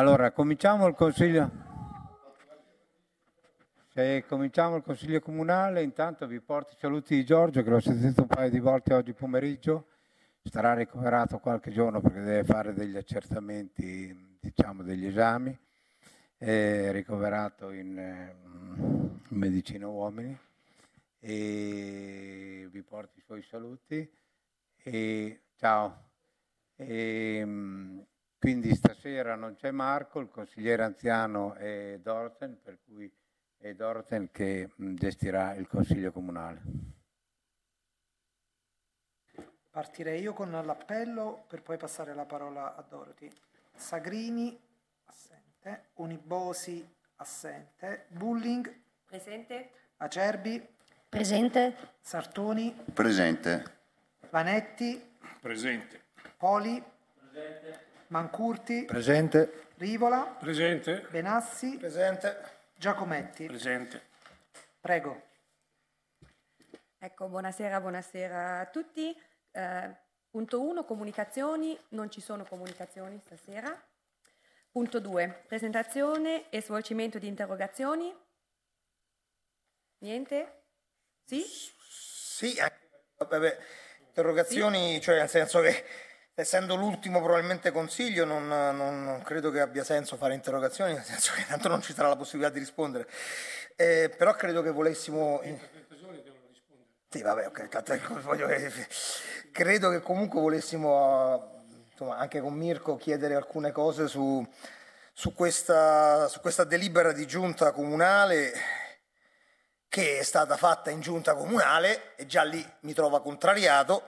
Allora, cominciamo il Consiglio. Se cominciamo il Consiglio Comunale, intanto vi porto i saluti di Giorgio, che l'ho sentito un paio di volte oggi pomeriggio. Sarà recuperato qualche giorno perché deve fare degli accertamenti, diciamo degli esami. È ricoverato in Medicina Uomini e vi porto i suoi saluti. E ciao. Quindi stasera non c'è Marco, il consigliere anziano è Dorten, per cui è Dorten che gestirà il Consiglio Comunale. Partirei io con l'appello per poi passare la parola a Doroti. Sagrini, assente. Unibosi, assente. Bulling, presente. Acerbi, presente. Sartoni, presente. Vanetti, presente. Poli, presente. Mancurti, presente. Rivola, presente. Benassi, presente. Giacometti, presente. Prego. Ecco, buonasera a tutti. Punto 1, comunicazioni. Non ci sono comunicazioni stasera. Punto 2, presentazione e svolgimento di interrogazioni. Niente? Sì? Sì, vabbè, interrogazioni, sì. Cioè nel senso che, essendo l'ultimo probabilmente consiglio, non credo che abbia senso fare interrogazioni, nel senso che tanto non ci sarà la possibilità di rispondere. Però credo che volessimo... Le persone devono rispondere. Sì, vabbè, ok. Credo che comunque volessimo, insomma, anche con Mirko, chiedere alcune cose su questa delibera di giunta comunale che è stata fatta in giunta comunale, e già lì mi trova contrariato,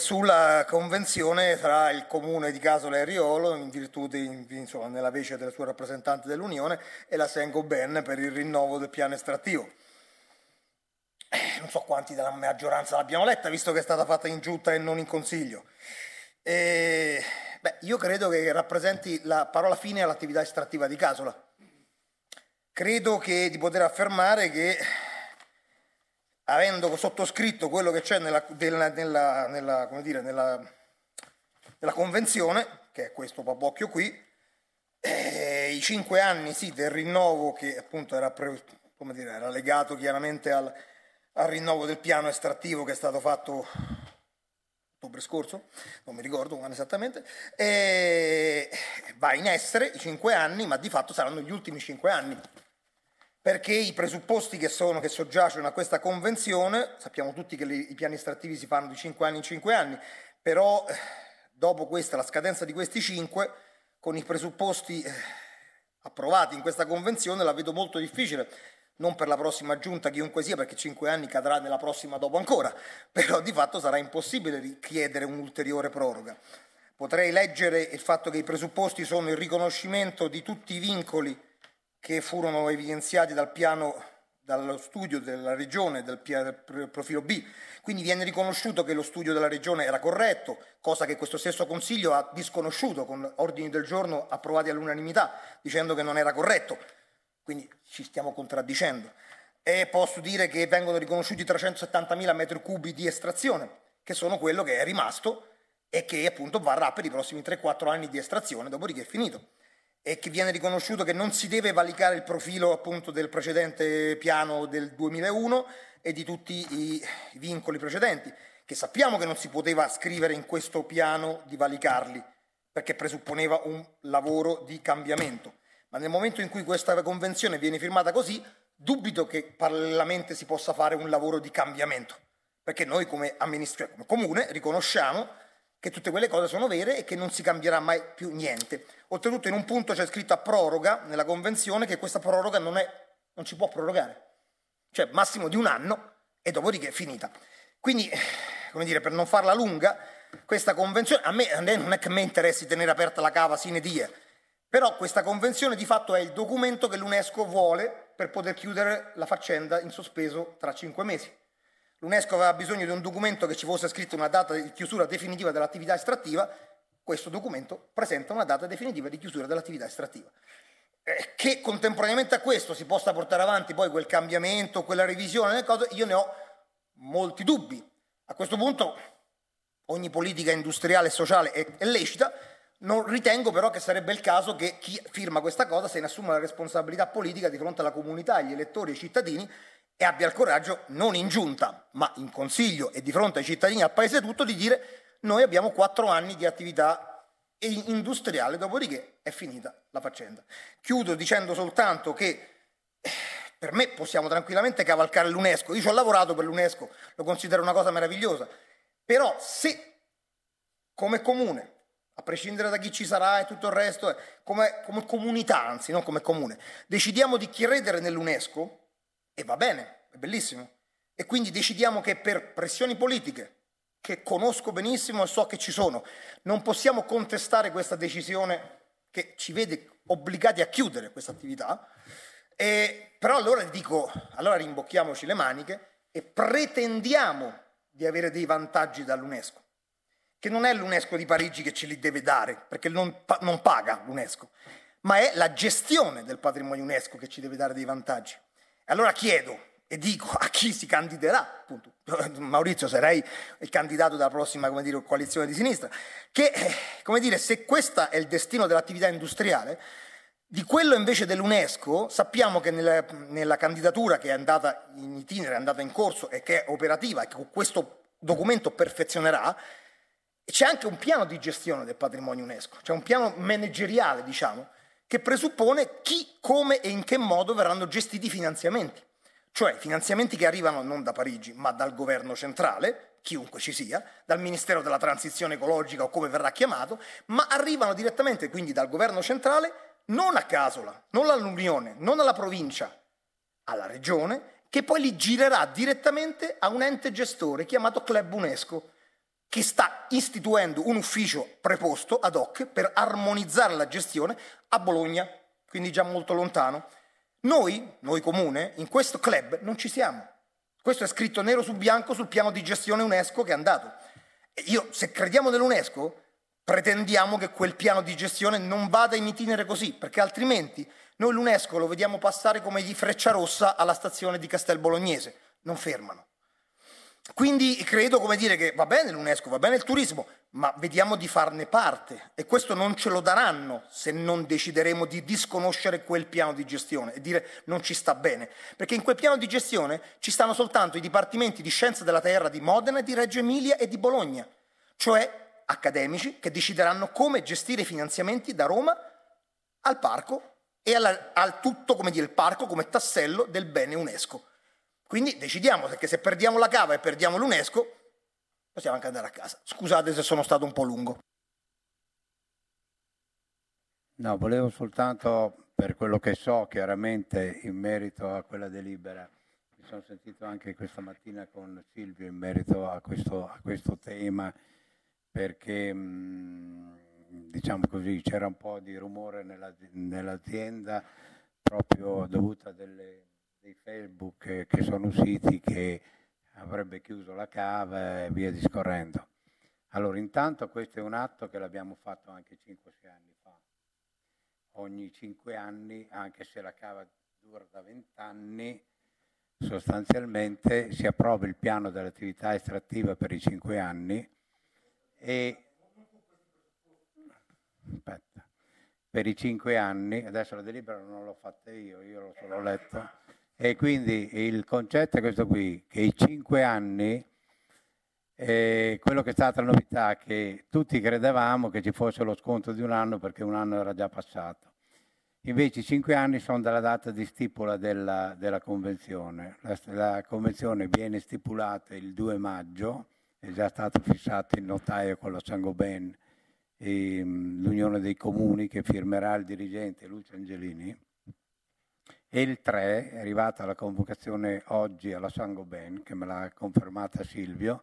sulla convenzione tra il comune di Casola e Riolo, in virtù di, insomma, nella vece del suo rappresentante dell'Unione, e la Saint-Gobain per il rinnovo del piano estrattivo. Non so quanti della maggioranza l'abbiamo letta, visto che è stata fatta in giunta e non in consiglio. Beh, io credo che rappresenti la parola fine all'attività estrattiva di Casola. Credo che di poter affermare che, avendo sottoscritto quello che c'è nella convenzione, che è questo papocchio qui, i 5 anni sì, del rinnovo, che appunto era legato chiaramente al rinnovo del piano estrattivo che è stato fatto ottobre scorso, non mi ricordo quando esattamente, va in essere i 5 anni, ma di fatto saranno gli ultimi 5 anni. Perché i presupposti che soggiacciono a questa convenzione, sappiamo tutti che i piani estrattivi si fanno di 5 anni in 5 anni, però dopo questa, la scadenza di questi 5, con i presupposti approvati in questa convenzione, la vedo molto difficile, non per la prossima giunta, chiunque sia, perché 5 anni cadrà nella prossima dopo ancora, però di fatto sarà impossibile richiedere un'ulteriore proroga. Potrei leggere il fatto che i presupposti sono il riconoscimento di tutti i vincoli che furono evidenziati dallo studio della regione, del profilo B. Quindi viene riconosciuto che lo studio della regione era corretto, cosa che questo stesso Consiglio ha disconosciuto con ordini del giorno approvati all'unanimità, dicendo che non era corretto. Quindi ci stiamo contraddicendo. E posso dire che vengono riconosciuti 370.000 metri cubi di estrazione, che sono quello che è rimasto e che appunto varrà per i prossimi 3-4 anni di estrazione, dopodiché è finito. E che viene riconosciuto che non si deve valicare il profilo appunto del precedente piano del 2001 e di tutti i vincoli precedenti, che sappiamo che non si poteva scrivere in questo piano di valicarli, perché presupponeva un lavoro di cambiamento. Ma nel momento in cui questa convenzione viene firmata così, dubito che parallelamente si possa fare un lavoro di cambiamento, perché noi come amministrazione, come comune, riconosciamo che tutte quelle cose sono vere e che non si cambierà mai più niente. Oltretutto in un punto c'è scritta proroga nella convenzione, che questa proroga non si può prorogare, cioè massimo di 1 anno e dopodiché è finita. Quindi, come dire, per non farla lunga, questa convenzione, a me non è che mi interessi tenere aperta la cava sine die, però questa convenzione di fatto è il documento che l'UNESCO vuole per poter chiudere la faccenda in sospeso tra 5 mesi. L'UNESCO aveva bisogno di un documento che ci fosse scritta una data di chiusura definitiva dell'attività estrattiva, questo documento presenta una data definitiva di chiusura dell'attività estrattiva. Che contemporaneamente a questo si possa portare avanti poi quel cambiamento, quella revisione delle cose, io ne ho molti dubbi. A questo punto ogni politica industriale e sociale è lecita, Non ritengo però che sarebbe il caso che chi firma questa cosa se ne assuma la responsabilità politica di fronte alla comunità, agli elettori e ai cittadini, e abbia il coraggio, non in giunta, ma in consiglio e di fronte ai cittadini e al paese tutto, di dire: noi abbiamo 4 anni di attività industriale, dopodiché è finita la faccenda. Chiudo dicendo soltanto che per me possiamo tranquillamente cavalcare l'UNESCO. Io ci ho lavorato per l'UNESCO, lo considero una cosa meravigliosa, però se come comune, a prescindere da chi ci sarà e tutto il resto, come comunità, anzi non come comune, decidiamo di credere nell'UNESCO, e va bene, è bellissimo, e quindi decidiamo che per pressioni politiche, che conosco benissimo e so che ci sono, non possiamo contestare questa decisione che ci vede obbligati a chiudere questa attività, però allora dico, allora rimbocchiamoci le maniche e pretendiamo di avere dei vantaggi dall'UNESCO, che non è l'UNESCO di Parigi che ce li deve dare, perché non paga l'UNESCO, ma è la gestione del patrimonio UNESCO che ci deve dare dei vantaggi. Allora chiedo e dico a chi si candiderà, appunto, Maurizio, sarei il candidato della prossima, come dire, coalizione di sinistra, che, come dire, se questo è il destino dell'attività industriale, di quello invece dell'UNESCO sappiamo che nella candidatura che è andata in itinere, è andata in corso e che è operativa e che questo documento perfezionerà, c'è anche un piano di gestione del patrimonio UNESCO, c'è un piano manageriale, diciamo, che presuppone chi, come e in che modo verranno gestiti i finanziamenti, cioè finanziamenti che arrivano non da Parigi ma dal governo centrale, chiunque ci sia, dal Ministero della Transizione Ecologica o come verrà chiamato, ma arrivano direttamente quindi dal governo centrale, non a Casola, non all'Unione, non alla provincia, alla regione, che poi li girerà direttamente a un ente gestore chiamato Club UNESCO, che sta istituendo un ufficio preposto ad hoc per armonizzare la gestione a Bologna, quindi già molto lontano. Noi comune, in questo club non ci siamo. Questo è scritto nero su bianco sul piano di gestione UNESCO che è andato. Se crediamo nell'UNESCO, pretendiamo che quel piano di gestione non vada in itinere così, perché altrimenti noi l'UNESCO lo vediamo passare come di Frecciarossa alla stazione di Castel Bolognese. Non fermano. Quindi credo, come dire, che va bene l'UNESCO, va bene il turismo, ma vediamo di farne parte, e questo non ce lo daranno se non decideremo di disconoscere quel piano di gestione e dire non ci sta bene, perché in quel piano di gestione ci stanno soltanto i dipartimenti di scienza della terra di Modena, di Reggio Emilia e di Bologna, cioè accademici che decideranno come gestire i finanziamenti da Roma al parco e al tutto, come dire, il parco come tassello del bene UNESCO. Quindi decidiamo, perché se perdiamo la cava e perdiamo l'UNESCO, possiamo anche andare a casa. Scusate se sono stato un po' lungo. No, volevo soltanto, per quello che so, chiaramente in merito a quella delibera, mi sono sentito anche questa mattina con Silvio in merito a questo tema, perché, diciamo così, c'era un po' di rumore nell'azienda proprio dovuto a dei Facebook che sono usciti che avrebbe chiuso la cava e via discorrendo. Allora, intanto questo è un atto che l'abbiamo fatto anche 5-6 anni fa. Ogni 5 anni, anche se la cava dura da 20 anni, sostanzialmente si approva il piano dell'attività estrattiva per i 5 anni e... Aspetta. Per i 5 anni, adesso la delibera non l'ho fatta io l'ho solo letto. E quindi il concetto è questo qui, che i 5 anni, quello che è stata la novità, che tutti credevamo che ci fosse lo sconto di un anno perché un anno era già passato. Invece i 5 anni sono dalla data di stipula della convenzione. La convenzione viene stipulata il 2 maggio, è già stato fissato il notaio con la Saint-Gobain, l'Unione dei Comuni, che firmerà il dirigente Lucio Angelini, e il 3 è arrivata la convocazione oggi alla Saint-Gobain, che me l'ha confermata Silvio.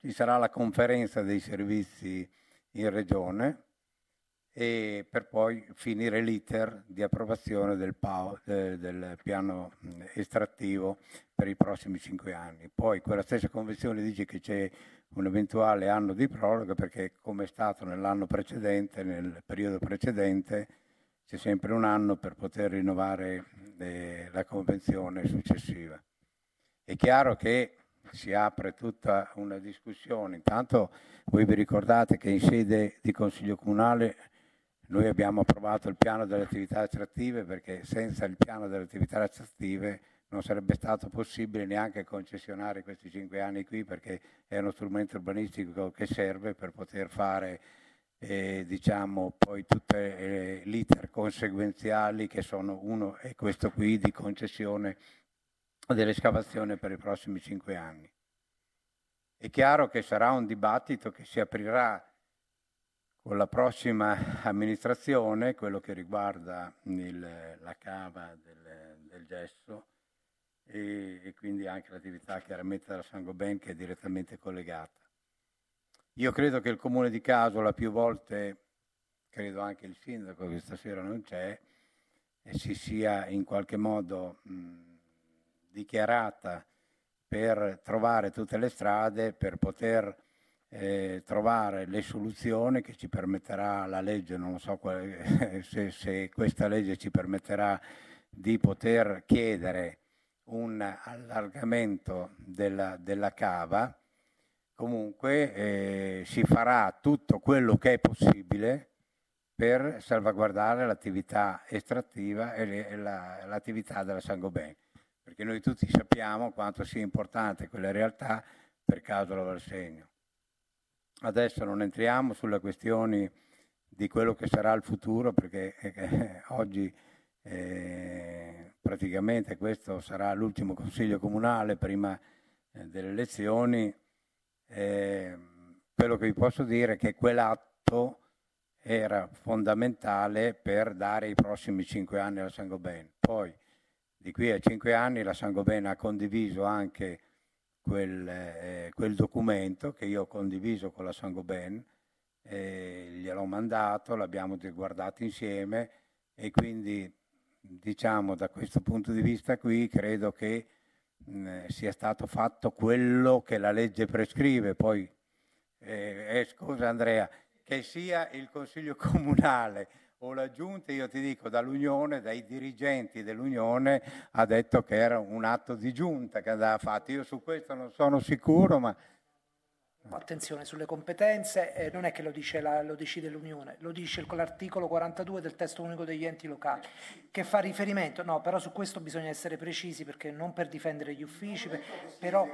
Ci sarà la conferenza dei servizi in regione e per poi finire l'iter di approvazione del piano estrattivo per i prossimi 5 anni. Poi quella stessa convenzione dice che c'è un eventuale anno di proroga, perché come è stato nell'anno precedente, nel periodo precedente, c'è sempre un anno per poter rinnovare la convenzione successiva. È chiaro che si apre tutta una discussione. Intanto voi vi ricordate che in sede di Consiglio Comunale noi abbiamo approvato il piano delle attività attrattive, perché senza il piano delle attività attrattive non sarebbe stato possibile neanche concessionare questi 5 anni qui, perché è uno strumento urbanistico che serve per poter fare diciamo poi tutte l'iter conseguenziali, che sono uno è questo qui di concessione dell'escavazione per i prossimi 5 anni. È chiaro che sarà un dibattito che si aprirà con la prossima amministrazione, quello che riguarda la cava del gesso e quindi anche l'attività chiaramente della Saint-Gobain, che è direttamente collegata. Io credo che il Comune di Casola più volte, credo anche il sindaco che stasera non c'è, si sia in qualche modo dichiarata per trovare tutte le strade, per poter trovare le soluzioni che ci permetterà la legge, non lo so se questa legge ci permetterà di poter chiedere un allargamento della cava. Comunque si farà tutto quello che è possibile per salvaguardare l'attività estrattiva e l'attività della Saint-Gobain, perché noi tutti sappiamo quanto sia importante quella realtà per Casola Valsegno. Adesso non entriamo sulle questioni di quello che sarà il futuro, perché oggi praticamente questo sarà l'ultimo Consiglio Comunale prima delle elezioni. Quello che vi posso dire è che quell'atto era fondamentale per dare i prossimi 5 anni alla Saint-Gobain. Poi di qui a 5 anni la Saint-Gobain ha condiviso anche quel documento che io ho condiviso con la Saint-Gobain, gliel'ho mandato, l'abbiamo guardato insieme e quindi diciamo da questo punto di vista qui credo che sia stato fatto quello che la legge prescrive. Poi, scusa Andrea, che sia il Consiglio Comunale o la Giunta, io ti dico dall'Unione, dai dirigenti dell'Unione, ha detto che era un atto di giunta che andava fatto. Io su questo non sono sicuro, ma... Attenzione sulle competenze, non è che lo decide l'Unione, lo dice l'articolo 42 del testo unico degli enti locali, che fa riferimento, no, però su questo bisogna essere precisi, perché non per difendere gli uffici, però...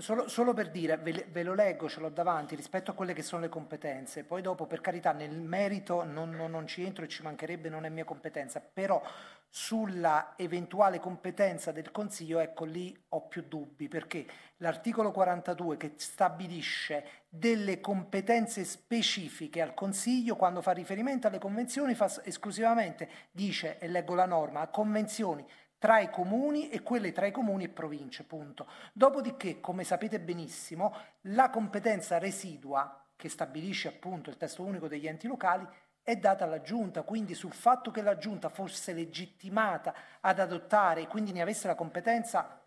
Solo per dire, ve lo leggo, ce l'ho davanti, rispetto a quelle che sono le competenze, poi dopo per carità nel merito non ci entro e ci mancherebbe, non è mia competenza, però sulla eventuale competenza del Consiglio, ecco lì ho più dubbi, perché l'articolo 42 che stabilisce delle competenze specifiche al Consiglio quando fa riferimento alle convenzioni fa esclusivamente, dice, e leggo la norma, a convenzioni tra i comuni e quelle tra i comuni e province, punto. Dopodiché, come sapete benissimo, la competenza residua che stabilisce appunto il testo unico degli enti locali è data alla Giunta, quindi sul fatto che la Giunta fosse legittimata ad adottare e quindi ne avesse la competenza,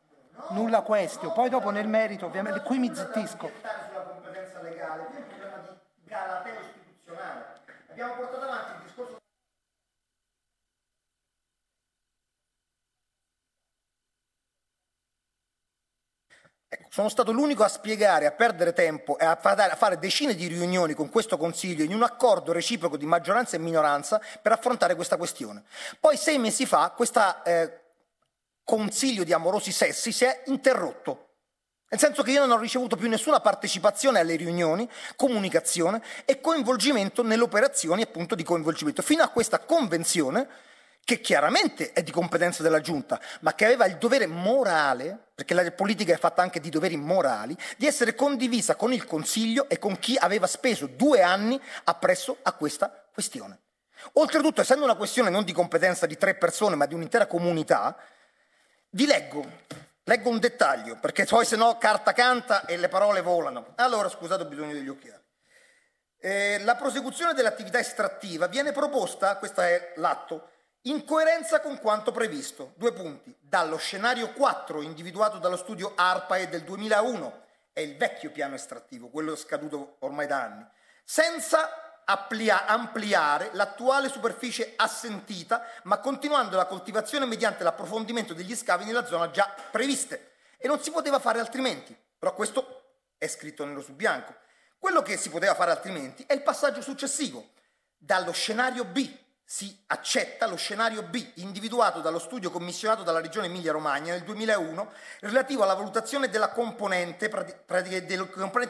nulla questo. Poi dopo nel merito, ovviamente, qui mi zittisco. Sulla competenza legale, qui è un problema di galateo istituzionale. Abbiamo portato avanti il discorso. Ecco, sono stato l'unico a spiegare, a perdere tempo e a fare decine di riunioni con questo Consiglio in un accordo reciproco di maggioranza e minoranza per affrontare questa questione. Poi 6 mesi fa questo Consiglio di amorosi sessi si è interrotto. Nel senso che io non ho ricevuto più nessuna partecipazione alle riunioni, comunicazione e coinvolgimento nelle operazioni appunto di coinvolgimento. Fino a questa convenzione, che chiaramente è di competenza della Giunta, ma che aveva il dovere morale, perché la politica è fatta anche di doveri morali, di essere condivisa con il Consiglio e con chi aveva speso 2 anni appresso a questa questione. Oltretutto, essendo una questione non di competenza di 3 persone, ma di un'intera comunità, vi leggo un dettaglio, perché poi se no carta canta e le parole volano. Allora, scusate, ho bisogno degli occhiali. La prosecuzione dell'attività estrattiva viene proposta, questo è l'atto, in coerenza con quanto previsto, 2 punti, dallo scenario 4 individuato dallo studio ARPAE del 2001, è il vecchio piano estrattivo, quello scaduto ormai da anni, senza ampliare l'attuale superficie assentita, ma continuando la coltivazione mediante l'approfondimento degli scavi nella zona già previste. e non si poteva fare altrimenti, però questo è scritto nero su bianco. Quello che si poteva fare altrimenti è il passaggio successivo. Dallo scenario B si accetta lo scenario B individuato dallo studio commissionato dalla Regione Emilia-Romagna nel 2001 relativo alla valutazione della componente,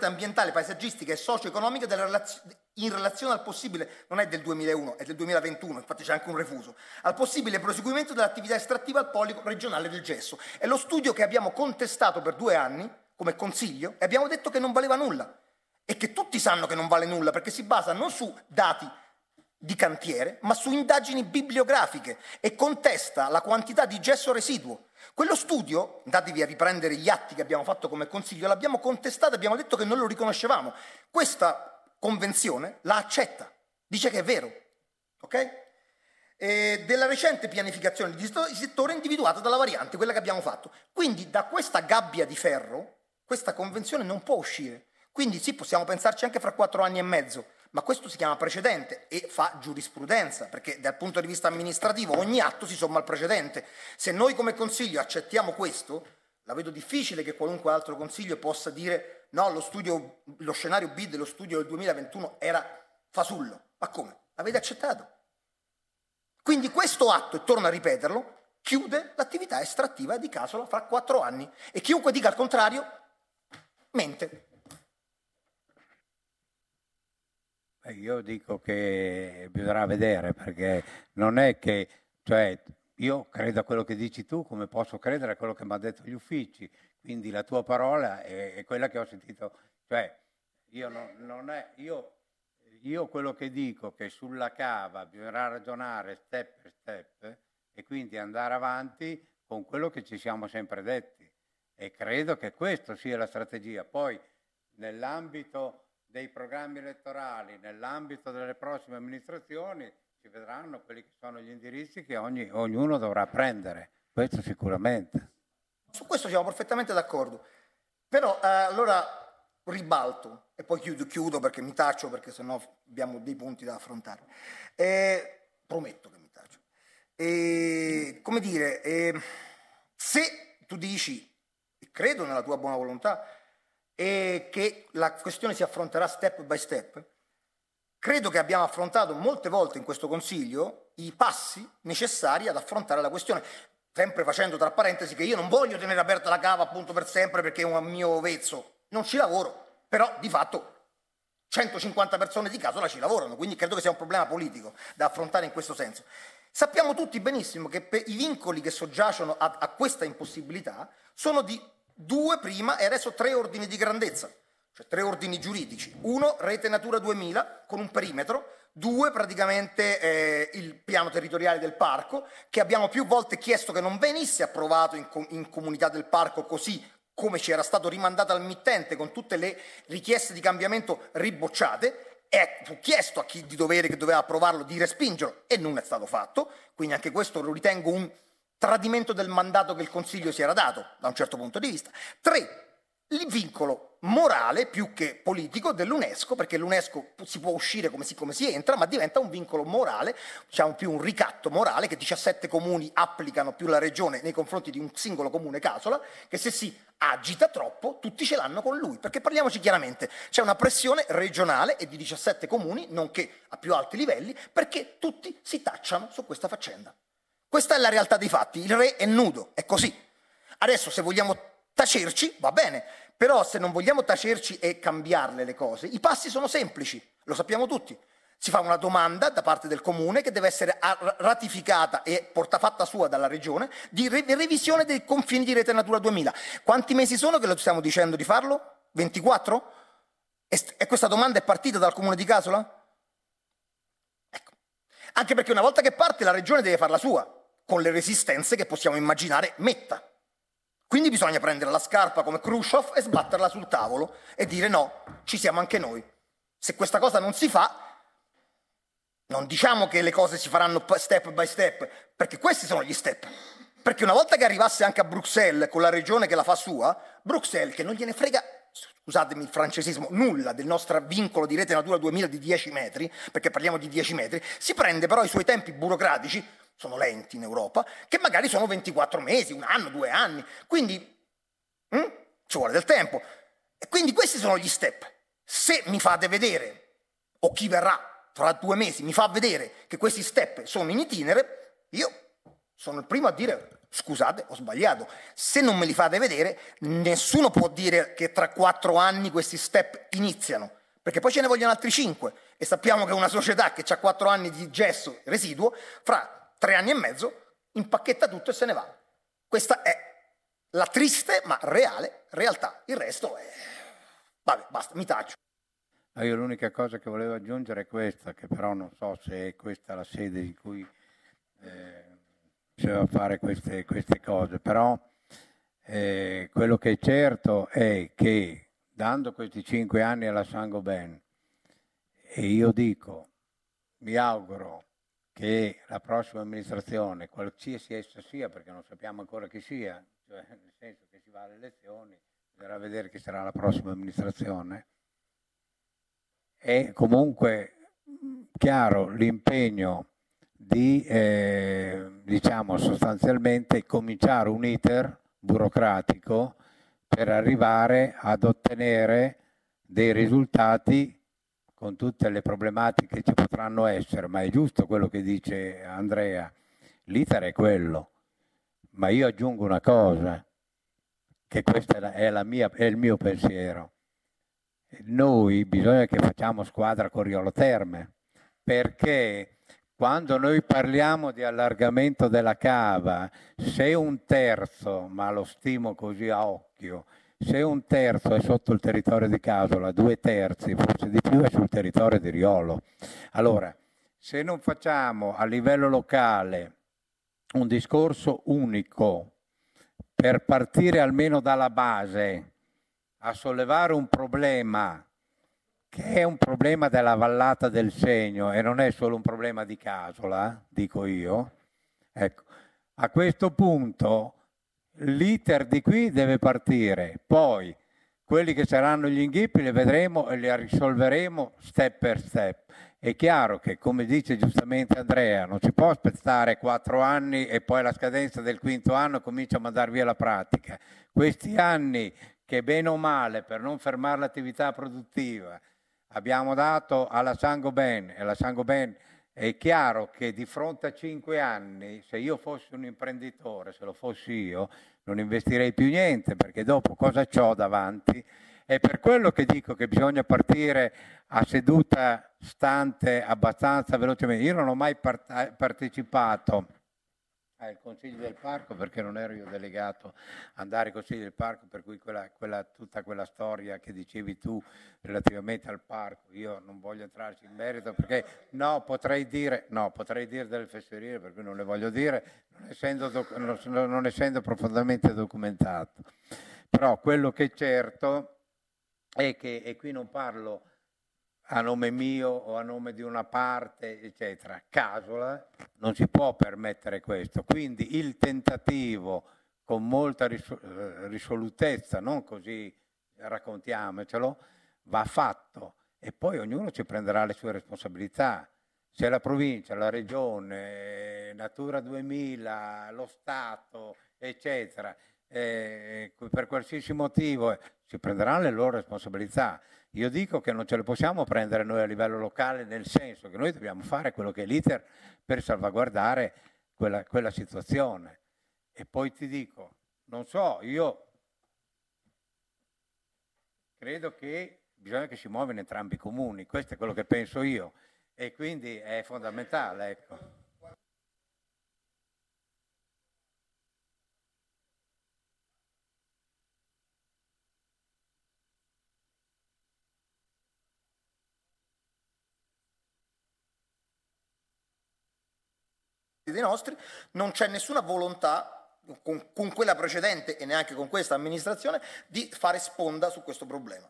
ambientale, paesaggistica e socio-economica in relazione al possibile, non è del 2001, è del 2021, infatti c'è anche un refuso, al possibile proseguimento dell'attività estrattiva al poligono regionale del gesso. È lo studio che abbiamo contestato per 2 anni come consiglio e abbiamo detto che non valeva nulla e che tutti sanno che non vale nulla perché si basa non su dati di cantiere ma su indagini bibliografiche e contesta la quantità di gesso residuo. Quello studio, andatevi a riprendere gli atti che abbiamo fatto come consiglio, l'abbiamo contestato e abbiamo detto che non lo riconoscevamo. Questa convenzione la accetta, dice che è vero, ok? E della recente pianificazione di settore individuata dalla variante, quella che abbiamo fatto. Quindi da questa gabbia di ferro questa convenzione non può uscire. Quindi sì, possiamo pensarci anche fra 4 anni e mezzo, ma questo si chiama precedente e fa giurisprudenza, perché dal punto di vista amministrativo ogni atto si somma al precedente. Se noi come Consiglio accettiamo questo, la vedo difficile che qualunque altro Consiglio possa dire no, lo scenario B dello studio del 2021 era fasullo. Ma come? L'avete accettato. Quindi questo atto, e torno a ripeterlo, chiude l'attività estrattiva di Casola fra 4 anni e chiunque dica il contrario mente. Io dico che bisognerà vedere, perché non è che, cioè, io credo a quello che dici tu come posso credere a quello che mi hanno detto gli uffici, quindi la tua parola è quella che ho sentito, cioè io io quello che dico che sulla cava bisognerà ragionare step per step e quindi andare avanti con quello che ci siamo sempre detti, e credo che questa sia la strategia. Poi nell'ambito dei programmi elettorali, nell'ambito delle prossime amministrazioni, si vedranno quelli che sono gli indirizzi che ognuno dovrà prendere, questo sicuramente. Su questo siamo perfettamente d'accordo, però allora ribalto e poi chiudo perché mi taccio, perché sennò abbiamo dei punti da affrontare. Prometto che mi taccio. Come dire, se tu dici, e credo nella tua buona volontà, e che la questione si affronterà step by step, credo che abbiamo affrontato molte volte in questo Consiglio i passi necessari ad affrontare la questione, sempre facendo tra parentesi che io non voglio tenere aperta la cava appunto per sempre perché è un mio vezzo, non ci lavoro, però di fatto 150 persone di Casola ci lavorano, quindi credo che sia un problema politico da affrontare in questo senso. Sappiamo tutti benissimo che i vincoli che soggiacciono a questa impossibilità sono di 2 prima e adesso 3 ordini di grandezza, cioè 3 ordini giuridici. 1 rete Natura 2000 con un perimetro, 2 praticamente il piano territoriale del parco, che abbiamo più volte chiesto che non venisse approvato in comunità del parco così come ci era stato rimandato al mittente con tutte le richieste di cambiamento ribocciate. Fu chiesto a chi di dovere che doveva approvarlo di respingerlo e non è stato fatto, quindi anche questo lo ritengo un tradimento del mandato che il Consiglio si era dato, da un certo punto di vista. 3. Il vincolo morale più che politico dell'UNESCO, perché l'UNESCO si può uscire come si entra, ma diventa un vincolo morale, diciamo più un ricatto morale, che 17 comuni applicano più la regione nei confronti di un singolo comune Casola, che se si agita troppo tutti ce l'hanno con lui, perché parliamoci chiaramente, c'è una pressione regionale e di 17 comuni, nonché a più alti livelli, perché tutti si tacciano su questa faccenda. Questa è la realtà dei fatti, il re è nudo, è così. Adesso se vogliamo tacerci va bene, però se non vogliamo tacerci e cambiarle le cose, i passi sono semplici, lo sappiamo tutti. Si fa una domanda da parte del comune che deve essere ratificata e portafatta sua dalla regione di revisione dei confini di rete Natura 2000. Quanti mesi sono che lo stiamo dicendo di farlo? 24? E questa domanda è partita dal comune di Casola? Ecco. Anche perché una volta che parte la regione deve farla sua, con le resistenze che possiamo immaginare metta. Quindi bisogna prendere la scarpa come Khrushchev e sbatterla sul tavolo e dire no, ci siamo anche noi. Se questa cosa non si fa, non diciamo che le cose si faranno step by step, perché questi sono gli step. Perché una volta che arrivasse anche a Bruxelles con la regione che la fa sua, Bruxelles che non gliene frega, scusatemi il francesismo, nulla del nostro vincolo di rete Natura 2000 di 10 metri, perché parliamo di 10 metri, si prende però i suoi tempi burocratici, sono lenti in Europa, che magari sono 24 mesi, 1 anno, 2 anni. Quindi Ci vuole del tempo. E quindi questi sono gli step. Se mi fate vedere, o chi verrà tra 2 mesi mi fa vedere che questi step sono in itinere, io sono il primo a dire scusate, ho sbagliato. Se non me li fate vedere, nessuno può dire che tra 4 anni questi step iniziano, perché poi ce ne vogliono altri 5, e sappiamo che una società che ha 4 anni di gesso residuo, fra 3 anni e mezzo impacchetta tutto e se ne va. Questa è la triste ma reale realtà. Il resto è... vabbè, basta, mi taccio. Ma io l'unica cosa che volevo aggiungere è questa, che però non so se è questa la sede in cui bisogna fare queste cose, però quello che è certo è che dando questi 5 anni alla Saint-Gobain, e io dico, mi auguro che la prossima amministrazione, qualsiasi essa sia, perché non sappiamo ancora chi sia, cioè nel senso che si va alle elezioni, bisognerà vedere chi sarà la prossima amministrazione, è comunque chiaro l'impegno di diciamo sostanzialmente cominciare un iter burocratico per arrivare ad ottenere dei risultati con tutte le problematiche che ci potranno essere, ma è giusto quello che dice Andrea, l'iter è quello, ma io aggiungo una cosa, che questo è il mio pensiero. Noi bisogna che facciamo squadra con Riolo Terme, perché quando noi parliamo di allargamento della cava, se un terzo, ma lo stimo così a occhio, se un terzo è sotto il territorio di Casola, 2/3, forse di più, è sul territorio di Riolo. Allora, se non facciamo a livello locale un discorso unico per partire almeno dalla base a sollevare un problema che è un problema della vallata del Segno e non è solo un problema di Casola, dico io, ecco, a questo punto l'iter di qui deve partire, poi quelli che saranno gli inghippi li vedremo e li risolveremo step per step. È chiaro che, come dice giustamente Andrea, non si può aspettare 4 anni e poi alla scadenza del 5° anno comincia a mandar via la pratica. Questi anni che bene o male, per non fermare l'attività produttiva, abbiamo dato alla Saint-Gobain, e la Saint-Gobain è chiaro che di fronte a 5 anni, se io fossi un imprenditore, se lo fossi io, non investirei più niente, perché dopo cosa c'ho davanti? È per quello che dico che bisogna partire a seduta stante abbastanza velocemente. Io non ho mai partecipato al Consiglio del Parco, perché non ero io delegato ad andare al Consiglio del Parco, per cui tutta quella storia che dicevi tu relativamente al parco, io non voglio entrarci in merito, perché no, potrei dire delle fesserie, per cui non le voglio dire, non essendo profondamente documentato. Però quello che è certo è che, e qui non parlo a nome mio o a nome di una parte, eccetera, Casola non si può permettere questo. Quindi il tentativo, con molta risolutezza, non così raccontiamocelo, va fatto, e poi ognuno ci prenderà le sue responsabilità. Se la provincia, la regione, Natura 2000, lo Stato, eccetera, per qualsiasi motivo si prenderanno le loro responsabilità. Io dico che non ce le possiamo prendere noi a livello locale, nel senso che noi dobbiamo fare quello che è l'iter per salvaguardare quella situazione. E poi ti dico, non so, io credo che bisogna che si muovano entrambi i comuni, questo è quello che penso io, e quindi è fondamentale, ecco. Dei nostri, non c'è nessuna volontà con quella precedente e neanche con questa amministrazione di fare sponda su questo problema.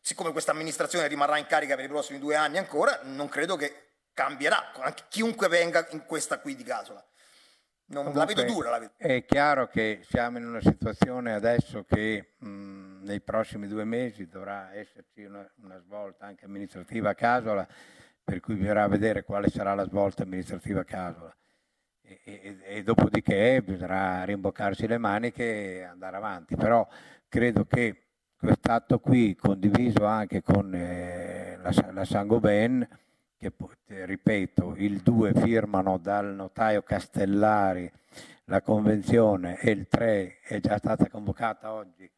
Siccome questa amministrazione rimarrà in carica per i prossimi 2 anni ancora, non credo che cambierà, anche chiunque venga in questa qui di Casola. Non la vedo dura, la vedo. È chiaro che siamo in una situazione adesso che nei prossimi 2 mesi dovrà esserci una svolta anche amministrativa a Casola, per cui bisognerà vedere quale sarà la svolta amministrativa a Casola. e dopodiché bisognerà rimboccarsi le maniche e andare avanti. Però credo che quest'atto qui, condiviso anche con la Saint-Gobain, che ripeto, il 2 firmano dal notaio Castellari la convenzione e il 3 è già stata convocata oggi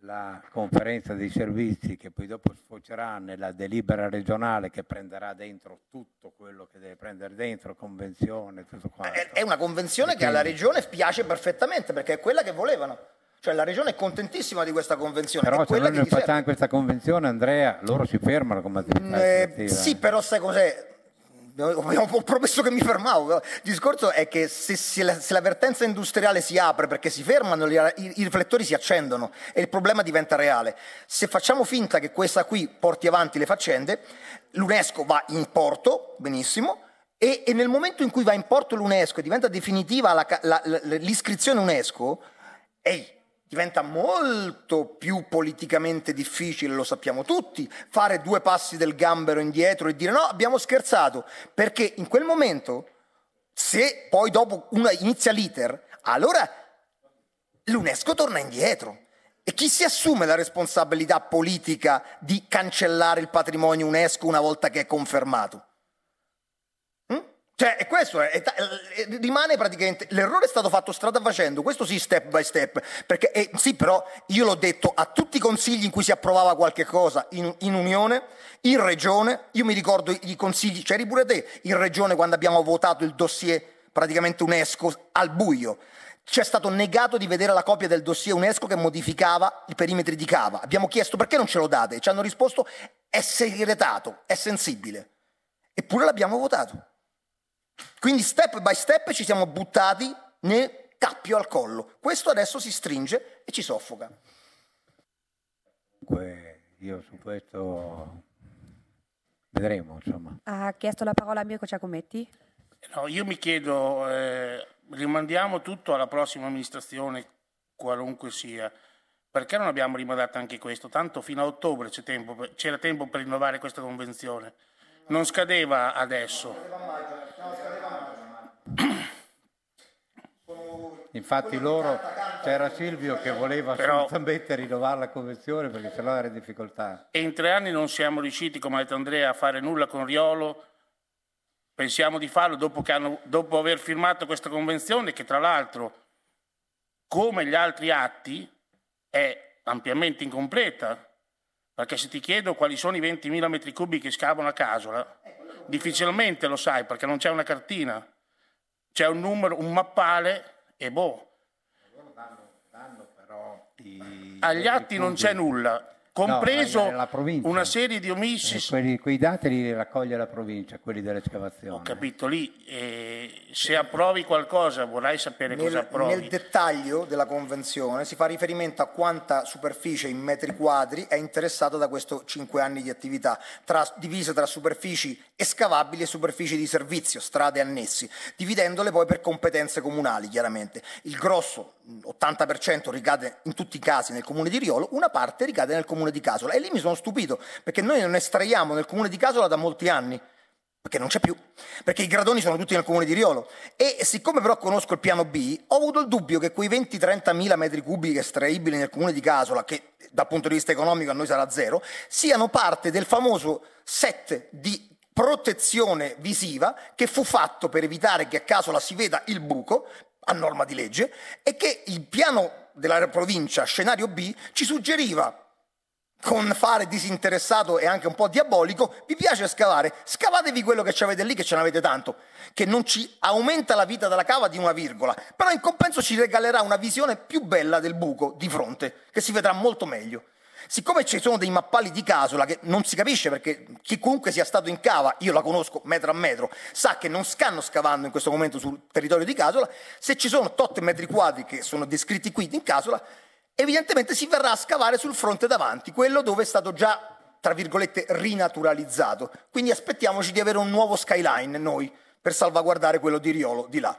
la conferenza dei servizi, che poi dopo sfocerà nella delibera regionale che prenderà dentro tutto quello che deve prendere dentro, convenzione, tutto quanto. È una convenzione che alla regione piace perfettamente, perché è quella che volevano. Cioè la regione è contentissima di questa convenzione. Però se noi non facciamo questa convenzione, Andrea, loro si fermano come attività ispettiva. Sì, però sai cos'è? Ho promesso che mi fermavo. Il discorso è che se l'avvertenza industriale si apre perché si fermano, i riflettori si accendono e il problema diventa reale. Se facciamo finta che questa qui porti avanti le faccende, l'UNESCO va in porto, benissimo, e nel momento in cui va in porto l'UNESCO e diventa definitiva l'iscrizione UNESCO, diventa molto più politicamente difficile, lo sappiamo tutti, fare due passi del gambero indietro e dire no, abbiamo scherzato, perché in quel momento, se poi dopo inizia l'iter, allora l'UNESCO torna indietro. E chi si assume la responsabilità politica di cancellare il patrimonio UNESCO una volta che è confermato? Cioè, è questo, rimane praticamente, l'errore è stato fatto strada facendo, questo sì, step by step, perché sì, però io l'ho detto a tutti i consigli in cui si approvava qualche cosa in Unione, in Regione, io mi ricordo i consigli, c'eri pure te, in Regione quando abbiamo votato il dossier praticamente UNESCO al buio, c'è stato negato di vedere la copia del dossier UNESCO che modificava i perimetri di cava, abbiamo chiesto perché non ce lo date, ci hanno risposto è segretato, è sensibile, eppure l'abbiamo votato. Quindi step by step ci siamo buttati nel cappio al collo. Questo adesso si stringe e ci soffoca. Comunque io su questo vedremo, insomma. Ha chiesto la parola a Mirko Giacometti? No, io mi chiedo, rimandiamo tutto alla prossima amministrazione, qualunque sia. Perché non abbiamo rimandato anche questo? Tanto fino a ottobre c'era tempo per rinnovare questa convenzione. Non scadeva adesso. Infatti loro, c'era Silvio che voleva assolutamente rinnovare la convenzione perché sennò era in difficoltà. E in 3 anni non siamo riusciti, come ha detto Andrea, a fare nulla con Riolo. Pensiamo di farlo dopo aver firmato questa convenzione che, tra l'altro, come gli altri atti, è ampiamente incompleta. Perché se ti chiedo quali sono i 20.000 metri cubi che scavano a Casola, difficilmente lo sai perché non c'è una cartina, c'è un numero, un mappale e boh. Danno però agli atti non c'è nulla, compreso una serie di omissi. Quei dati li raccoglie la provincia, quelli dell'escavazione. Ho capito lì, se approvi qualcosa vorrai sapere cosa approvi. Nel dettaglio della convenzione si fa riferimento a quanta superficie in metri quadri è interessata da questi 5 anni di attività, divisa tra superfici escavabili e superfici di servizio, strade annessi, dividendole poi per competenze comunali chiaramente. Il grosso, 80% ricade in tutti i casi nel comune di Riolo, una parte ricade nel comune di Casola e lì mi sono stupito perché noi non estraiamo nel comune di Casola da molti anni perché non c'è più, perché i gradoni sono tutti nel comune di Riolo e siccome però conosco il piano B ho avuto il dubbio che quei 20-30 mila metri cubi estraibili nel comune di Casola, che dal punto di vista economico a noi sarà zero, siano parte del famoso set di protezione visiva che fu fatto per evitare che a Casola si veda il buco a norma di legge e che il piano della provincia scenario B ci suggeriva con fare disinteressato e anche un po' diabolico, vi piace scavare, scavatevi quello che avete lì, che ce n'avete tanto, che non ci aumenta la vita della cava di una virgola, però in compenso ci regalerà una visione più bella del buco di fronte, che si vedrà molto meglio. Siccome ci sono dei mappali di Casola che non si capisce perché chiunque sia stato in cava, io la conosco metro a metro, sa che non stanno scavando in questo momento sul territorio di Casola, se ci sono tot metri quadri che sono descritti qui in Casola, evidentemente si verrà a scavare sul fronte davanti, quello dove è stato già, tra virgolette, rinaturalizzato. Quindi aspettiamoci di avere un nuovo skyline noi, per salvaguardare quello di Riolo di là.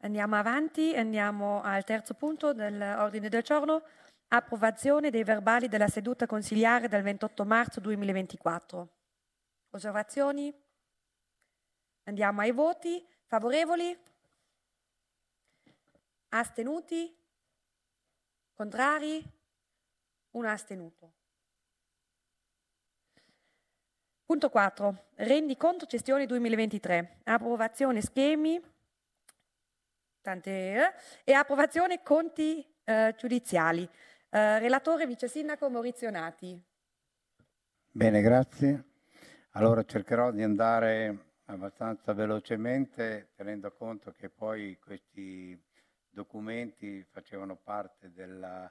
Andiamo avanti, andiamo al terzo punto dell'ordine del giorno, Approvazione dei verbali della seduta consiliare del 28 marzo 2024. Osservazioni? Andiamo ai voti. Favorevoli? Astenuti? Contrari? Un astenuto. Punto 4. Rendiconto gestione 2023. Approvazione schemi e approvazione conti giudiziali. Relatore vice sindaco Maurizio Nati. Bene, grazie. Allora cercherò di andare abbastanza velocemente, tenendo conto che poi questi documenti facevano parte della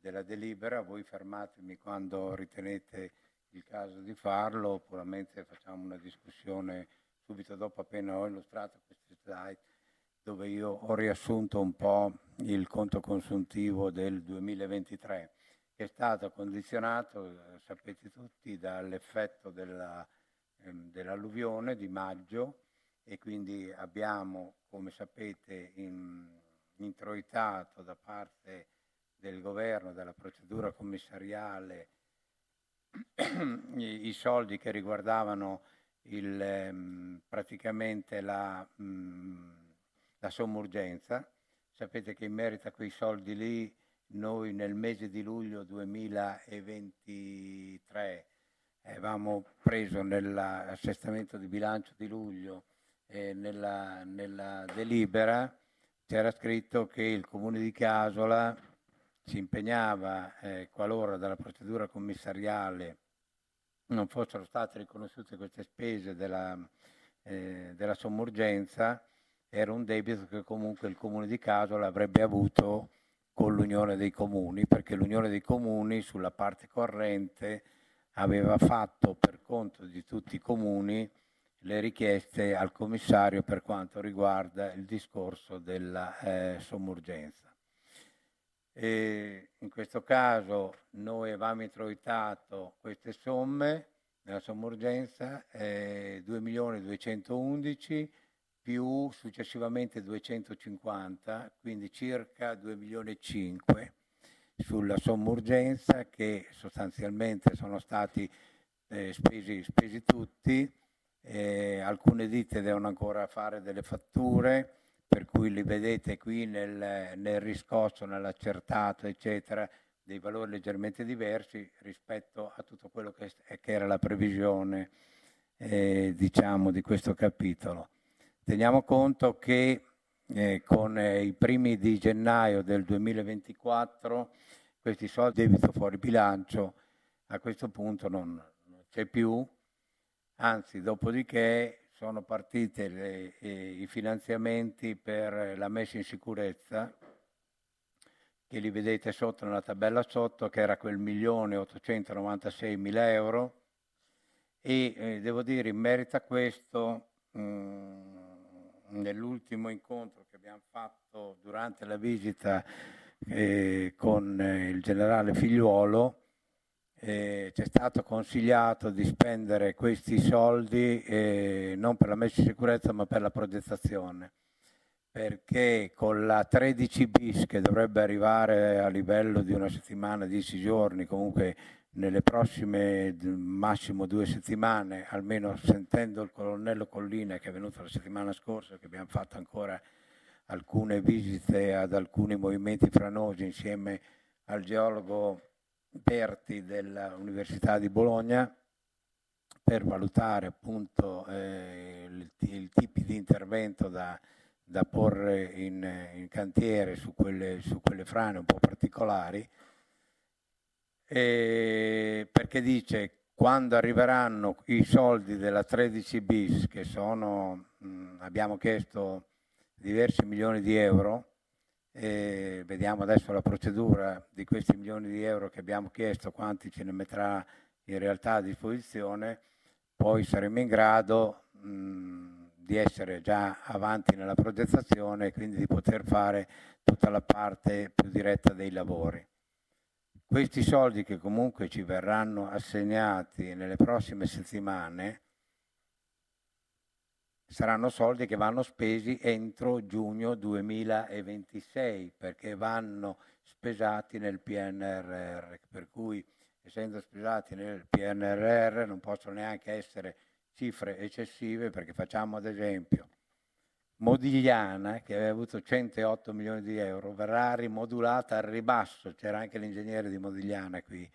delibera. Voi fermatemi quando ritenete il caso di farlo, puramente facciamo una discussione subito dopo, appena ho illustrato questi slide dove io ho riassunto un po' il conto consuntivo del 2023, che è stato condizionato, sapete tutti, dall'effetto dell'alluvione di maggio, e quindi abbiamo, come sapete, introitato da parte del governo, dalla procedura commissariale, i soldi che riguardavano praticamente la sommergenza. Sapete che in merito a quei soldi lì noi nel mese di luglio 2023 avevamo preso nell'assestamento di bilancio di luglio e nella delibera c'era scritto che il Comune di Casola si impegnava, qualora dalla procedura commissariale non fossero state riconosciute queste spese della sommergenza, era un debito che comunque il Comune di Casola avrebbe avuto con l'Unione dei Comuni, perché l'Unione dei Comuni sulla parte corrente aveva fatto per conto di tutti i comuni le richieste al commissario per quanto riguarda il discorso della sommergenza. In questo caso noi avevamo introitato queste somme nella sommergenza, 2.211.000 più successivamente 250, quindi circa 2.500.000 sulla sommergenza, che sostanzialmente sono stati spesi tutti. Alcune ditte devono ancora fare delle fatture, per cui li vedete qui nel riscosso, nell'accertato, eccetera, dei valori leggermente diversi rispetto a tutto quello che era la previsione, diciamo, di questo capitolo. Teniamo conto che con i primi di gennaio del 2024 questi soldi debito fuori bilancio a questo punto non c'è più, anzi dopodiché sono partiti i finanziamenti per la messa in sicurezza, che li vedete sotto nella tabella sotto, che era quel 1.896.000 euro, e devo dire in merito a questo, nell'ultimo incontro che abbiamo fatto durante la visita con il generale Figliuolo, ci è stato consigliato di spendere questi soldi non per la messa in sicurezza ma per la progettazione, perché con la 13 bis che dovrebbe arrivare a livello di una settimana, 10 giorni, comunque nelle prossime massimo 2 settimane, almeno sentendo il colonnello Collina che è venuto la settimana scorsa, che abbiamo fatto ancora alcune visite ad alcuni movimenti franosi insieme al geologo Berti dell'Università di Bologna, per valutare appunto i tipi di intervento da porre in cantiere su quelle frane un po' particolari, perché dice quando arriveranno i soldi della 13 bis, che sono, abbiamo chiesto diversi milioni di euro. Vediamo adesso la procedura di questi milioni di euro che abbiamo chiesto, quanti ce ne metterà in realtà a disposizione, poi saremo in grado di essere già avanti nella progettazione e quindi di poter fare tutta la parte più diretta dei lavori. Questi soldi che comunque ci verranno assegnati nelle prossime settimane saranno soldi che vanno spesi entro giugno 2026, perché vanno spesati nel PNRR, per cui essendo spesati nel PNRR non possono neanche essere cifre eccessive, perché facciamo ad esempio Modigliana, che aveva avuto 108 milioni di euro, verrà rimodulata al ribasso. C'era anche l'ingegnere di Modigliana qui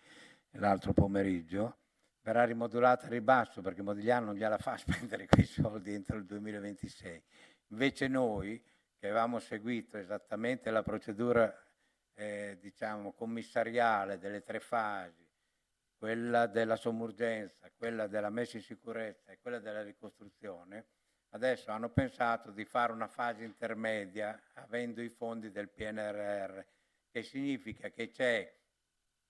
l'altro pomeriggio. Verrà rimodulata al ribasso perché Modigliana non gliela fa spendere quei soldi entro il 2026. Invece noi, che avevamo seguito esattamente la procedura diciamo commissariale delle tre fasi, quella della sommergenza, quella della messa in sicurezza e quella della ricostruzione, adesso hanno pensato di fare una fase intermedia avendo i fondi del PNRR, che significa che c'è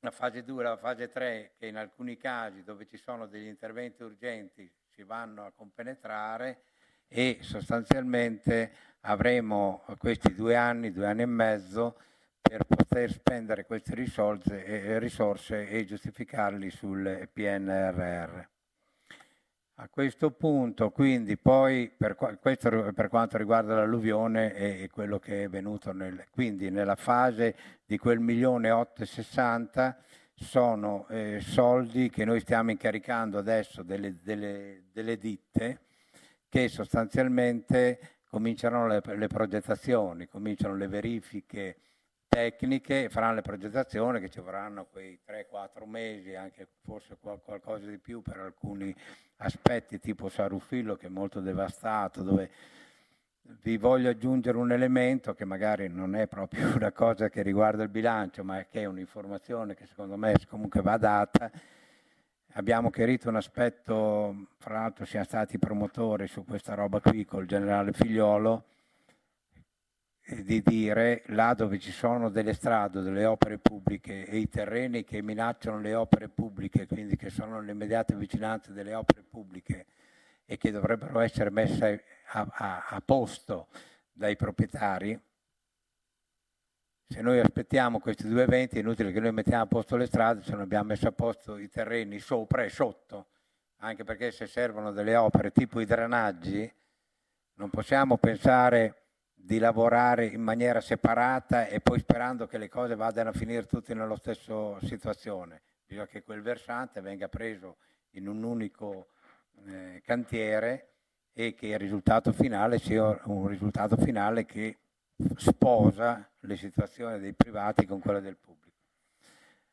la fase 2 e la fase 3 che in alcuni casi dove ci sono degli interventi urgenti si vanno a compenetrare, e sostanzialmente avremo questi 2 anni e mezzo per poter spendere queste risorse e giustificarli sul PNRR. A questo punto, quindi, poi questo per quanto riguarda l'alluvione e quello che è venuto quindi nella fase di quel 1.860 sono soldi che noi stiamo incaricando adesso delle ditte che sostanzialmente cominciano le progettazioni, cominciano le verifiche tecniche, faranno le progettazioni, che ci vorranno quei 3-4 mesi, anche forse qualcosa di più per alcuni aspetti, tipo Sarufillo, che è molto devastato, dove vi voglio aggiungere un elemento che magari non è proprio una cosa che riguarda il bilancio, ma che è un'informazione che secondo me comunque va data. Abbiamo chiarito un aspetto, fra l'altro siamo stati promotori su questa roba qui col generale Figliolo, di dire là dove ci sono delle strade, delle opere pubbliche e i terreni che minacciano le opere pubbliche, quindi che sono le immediate vicinanze delle opere pubbliche e che dovrebbero essere messe a posto dai proprietari. Se noi aspettiamo questi due eventi è inutile che noi mettiamo a posto le strade se non abbiamo messo a posto i terreni sopra e sotto, anche perché se servono delle opere tipo i drenaggi non possiamo pensare di lavorare in maniera separata e poi sperando che le cose vadano a finire tutte nella stessa situazione. Bisogna che quel versante venga preso in un unico cantiere e che il risultato finale sia un risultato finale che sposa le situazioni dei privati con quella del pubblico.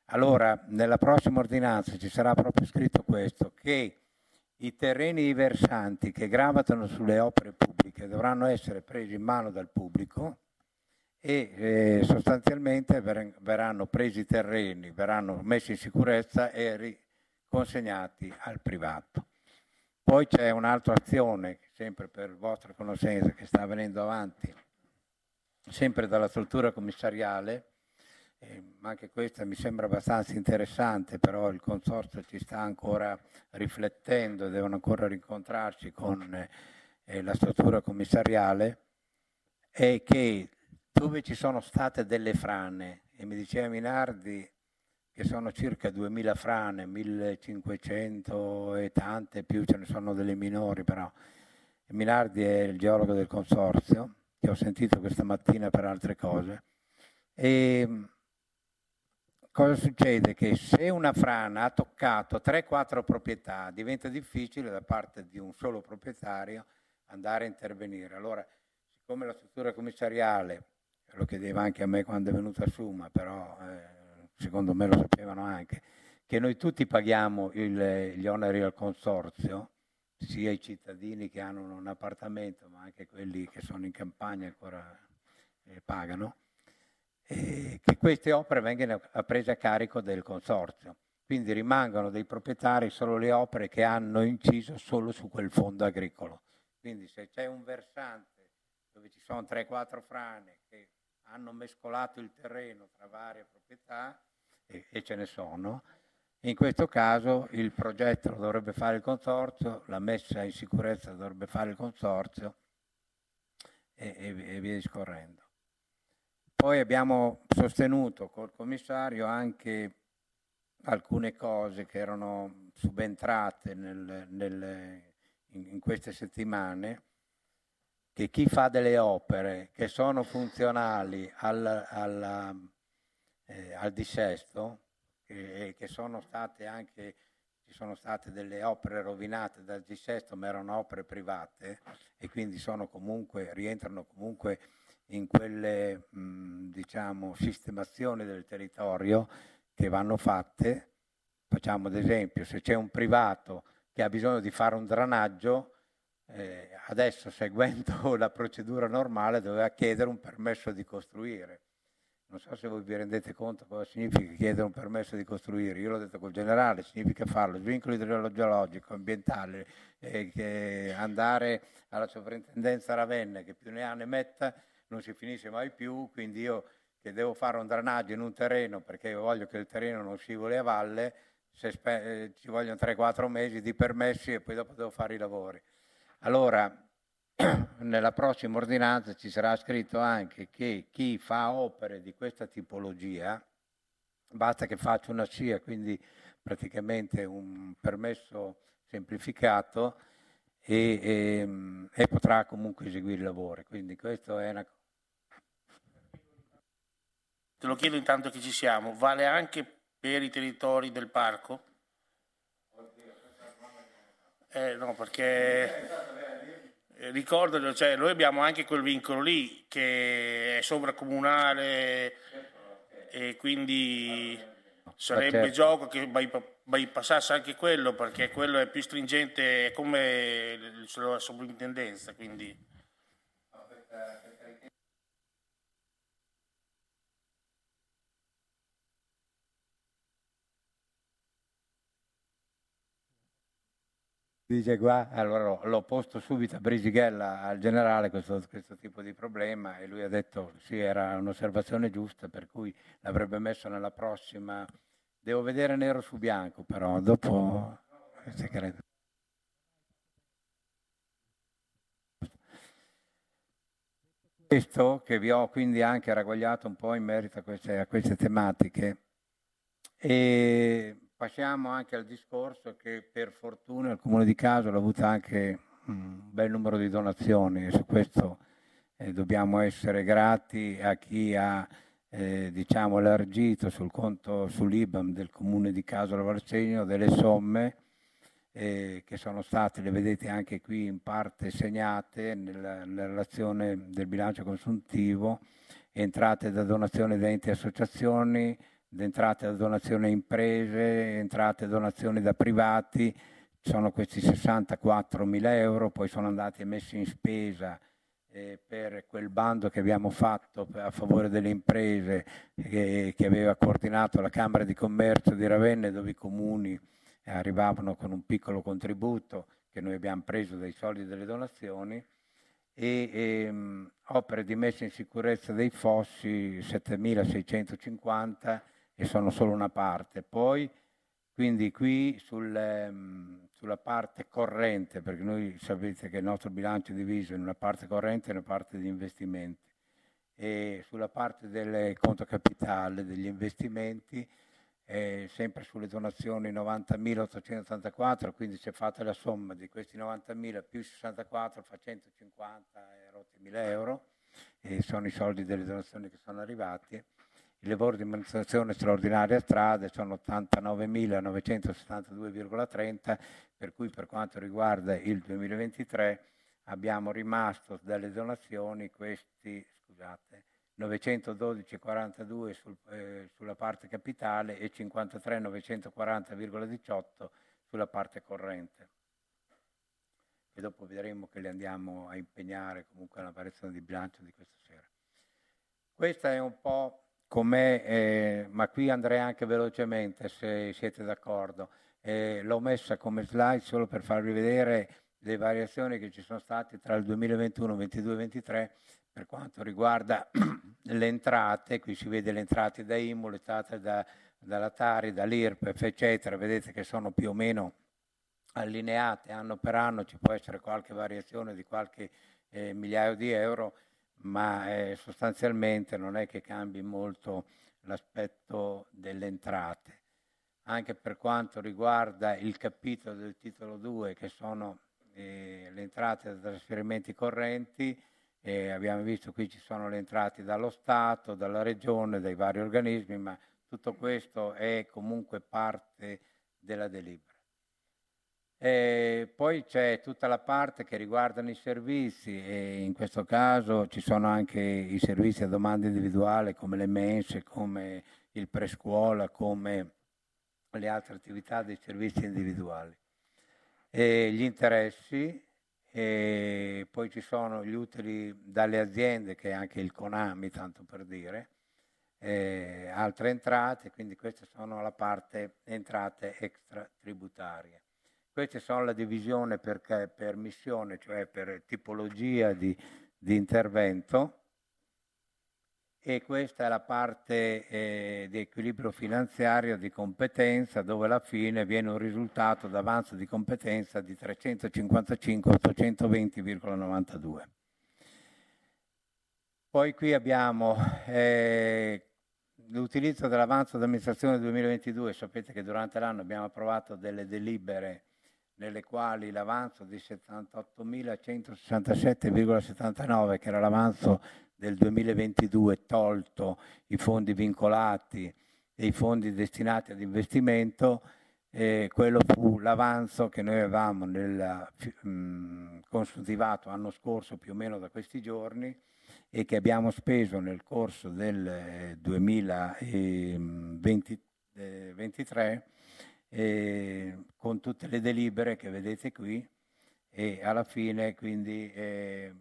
Allora, nella prossima ordinanza ci sarà proprio scritto questo, che i terreni e i versanti che gravatano sulle opere pubbliche dovranno essere presi in mano dal pubblico e sostanzialmente verranno presi i terreni, verranno messi in sicurezza e riconsegnati al privato. Poi c'è un'altra azione, sempre per vostra conoscenza, che sta avvenendo avanti, sempre dalla struttura commissariale, anche questa mi sembra abbastanza interessante, però il Consorzio ci sta ancora riflettendo, devono ancora rincontrarsi con la struttura commissariale, è che dove ci sono state delle frane, e mi diceva Minardi che sono circa 2000 frane, 1500 e tante più, ce ne sono delle minori però, e Minardi è il geologo del Consorzio, che ho sentito questa mattina per altre cose, e cosa succede? Che se una frana ha toccato 3-4 proprietà diventa difficile da parte di un solo proprietario andare a intervenire. Allora, siccome la struttura commissariale, lo chiedeva anche a me quando è venuta Suma, però secondo me lo sapevano anche, che noi tutti paghiamo gli oneri al Consorzio, sia i cittadini che hanno un appartamento, ma anche quelli che sono in campagna ancora pagano, che queste opere vengano prese a carico del Consorzio. Quindi rimangono dei proprietari solo le opere che hanno inciso solo su quel fondo agricolo. Quindi se c'è un versante dove ci sono 3-4 frane che hanno mescolato il terreno tra varie proprietà, e ce ne sono, in questo caso il progetto lo dovrebbe fare il Consorzio, la messa in sicurezza dovrebbe fare il Consorzio e via discorrendo. Poi abbiamo sostenuto col commissario anche alcune cose che erano subentrate in queste settimane, che chi fa delle opere che sono funzionali al dissesto, e che sono state anche, ci sono state delle opere rovinate dal dissesto, ma erano opere private e quindi sono comunque, rientrano comunque in quelle diciamo sistemazioni del territorio che vanno fatte. Facciamo ad esempio, se c'è un privato che ha bisogno di fare un drenaggio, adesso seguendo la procedura normale doveva chiedere un permesso di costruire. Non so se voi vi rendete conto cosa significa chiedere un permesso di costruire. Io l'ho detto col generale, significa farlo, svincolo idrogeologico, ambientale, che andare alla sovrintendenza Ravenna, che più ne ha ne metta, non si finisce mai più. Quindi io che devo fare un drenaggio in un terreno perché voglio che il terreno non scivoli a valle, ci vogliono 3-4 mesi di permessi e poi dopo devo fare i lavori. Allora, nella prossima ordinanza ci sarà scritto anche che chi fa opere di questa tipologia, basta che faccia una SIA, quindi praticamente un permesso semplificato, e potrà comunque eseguire i lavori. Quindi questo è una... Te lo chiedo intanto che ci siamo, vale anche per i territori del parco? No, perché... Ricordo, cioè, noi abbiamo anche quel vincolo lì che è sovracomunale e quindi sarebbe gioco che bypassasse anche quello, perché quello è più stringente, è come la sovrintendenza. Quindi. Dice qua, allora l'ho posto subito a Brisighella, al generale, questo tipo di problema, e lui ha detto sì, era un'osservazione giusta, per cui l'avrebbe messo nella prossima. Devo vedere nero su bianco, però dopo se credo. Questo che vi ho quindi anche ragguagliato un po' in merito a queste tematiche. E passiamo anche al discorso che per fortuna il Comune di Casola ha avuto anche un bel numero di donazioni, e su questo dobbiamo essere grati a chi ha diciamo, elargito sul conto sull'IBAM del Comune di Casola Varsegno delle somme che sono state, le vedete anche qui in parte segnate nella relazione del bilancio consuntivo, entrate da donazioni da enti e associazioni, entrate da donazioni a imprese, entrate da donazioni da privati, sono questi 64.000 euro, poi sono andati e messi in spesa per quel bando che abbiamo fatto a favore delle imprese che aveva coordinato la Camera di Commercio di Ravenna, dove i comuni arrivavano con un piccolo contributo che noi abbiamo preso dai soldi delle donazioni, e opere di messa in sicurezza dei fossi 7.650, e sono solo una parte. Poi quindi qui sulla parte corrente, perché noi sapete che il nostro bilancio è diviso in una parte corrente e una parte di investimenti, e sulla parte del conto capitale degli investimenti sempre sulle donazioni 90.884, quindi se fate la somma di questi 90.000 più 64 fa 150.000 euro, e sono i soldi delle donazioni che sono arrivati. I lavori di manutenzione straordinaria a strade sono 89.972,30, per cui per quanto riguarda il 2023 abbiamo rimasto dalle donazioni questi, scusate, 912,42 sulla parte capitale e 53.940,18 sulla parte corrente. E dopo vedremo che li andiamo a impegnare comunque alla variazione di bilancio di questa sera. Questa è un po' com'è, ma qui andrei anche velocemente se siete d'accordo. L'ho messa come slide solo per farvi vedere le variazioni che ci sono state tra il 2021, 22 e 23 per quanto riguarda le entrate. Qui si vede le entrate da IMU, le entrate dalla Tari, dall'IRPEF, eccetera. Vedete che sono più o meno allineate anno per anno, ci può essere qualche variazione di qualche migliaio di euro, ma sostanzialmente non è che cambi molto l'aspetto delle entrate. Anche per quanto riguarda il capitolo del titolo 2, che sono le entrate da trasferimenti correnti, abbiamo visto qui ci sono le entrate dallo Stato, dalla Regione, dai vari organismi, ma tutto questo è comunque parte della delibera. E poi c'è tutta la parte che riguardano i servizi, e in questo caso ci sono anche i servizi a domanda individuale come le mense, come il prescuola, come le altre attività dei servizi individuali. E gli interessi, e poi ci sono gli utili dalle aziende, che è anche il Conami, tanto per dire, e altre entrate, quindi queste sono la parte entrate extratributarie. Queste sono la divisione per missione, cioè per tipologia di intervento, e questa è la parte di equilibrio finanziario di competenza, dove alla fine viene un risultato d'avanzo di competenza di 355.820,92. Poi qui abbiamo l'utilizzo dell'avanzo d'amministrazione 2022. Sapete che durante l'anno abbiamo approvato delle delibere nelle quali l'avanzo di 78.167,79, che era l'avanzo del 2022 tolto i fondi vincolati e i fondi destinati ad investimento, quello fu l'avanzo che noi avevamo consuntivato l'anno scorso più o meno da questi giorni, e che abbiamo speso nel corso del 2023 con tutte le delibere che vedete qui. E alla fine quindi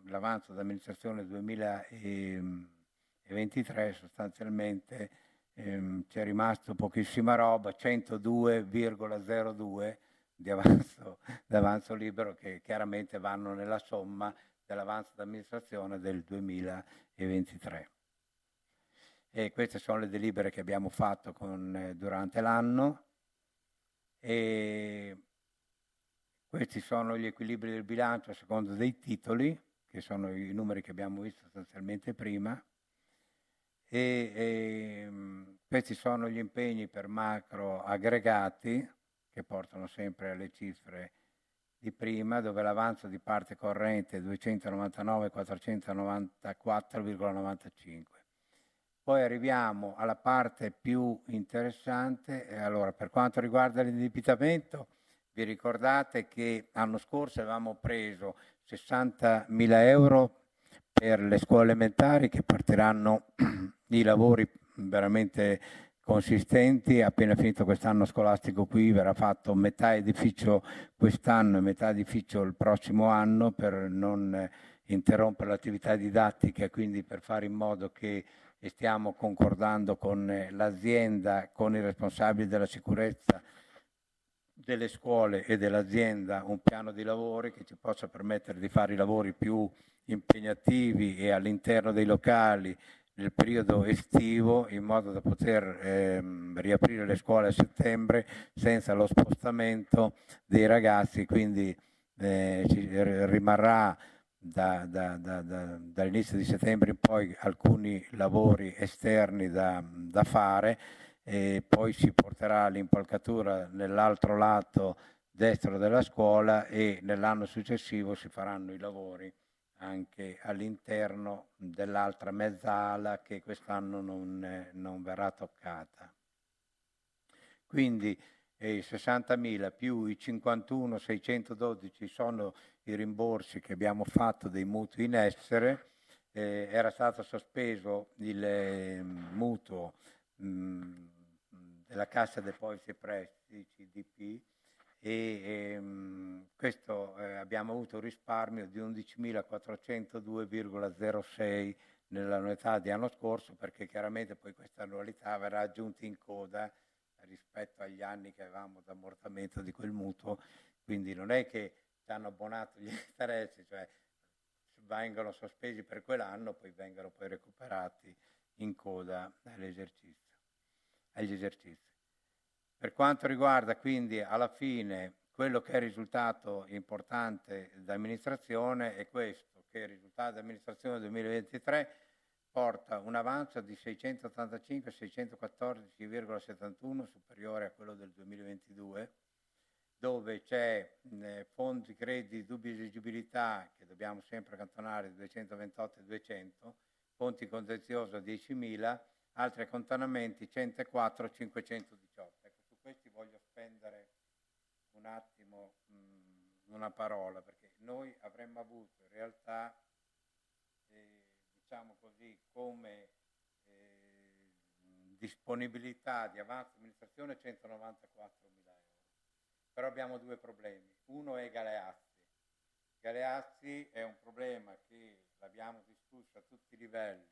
l'avanzo d'amministrazione 2023 sostanzialmente c'è rimasto pochissima roba, 102,02 di avanzo libero, che chiaramente vanno nella somma dell'avanzo d'amministrazione del 2023. E queste sono le delibere che abbiamo fatto durante l'anno. Questi sono gli equilibri del bilancio a seconda dei titoli, che sono i numeri che abbiamo visto sostanzialmente prima, e questi sono gli impegni per macro aggregati, che portano sempre alle cifre di prima, dove l'avanzo di parte corrente è 299.494,95. Poi arriviamo alla parte più interessante. Allora, per quanto riguarda l'indebitamento, vi ricordate che l'anno scorso avevamo preso 60.000 euro per le scuole elementari, che partiranno i lavori veramente consistenti. Appena finito quest'anno scolastico qui verrà fatto metà edificio quest'anno e metà edificio il prossimo anno, per non interrompere l'attività didattica, quindi per fare in modo che, e stiamo concordando con l'azienda, con i responsabili della sicurezza delle scuole e dell'azienda, un piano di lavori che ci possa permettere di fare i lavori più impegnativi e all'interno dei locali nel periodo estivo, in modo da poter riaprire le scuole a settembre senza lo spostamento dei ragazzi. Quindi ci rimarrà dall'inizio di settembre in poi alcuni lavori esterni da fare, e poi si porterà l'impalcatura nell'altro lato destro della scuola, e nell'anno successivo si faranno i lavori anche all'interno dell'altra mezza ala, che quest'anno non verrà toccata. Quindi i 60.000 più i 51.612 sono i rimborsi che abbiamo fatto dei mutui in essere. Era stato sospeso il mutuo della Cassa Depositi e Prestiti, CDP, e questo abbiamo avuto un risparmio di 11.402,06 nell'annualità di anno scorso, perché chiaramente poi questa annualità verrà aggiunta in coda rispetto agli anni che avevamo d'ammortamento di quel mutuo. Quindi non è che ci hanno abbonato gli interessi, cioè vengono sospesi per quell'anno, poi vengono poi recuperati in coda agli esercizi. Per quanto riguarda quindi alla fine quello che è risultato importante d'amministrazione, è questo, che il risultato d'amministrazione 2023 porta un avanzo di 685.614,71, superiore a quello del 2022, dove c'è fondi, crediti, dubbi di esigibilità che dobbiamo sempre accantonare 228 e 200, fonti contenzioso 10.000, altri accantonamenti 104 e 518. Ecco, su questi voglio spendere un attimo una parola, perché noi avremmo avuto in realtà, diciamo così, come disponibilità di avanzo amministrazione 194.000 euro. Però abbiamo due problemi. Uno è Galeazzi. Galeazzi è un problema che l'abbiamo discusso a tutti i livelli,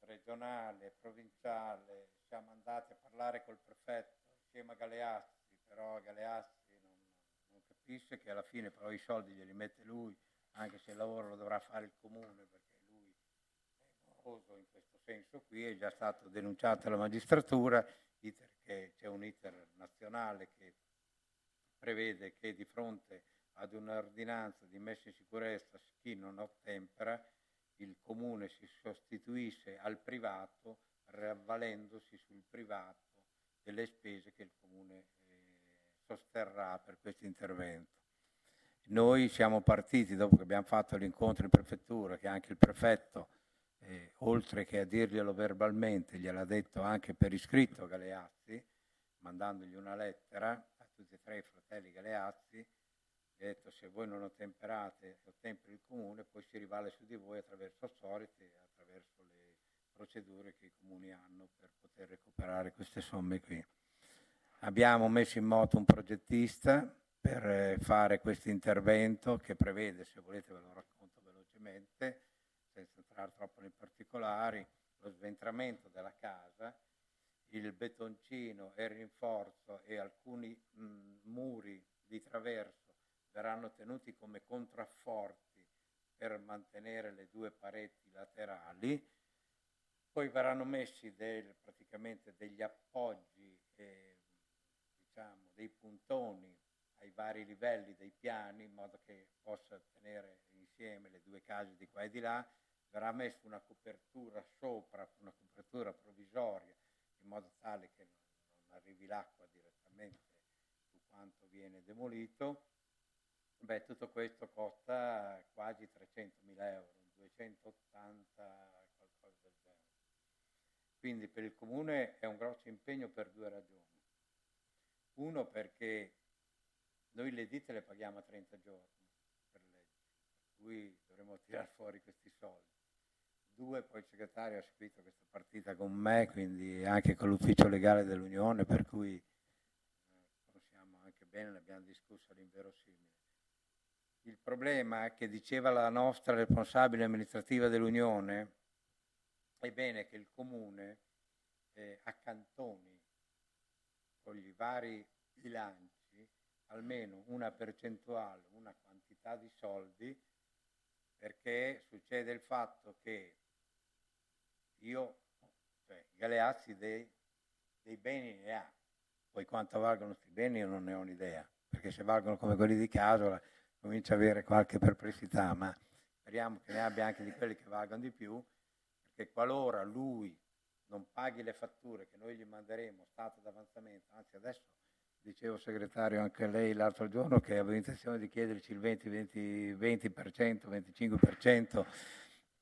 regionale, provinciale, siamo andati a parlare col prefetto insieme a Galeazzi, però Galeazzi non capisce che alla fine però i soldi glieli mette lui, anche se il lavoro lo dovrà fare il comune, perché lui è moroso in questo senso qui, è già stato denunciato alla magistratura, c'è un iter nazionale che prevede che di fronte ad un'ordinanza di messa in sicurezza chi non ottempera il comune si sostituisce al privato, ravvalendosi sul privato delle spese che il comune sosterrà per questo intervento. Noi siamo partiti, dopo che abbiamo fatto l'incontro in prefettura, che anche il prefetto, oltre che a dirglielo verbalmente, gliel'ha detto anche per iscritto Galeazzi, mandandogli una lettera a tutti e tre i fratelli Galeazzi, detto: se voi non ottemperate, ottemperi il comune, poi si rivale su di voi attraverso Assoriti e attraverso le procedure che i comuni hanno per poter recuperare queste somme qui. Abbiamo messo in moto un progettista per fare questo intervento che prevede, se volete ve lo racconto velocemente, senza entrare troppo nei particolari, lo sventramento della casa, il betoncino e il rinforzo e alcuni muri di traverso verranno tenuti come contrafforti per mantenere le due pareti laterali, poi verranno messi praticamente degli appoggi, diciamo, dei puntoni ai vari livelli dei piani, in modo che possa tenere insieme le due case di qua e di là, verrà messa una copertura sopra, una copertura provvisoria, in modo tale che non arrivi l'acqua direttamente su quanto viene demolito. Beh, tutto questo costa quasi 300.000 euro, 280 qualcosa del genere. Quindi per il comune è un grosso impegno per due ragioni. Uno, perché noi le ditte le paghiamo a 30 giorni per legge, per cui dovremmo tirar fuori questi soldi. Due, poi il segretario ha seguito questa partita con me, quindi anche con l'ufficio legale dell'Unione, per cui conosciamo anche bene, ne abbiamo discusso all'inverosimile. Il problema che diceva la nostra responsabile amministrativa dell'Unione è bene che il Comune accantoni con i vari bilanci almeno una percentuale, una quantità di soldi, perché succede il fatto che Galeazzi dei beni ne ha, poi quanto valgono questi beni io non ne ho un'idea, perché se valgono come quelli di Casola comincia a avere qualche perplessità, ma speriamo che ne abbia anche di quelli che valgono di più, perché qualora lui non paghi le fatture che noi gli manderemo stato d'avanzamento, anzi adesso dicevo segretario anche lei l'altro giorno che avevo intenzione di chiederci il 20%, 25%,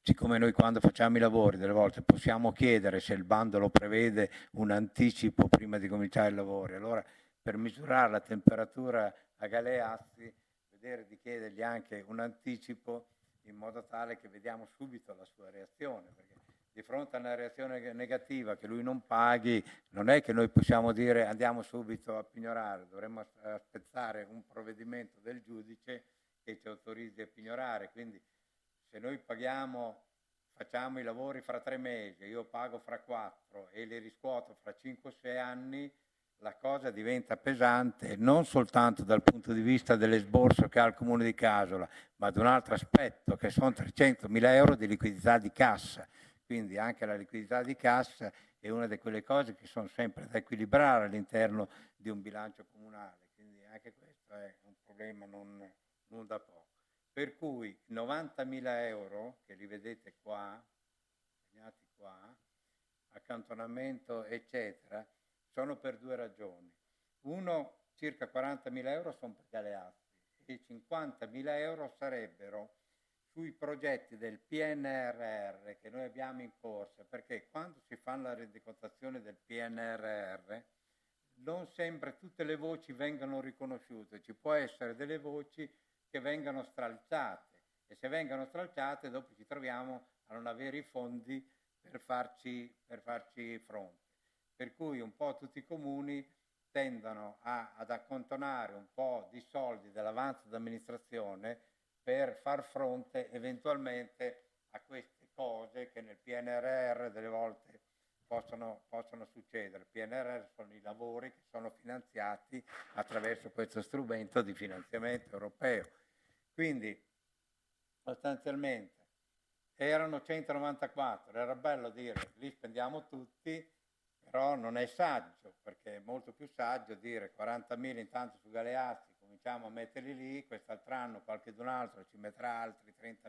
siccome noi quando facciamo i lavori delle volte possiamo chiedere, se il bando lo prevede, un anticipo prima di cominciare i lavori. Allora, per misurare la temperatura a Galeazzi, di chiedergli anche un anticipo, in modo tale che vediamo subito la sua reazione, perché di fronte a una reazione negativa che lui non paghi non è che noi possiamo dire andiamo subito a pignorare, dovremmo aspettare un provvedimento del giudice che ci autorizzi a pignorare. Quindi se noi paghiamo, facciamo i lavori fra 3 mesi, io pago fra 4 e li riscuoto fra 5 o 6 anni, la cosa diventa pesante non soltanto dal punto di vista dell'esborso che ha il Comune di Casola, ma ad un altro aspetto, che sono 300.000 euro di liquidità di cassa. Quindi anche la liquidità di cassa è una di quelle cose che sono sempre da equilibrare all'interno di un bilancio comunale. Quindi anche questo è un problema non da poco. Per cui 90.000 euro, che li vedete qua, segnati qua, accantonamento eccetera, sono per due ragioni. Uno, circa 40.000 euro sono per Galeazzi e 50.000 euro sarebbero sui progetti del PNRR che noi abbiamo in corsa, perché quando si fa la rendicontazione del PNRR non sempre tutte le voci vengano riconosciute, ci può essere delle voci che vengano stralciate e se vengono stralciate dopo ci troviamo a non avere i fondi per farci fronte. Per cui un po' tutti i comuni tendono ad accantonare un po' di soldi dell'avanzo d'amministrazione per far fronte eventualmente a queste cose che nel PNRR delle volte possono succedere. Il PNRR sono i lavori che sono finanziati attraverso questo strumento di finanziamento europeo. Quindi sostanzialmente erano 194, era bello dire li spendiamo tutti, però non è saggio, perché è molto più saggio dire 40.000 intanto su Galeazzi, cominciamo a metterli lì, quest'altro anno qualcun altro ci metterà altri 30.000,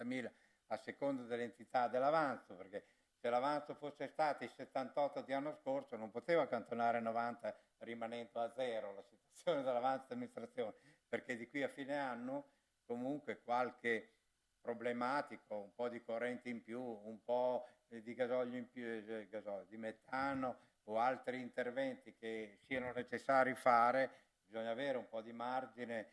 40.000 a seconda dell'entità dell'avanzo, perché se l'avanzo fosse stato il 78 di anno scorso non poteva accantonare 90 rimanendo a zero la situazione dell'avanzo d'amministrazione, perché di qui a fine anno comunque qualche problematico, un po' di corrente in più, un po' di gasolio in più, di metano o altri interventi che siano necessari fare, bisogna avere un po' di margine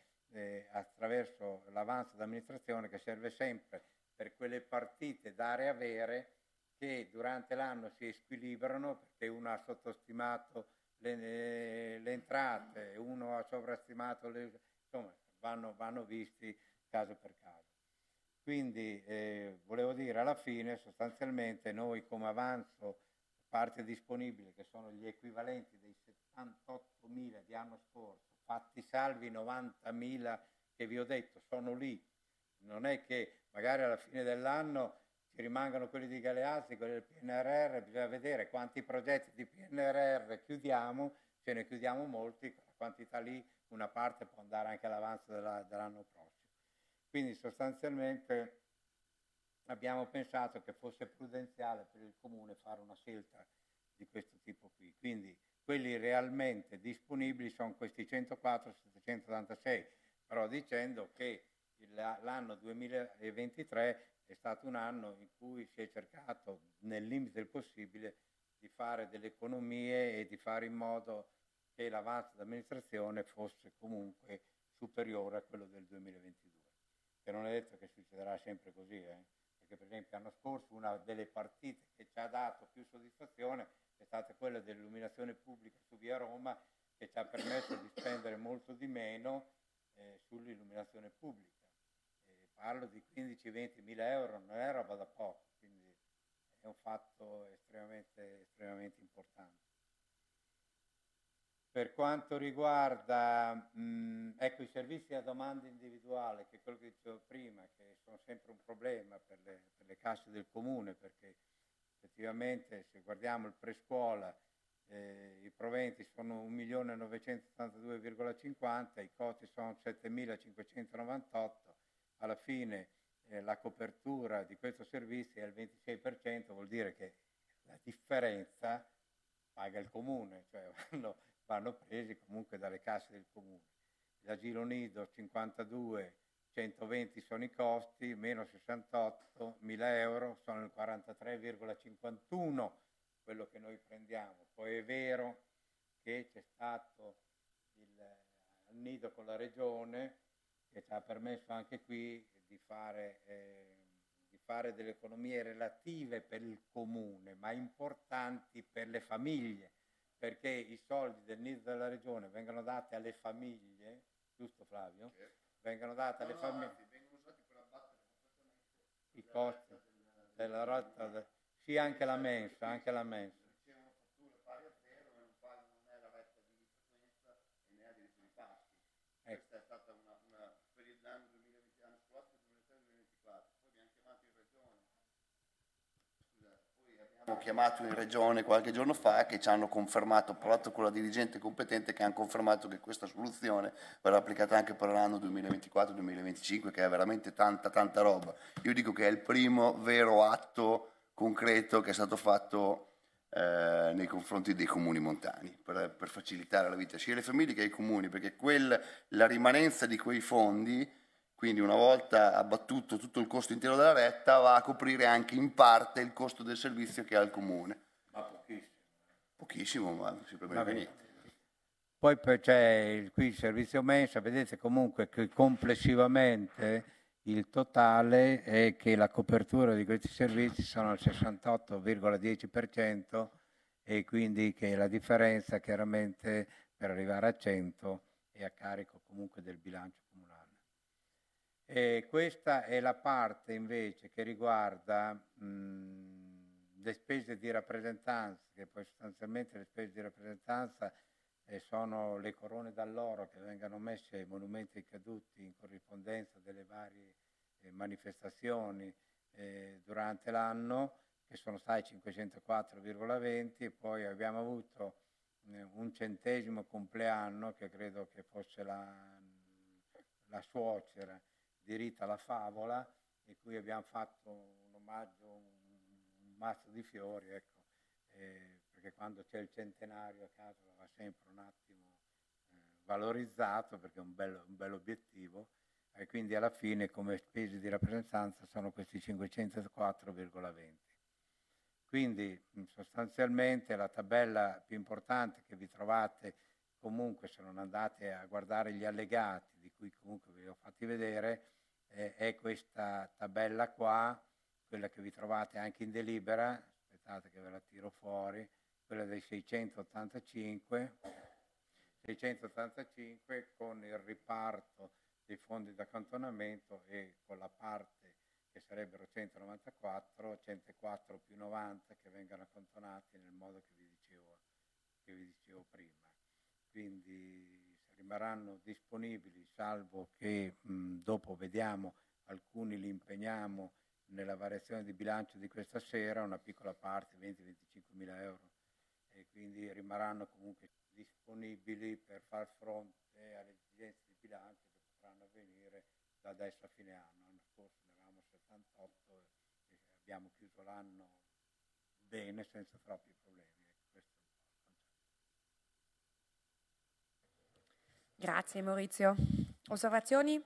attraverso l'avanzo d'amministrazione che serve sempre per quelle partite dare e avere che durante l'anno si squilibrano perché uno ha sottostimato le entrate, uno ha sovrastimato le... insomma vanno visti caso per caso. Quindi volevo dire alla fine sostanzialmente noi come avanzo parte disponibile che sono gli equivalenti dei 78.000 di anno scorso, fatti salvi i 90.000 che vi ho detto, sono lì. Non è che magari alla fine dell'anno ci rimangano quelli di Galeazzi, quelli del PNRR, bisogna vedere quanti progetti di PNRR chiudiamo, se ne chiudiamo molti, la quantità lì una parte può andare anche all'avanzo dell'anno prossimo. Quindi sostanzialmente abbiamo pensato che fosse prudenziale per il Comune fare una scelta di questo tipo qui. Quindi quelli realmente disponibili sono questi 104.786, però dicendo che l'anno 2023 è stato un anno in cui si è cercato, nel limite del possibile, di fare delle economie e di fare in modo che l'avanzo d'amministrazione fosse comunque superiore a quello del 2022. Che non è detto che succederà sempre così, perché per esempio l'anno scorso una delle partite che ci ha dato più soddisfazione è stata quella dell'illuminazione pubblica su via Roma, che ci ha permesso di spendere molto di meno sull'illuminazione pubblica. Parlo di 15-20 mila euro, non è roba da poco, quindi è un fatto estremamente importante. Per quanto riguarda ecco, i servizi a domanda individuale, che è quello che dicevo prima, che sono sempre un problema per le casse del Comune, perché effettivamente se guardiamo il prescuola i proventi sono 1.982,50, i coti sono 7.598, alla fine la copertura di questo servizio è il 26%, vuol dire che la differenza paga il Comune, cioè vanno presi comunque dalle casse del Comune. L'asilo nido 52, 120 sono i costi, meno 68.000 euro, sono il 43,51 quello che noi prendiamo. Poi è vero che c'è stato il nido con la Regione che ci ha permesso anche qui di fare delle economie relative per il Comune, ma importanti per le famiglie, perché i soldi del nido della Regione vengono dati alle famiglie, giusto Flavio? Certo. Vengono dati alle famiglie. Anzi, vengono usati per abbattere i costi della rotta. Sì, anche la mensa, anche la mensa. C'è una fattura pari a zero, ma non è la retta di frequenza e ne ha diritto di pasti. Questa è stata una per l'anno 2024. Poi abbiamo chiamato in Regione. Scusate, poi abbiamo chiamato in Regione qualche giorno fa che ci hanno confermato, parlato con la dirigente competente, che hanno confermato che questa soluzione verrà applicata anche per l'anno 2024-2025, che è veramente tanta roba. Io dico che è il primo vero atto concreto che è stato fatto nei confronti dei comuni montani, per facilitare la vita sia alle famiglie che ai comuni, perché la rimanenza di quei fondi, quindi una volta abbattuto tutto il costo intero della retta, va a coprire anche in parte il costo del servizio che ha il comune. Ma pochissimo. Pochissimo, ma sempre benvenuti. Poi c'è qui il servizio mensa, vedete comunque che complessivamente il totale è che la copertura di questi servizi sono al 68,10% e quindi che la differenza chiaramente per arrivare a 100 è a carico comunque del bilancio comunale. E questa è la parte invece che riguarda le spese di rappresentanza, che poi sostanzialmente le spese di rappresentanza sono le corone d'alloro che vengano messe ai monumenti ai caduti in corrispondenza delle varie manifestazioni durante l'anno, che sono stati 504,20, e poi abbiamo avuto un 100° compleanno, che credo che fosse la suocera di Rita la Favola, di cui abbiamo fatto un omaggio, un mazzo di fiori, ecco. Perché quando c'è il centenario a Casola va sempre un attimo valorizzato, perché è un bel obiettivo, e quindi alla fine come spese di rappresentanza sono questi 504,20. Quindi sostanzialmente la tabella più importante che vi trovate comunque, se non andate a guardare gli allegati, di cui comunque vi ho fatti vedere, è questa tabella qua, quella che vi trovate anche in delibera, aspettate che ve la tiro fuori, quella dei 685 con il riparto dei fondi d'accantonamento e con la parte che sarebbero 104 più 90 che vengano accantonati nel modo che vi dicevo prima. Quindi rimarranno disponibili, salvo che dopo vediamo, alcuni li impegniamo nella variazione di bilancio di questa sera, una piccola parte, 20-25.000 euro, e quindi rimarranno comunque disponibili per far fronte alle esigenze di bilancio che potranno avvenire da adesso a fine anno. L'anno scorso ne eravamo 78 e abbiamo chiuso l'anno bene, senza troppi problemi. Grazie Maurizio. Osservazioni?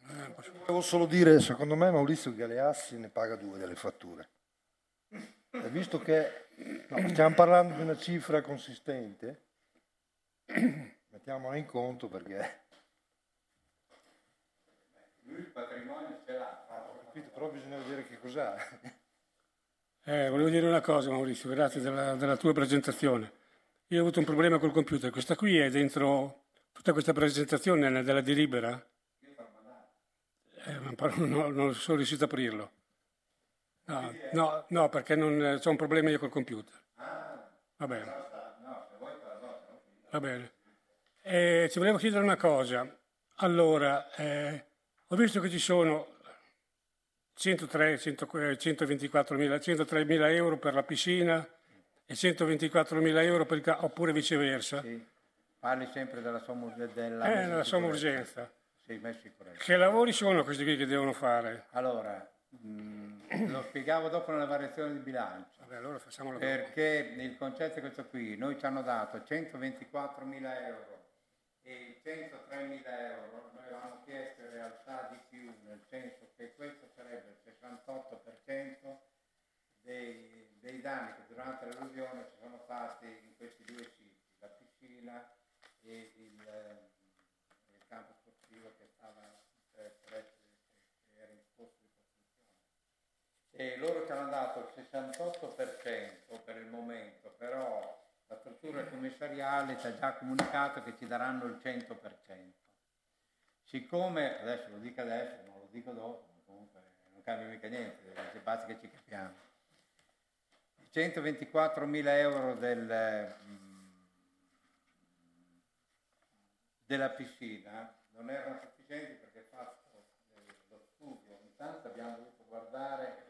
Volevo solo dire, secondo me Maurizio Galeazzi ne paga due delle fatture. E visto che stiamo parlando di una cifra consistente, mettiamola in conto, perché lui il patrimonio ce l'ha, però bisogna vedere che cos'ha. Volevo dire una cosa Maurizio, grazie della tua presentazione. Io ho avuto un problema col computer, questa qui è dentro tutta questa presentazione della delibera. Non sono riuscito ad aprirlo. No, perché c'ho un problema io col computer. Va bene. Va bene. Ci volevo chiedere una cosa. Allora, ho visto che ci sono 103.000 euro per la piscina e 124.000 euro per il oppure viceversa. Sì. Parli sempre della somma urgenza. Che lavori sono questi qui che devono fare? Allora, lo spiegavo dopo nella variazione di bilancio. Vabbè, allora facciamolo dopo. Perché il concetto è questo qui, noi ci hanno dato 124.000 euro e 103.000 euro, noi avevamo chiesto in realtà di più, nel senso che questo sarebbe il 68% dei danni che durante l'alluvione ci sono stati in questi due siti, la piscina e il campo sportivo, che stava era in corso di costruzione, e loro ci hanno dato il 68% per il momento, però la struttura commissariale ci ha già comunicato che ci daranno il 100%. Siccome, adesso lo dico adesso, non lo dico dopo, comunque non cambia mica niente, basta che ci capiamo, i 124.000 euro della piscina non erano sufficienti, perché fatto lo studio, ogni tanto abbiamo dovuto guardare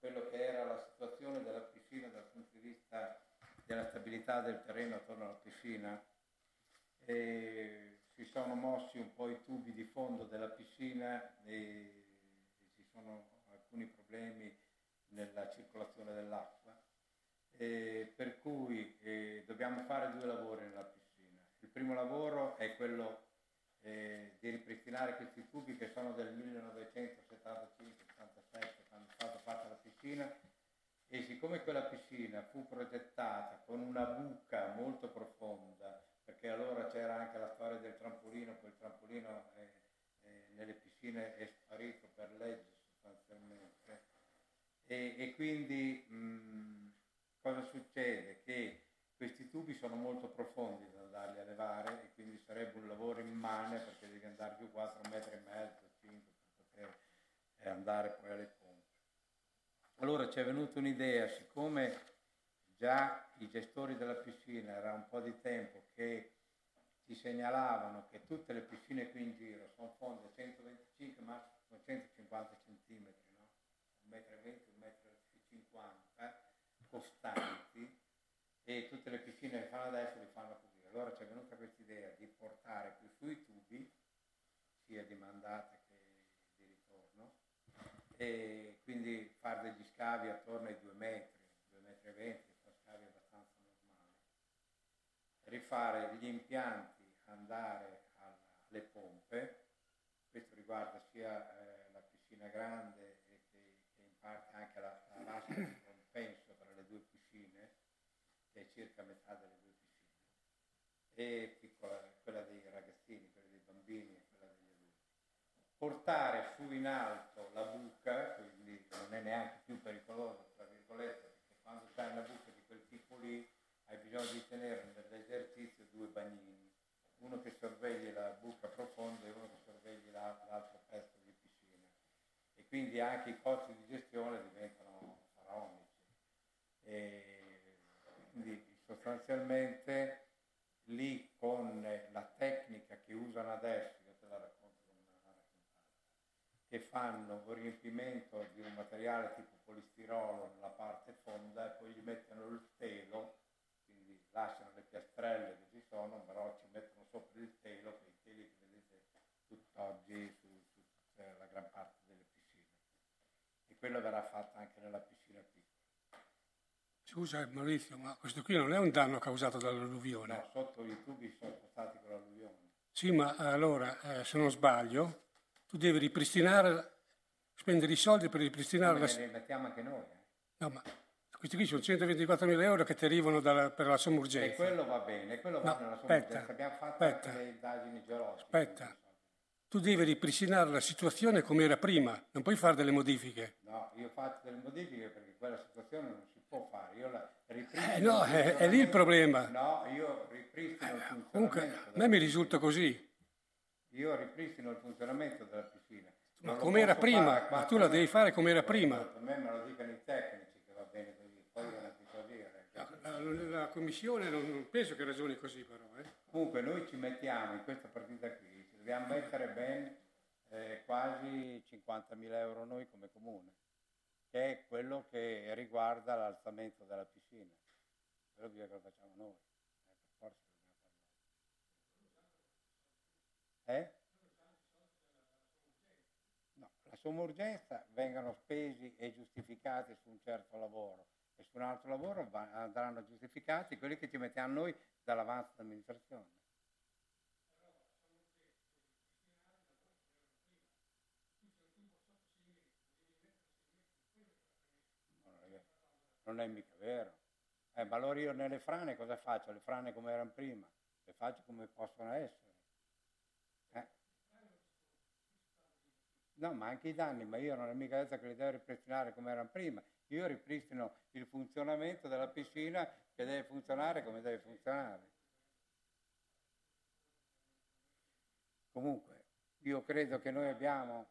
quello che era la situazione della piscina dal punto di vista della stabilità del terreno attorno alla piscina, e si sono mossi un po' i tubi di fondo della piscina e ci sono alcuni problemi nella circolazione dell'acqua, Per cui dobbiamo fare due lavori nella piscina. Il primo lavoro è quello di ripristinare questi tubi che sono del 1975, 77, quando è stata fatta la piscina, e siccome quella piscina fu progettata con una buca molto profonda, perché allora c'era anche la storia del trampolino, poi il trampolino nelle piscine è sparito per legge sostanzialmente, e quindi cosa succede? Che questi tubi sono molto profondi da andarli a levare, e quindi sarebbe un lavoro immane, perché devi andare giù 4 metri e mezzo, 5, per poter andare poi alle pompe. Allora ci è venuta un'idea, siccome già i gestori della piscina era un po' di tempo che ci segnalavano che tutte le piscine qui in giro sono fonde 125 massimo 150 cm, no? 1,20 m, 1,50 m, costanti, e tutte le piscine che fanno adesso le fanno così. Allora ci è venuta questa idea di portare qui sui tubi, sia di mandata che di ritorno, e quindi fare degli scavi attorno ai 2 metri, 2,20 m, scavi abbastanza normali, rifare gli impianti, andare alle pompe. Questo riguarda sia la piscina grande che in parte anche la vasca di compenso tra le due piscine, che è circa metà delle due piscine, e piccola, quella dei ragazzini, quella dei bambini e quella degli adulti. Portare su in alto la buca, quindi non è neanche più pericoloso, tra virgolette, perché quando stai nella buca di quel tipo lì hai bisogno di tenere nell'esercizio due bagnini, uno che sorvegli la buca profonda e uno che sorvegli l'altro pezzo di piscina, e quindi anche i costi di gestione diventano faraonici. Quindi sostanzialmente lì, con la tecnica che usano adesso, io te la racconto come me l'ha raccontata, che fanno un riempimento di un materiale tipo polistirolo nella parte fonda e poi gli mettono il telo, quindi lasciano le piastrelle che ci sono, però ci mettono sopra il telo, quei teli che vedete tutt'oggi su la gran parte delle piscine, e quello verrà fatto anche nella piscina piccola. Scusa Maurizio, ma questo qui non è un danno causato dall'alluvione? No, sotto i tubi sono spostati con l'alluvione. Sì, ma allora, se non sbaglio, tu devi ripristinare, spendere i soldi per ripristinare... Ma ne mettiamo anche noi. No, ma questi qui sono 124.000 euro che ti arrivano per la sommergenza. E quello va bene, quello va bene, no, la sommergenza. Abbiamo fatto le indagini geologiche. Aspetta, tu devi ripristinare la situazione come era prima, non puoi fare delle modifiche. No, io ho fatto delle modifiche perché quella situazione non si può fare, io la ripristino. No, è lì il problema. No, io ripristino il funzionamento. Comunque, a me mi risulta così. Io ripristino il funzionamento della piscina. Ma come era prima, ma tu la devi fare come era prima. A me lo dicono i tecnici che va bene così, poi io non ti so dire. La commissione non penso che ragioni così, però. Comunque noi ci mettiamo in questa partita qui, ci dobbiamo mettere ben quasi 50.000 euro noi come comune, che è quello che riguarda l'alzamento della piscina, quello che lo facciamo noi. Forse no, la sommergenza vengono spesi e giustificati su un certo lavoro, e su un altro lavoro andranno giustificati quelli che ci mettiamo noi dall'avanzo dell'amministrazione. Non è mica vero. Ma allora io nelle frane cosa faccio? Le frane come erano prima, le faccio come possono essere. No, ma anche i danni, ma io non ho mica detto che li devo ripristinare come erano prima. Io ripristino il funzionamento della piscina, che deve funzionare come deve funzionare. Comunque, io credo che noi abbiamo...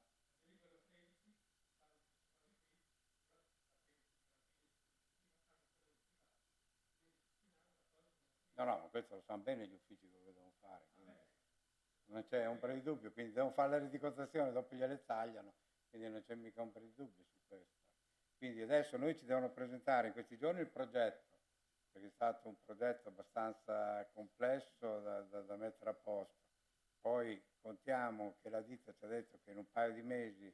No, ma questo lo sanno bene gli uffici che devono fare, non c'è un pre di dubbio, quindi devono fare la rendicontazione, dopo gliele tagliano, quindi non c'è mica un pre di dubbio su questo. Quindi adesso noi ci devono presentare in questi giorni il progetto, perché è stato un progetto abbastanza complesso da mettere a posto. Poi contiamo che la ditta ci ha detto che in un paio di mesi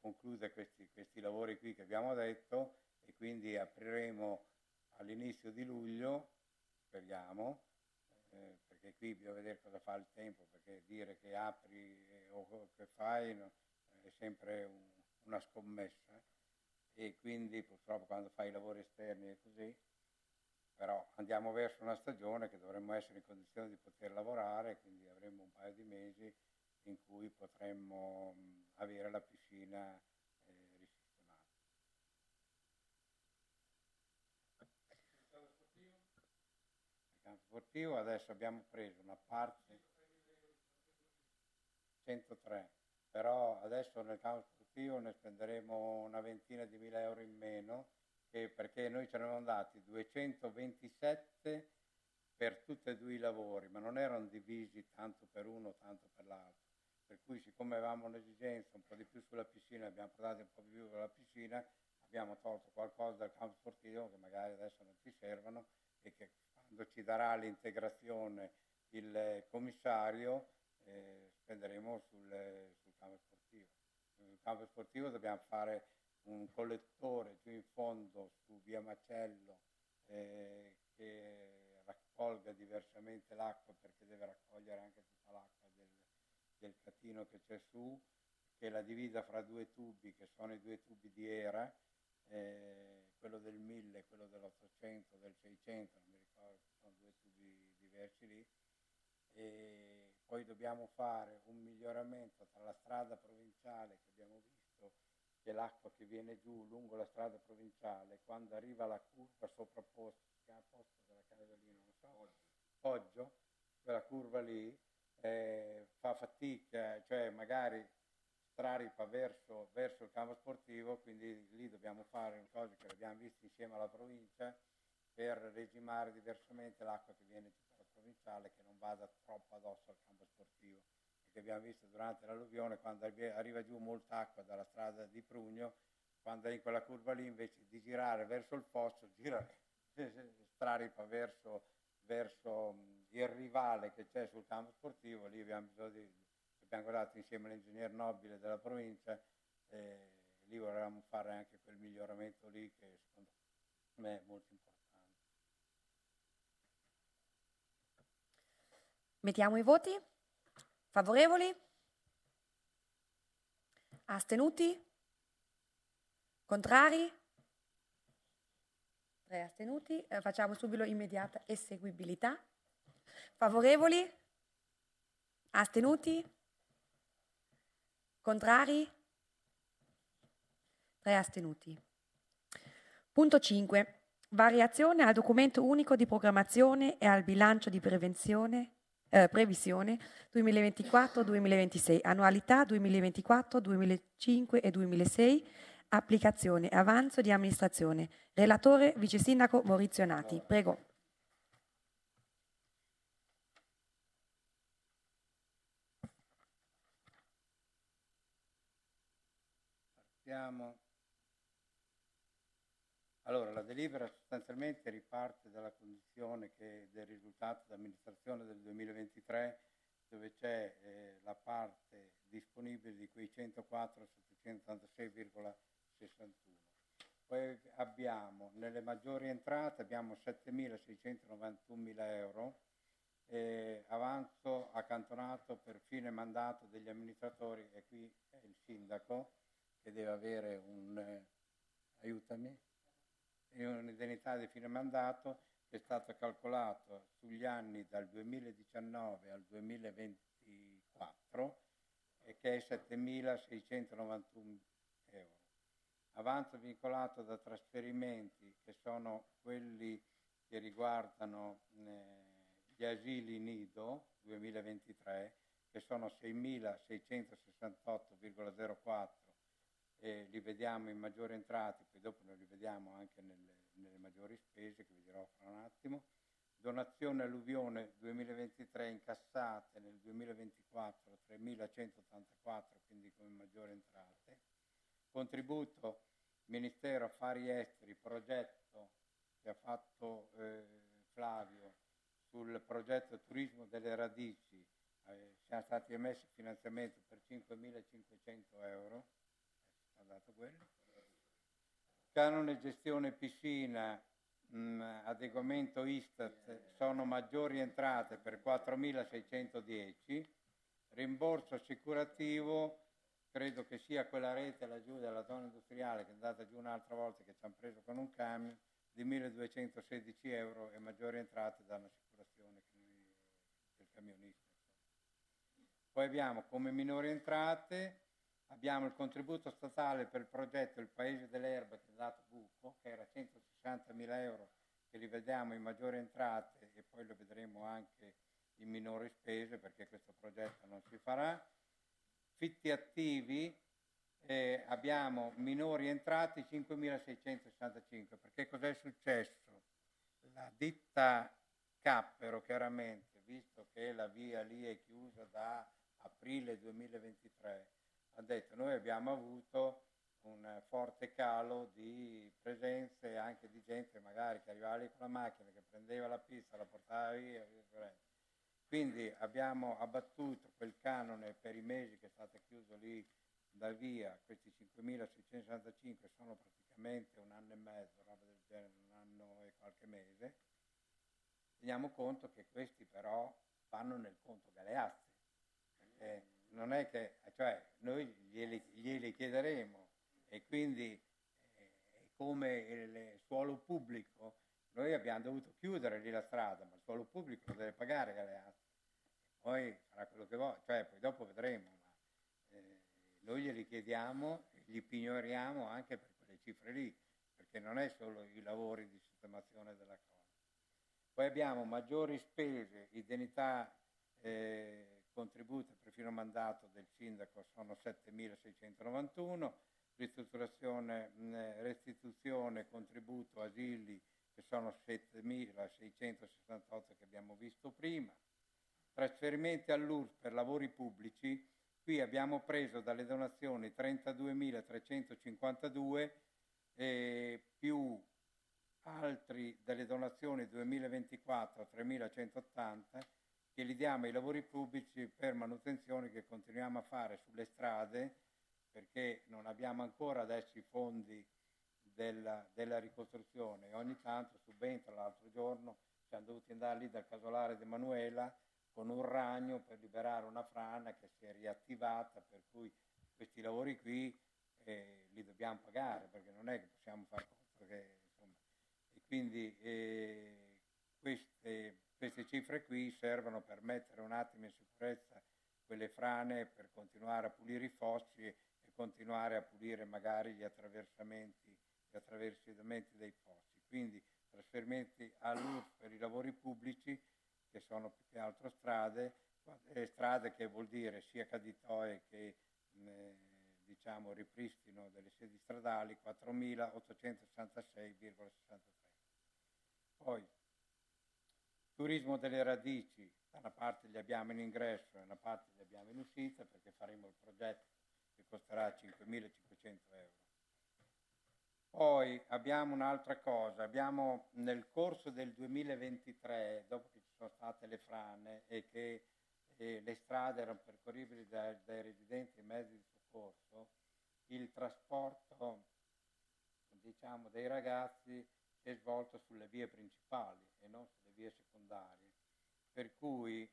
conclude questi lavori qui che abbiamo detto, e quindi apriremo all'inizio di luglio, speriamo, perché qui bisogna vedere cosa fa il tempo, perché dire che apri o che fai è sempre una scommessa, e quindi purtroppo quando fai i lavori esterni è così, però andiamo verso una stagione che dovremmo essere in condizione di poter lavorare, quindi avremo un paio di mesi in cui potremmo avere la piscina risistemata. Il campo sportivo adesso abbiamo preso una parte 103, però adesso nel campo sportivo ne spenderemo una ventina di €1000 in meno, perché noi ci eravamo dati 227 per tutti e due i lavori, ma non erano divisi tanto per uno tanto per l'altro, per cui siccome avevamo un'esigenza un po' di più sulla piscina, abbiamo portato un po' di più sulla piscina, abbiamo tolto qualcosa dal campo sportivo che magari adesso non ci servono, e che quando ci darà l'integrazione il commissario spenderemo sul campo sportivo. Sul campo sportivo dobbiamo fare un collettore giù in fondo su via Macello che raccolga diversamente l'acqua, perché deve raccogliere anche tutta l'acqua del catino che c'è su, che la divida fra due tubi che sono i due tubi di ERA, quello del 1000, quello dell'800, del 600, non mi ricordo, sono due tubi diversi lì, e poi dobbiamo fare un miglioramento tra la strada provinciale che abbiamo visto, che l'acqua che viene giù lungo la strada provinciale, quando arriva alla curva sovrapposta, si chiama posto della casa lì, non lo so, Poggio, quella curva lì fa fatica, cioè magari straripa verso il campo sportivo, quindi lì dobbiamo fare le cose che abbiamo visto insieme alla provincia per regimare diversamente l'acqua che viene giù dalla provinciale, che non vada troppo addosso al campo sportivo. Che abbiamo visto durante l'alluvione, quando arriva giù molta acqua dalla strada di Prugno, quando è in quella curva lì, invece di girare verso il fosso, gira, straripa verso il rivale che c'è sul campo sportivo. Lì abbiamo guardato insieme all'ingegner Nobile della provincia, lì volevamo fare anche quel miglioramento lì che secondo me è molto importante. Mettiamo i voti. Favorevoli? Astenuti? Contrari? 3 astenuti. Facciamo subito immediata eseguibilità. Favorevoli? Astenuti? Contrari? 3 astenuti. Punto 5. Variazione al documento unico di programmazione e al bilancio di previsione 2024-2026, annualità 2024, 2005 e 2006, applicazione, avanzo di amministrazione. Relatore, vice sindaco Maurizio Nati. Prego. Partiamo. Allora, la delibera sostanzialmente riparte dalla condizione che del risultato d'amministrazione del 2023, dove c'è la parte disponibile di quei 104.786,61. Poi abbiamo, nelle maggiori entrate, abbiamo 7.691.000 euro, avanzo accantonato per fine mandato degli amministratori, e qui è il sindaco che deve avere un... aiutami... un'indennità di fine mandato che è stata calcolata sugli anni dal 2019 al 2024 e che è 7.691 euro. Avanzo vincolato da trasferimenti, che sono quelli che riguardano gli asili nido 2023, che sono 6.668,04. Li vediamo in maggiori entrate, poi dopo noi li vediamo anche nelle maggiori spese, che vi dirò fra un attimo. Donazione alluvione 2023 incassate nel 2024 3.184, quindi come maggiori entrate. Contributo Ministero Affari Esteri, progetto che ha fatto Flavio sul progetto Turismo delle Radici, siamo stati emessi finanziamento per 5.500 euro. Dato quello. Canone gestione piscina adeguamento Istat sono maggiori entrate per 4.610, rimborso assicurativo, credo che sia quella rete laggiù della zona industriale che è andata giù un'altra volta che ci hanno preso con un camion, di 1.216 euro e maggiori entrate da un'assicurazione del camionista. Poi abbiamo come minori entrate, abbiamo il contributo statale per il progetto Il Paese dell'Erba che è dato buco, che era 160.000 euro, che li vediamo in maggiori entrate e poi lo vedremo anche in minori spese perché questo progetto non si farà. Fitti attivi, abbiamo minori entrate 5.665, perché cos'è successo? La ditta Cappero, chiaramente, visto che la via lì è chiusa da aprile 2023, ha detto noi abbiamo avuto un forte calo di presenze anche di gente magari che arrivava lì con la macchina, che prendeva la pista, la portava via, quindi abbiamo abbattuto quel canone per i mesi che è stato chiuso lì da via. Questi 5.665 sono praticamente un anno e mezzo, roba del genere, un anno e qualche mese. Teniamo conto che questi però vanno nel conto Galeazzi, perché non è che, cioè, noi glieli chiederemo, e quindi come il suolo pubblico, noi abbiamo dovuto chiudere lì la strada, ma il suolo pubblico lo deve pagare Galeazzi, poi farà quello che vuole, cioè poi dopo vedremo, ma noi glieli chiediamo e gli pignoriamo anche per quelle cifre lì, perché non è solo i lavori di sistemazione della cosa. Poi abbiamo maggiori spese, indennità contributi per fino mandato del sindaco sono 7.691, restituzione, contributo, asili che sono 7.668 che abbiamo visto prima, trasferimenti all'URSS per lavori pubblici, qui abbiamo preso dalle donazioni 32.352 più altri delle donazioni 2024 3.180 che li diamo ai lavori pubblici per manutenzioni che continuiamo a fare sulle strade, perché non abbiamo ancora adesso i fondi della ricostruzione, e ogni tanto subentra. L'altro giorno siamo dovuti andare lì dal casolare di Emanuela con un ragno per liberare una frana che si è riattivata, per cui questi lavori qui li dobbiamo pagare, perché non è che possiamo fare conto che, insomma, e quindi queste cifre qui servono per mettere un attimo in sicurezza quelle frane, per continuare a pulire i fossi e continuare a pulire magari gli attraversamenti dei fossi. Quindi trasferimenti all'URSS per i lavori pubblici, che sono più che altro strade, che vuol dire sia caditoie che diciamo ripristino delle sedi stradali, 4.866,63. Poi turismo delle radici, da una parte li abbiamo in ingresso e da una parte li abbiamo in uscita, perché faremo il progetto che costerà 5.500 euro. Poi abbiamo un'altra cosa, abbiamo nel corso del 2023, dopo che ci sono state le frane e che le strade erano percorribili dai residenti e mezzi di soccorso, il trasporto, diciamo, dei ragazzi si è svolto sulle vie principali e non sulle vie secondarie, per cui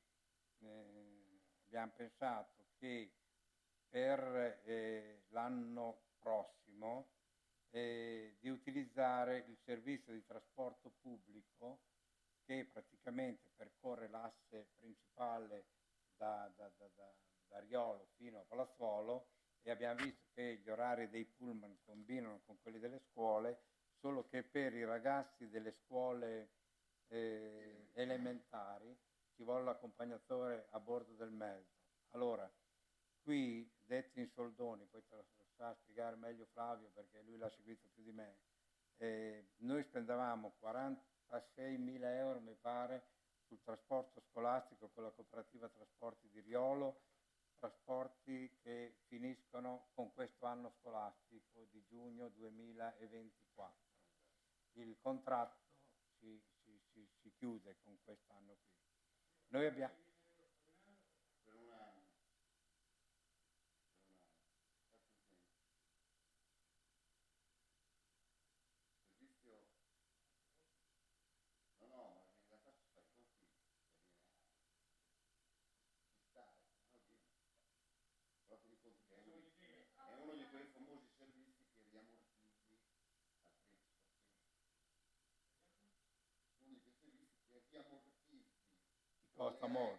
abbiamo pensato che per l'anno prossimo di utilizzare il servizio di trasporto pubblico che praticamente percorre l'asse principale da Riolo fino a Palazzuolo, e abbiamo visto che gli orari dei pullman combinano con quelli delle scuole, solo che per i ragazzi delle scuole elementari ci vuole l'accompagnatore a bordo del mezzo. Allora, qui detto in soldoni, poi te lo a spiegare meglio Flavio perché lui l'ha seguito più di me, noi spendevamo 46.000 euro mi pare sul trasporto scolastico con la cooperativa trasporti di Riolo, trasporti che finiscono con questo anno scolastico di giugno 2024, il contratto si chiude con quest'anno qui. Noi abbiamo costa molto.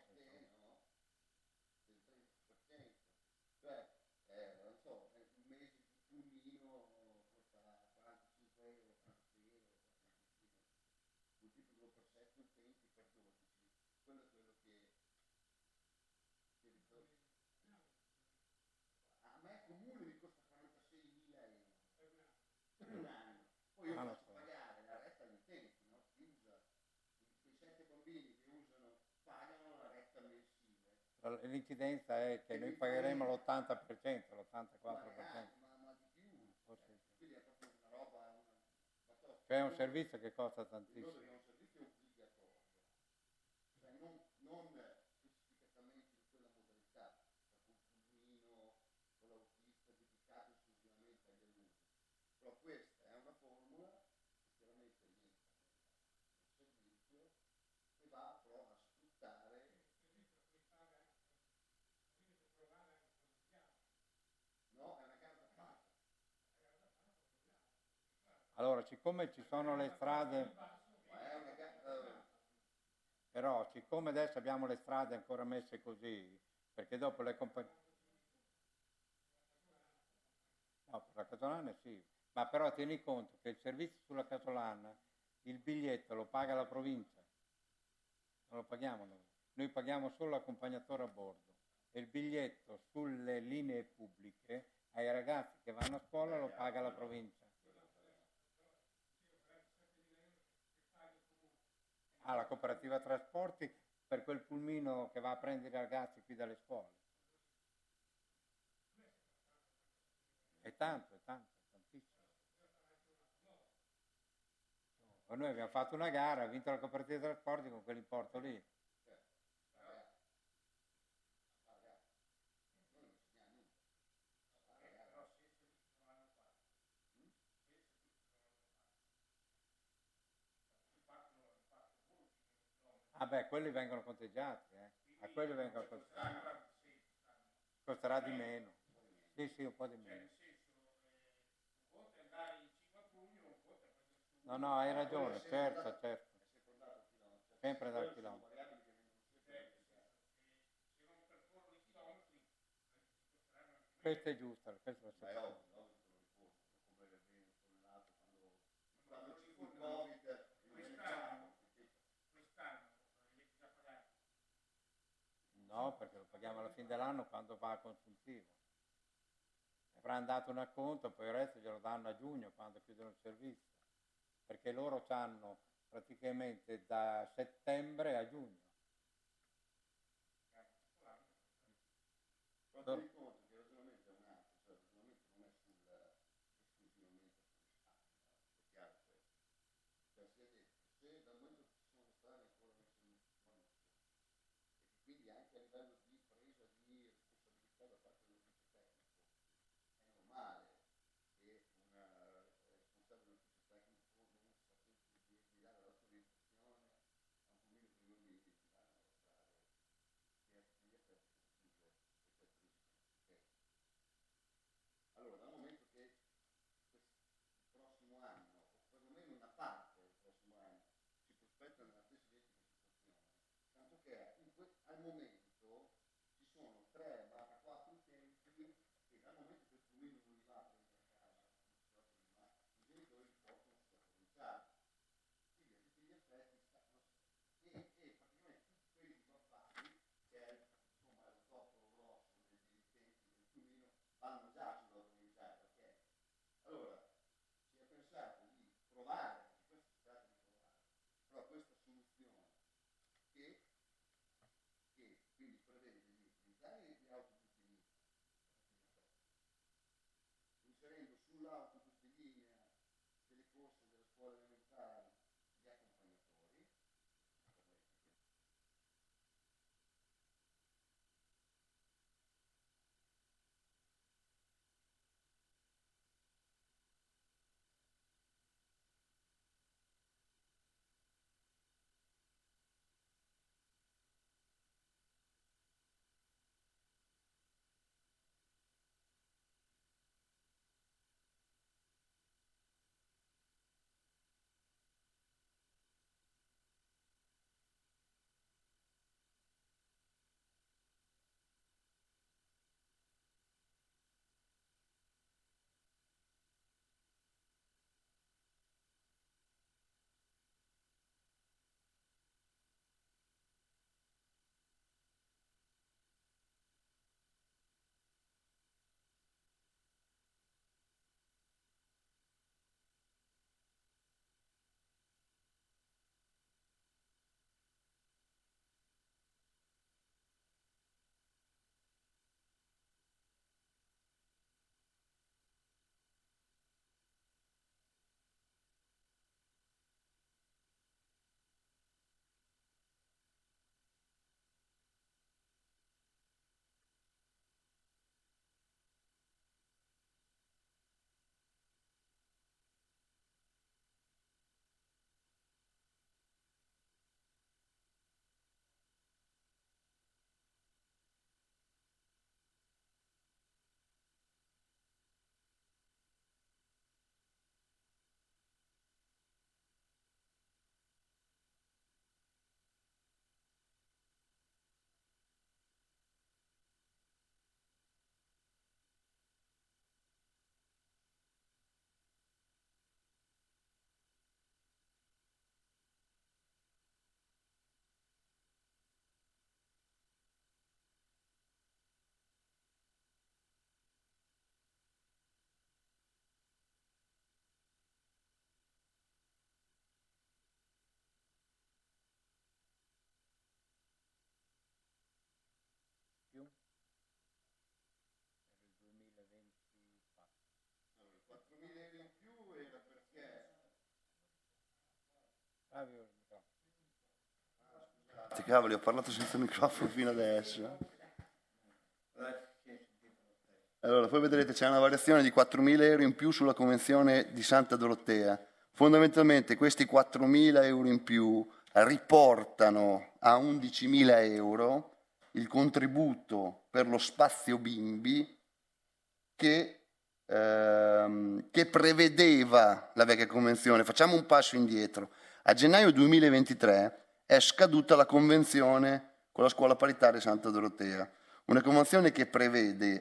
L'incidenza è che noi pagheremo l'80%, l'84%. Quindi è proprio una roba... Cioè è un servizio che costa tantissimo. È un servizio obbligatorio, cioè non specificatamente in quella modalità, con il pulmino, con l'autista dedicato esclusivamente agli alunni. Però questa è una formula che chiaramente diventa un servizio che va però a sfruttare. Allora, siccome ci sono le strade, però siccome adesso abbiamo le strade ancora messe così, perché dopo le compagnie... No, per la Casolana sì, ma però tieni conto che il servizio sulla Casolana, il biglietto lo paga la provincia, non lo paghiamo noi, noi paghiamo solo l'accompagnatore a bordo e il biglietto sulle linee pubbliche ai ragazzi che vanno a scuola lo paga la provincia. Ah, la cooperativa trasporti per quel pulmino che va a prendere i ragazzi qui dalle scuole. È tantissimo. Ma noi abbiamo fatto una gara, ha vinto la cooperativa trasporti con quell'importo lì. Ah beh, quelli vengono conteggiati, a quelli vengono conteggiati. Costerà di meno. Sì, un po' di meno. No, hai ragione, certo. Sempre dal chilometro. Questo è giusto, questo lo sappiamo. Quando ci fu il Covid, no, perché lo paghiamo alla fine dell'anno quando va a consuntivo. Avrà dato un acconto, poi il resto glielo danno a giugno quando chiudono il servizio. Perché loro hanno praticamente da settembre a giugno. Quando mi conto che il ragionamento è un altro, cioè il ragionamento non è esclusivamente sul Stato, cioè si è detto, se dal momento che ci sono stati ancora nessuno, quindi anche a livello di presa di responsabilità da parte dell'ufficio tecnico è normale che una responsabile dell'ufficio tecnico non sa di dare l'autorizzazione a un pubblico che non mi dà la strada che è per il e allora dal momento che il prossimo anno o perlomeno una parte del prossimo anno si prospetta nella stessa identica situazione, tanto che al momento Cavoli, ho parlato senza microfono fino adesso. Allora, poi vedrete c'è una variazione di 4.000 euro in più sulla Convenzione di Santa Dorotea. Fondamentalmente questi 4.000 euro in più riportano a 11.000 euro il contributo per lo spazio bimbi che prevedeva la vecchia Convenzione. Facciamo un passo indietro. A gennaio 2023 è scaduta la Convenzione con la scuola paritaria Santa Dorotea. Una convenzione che prevedeva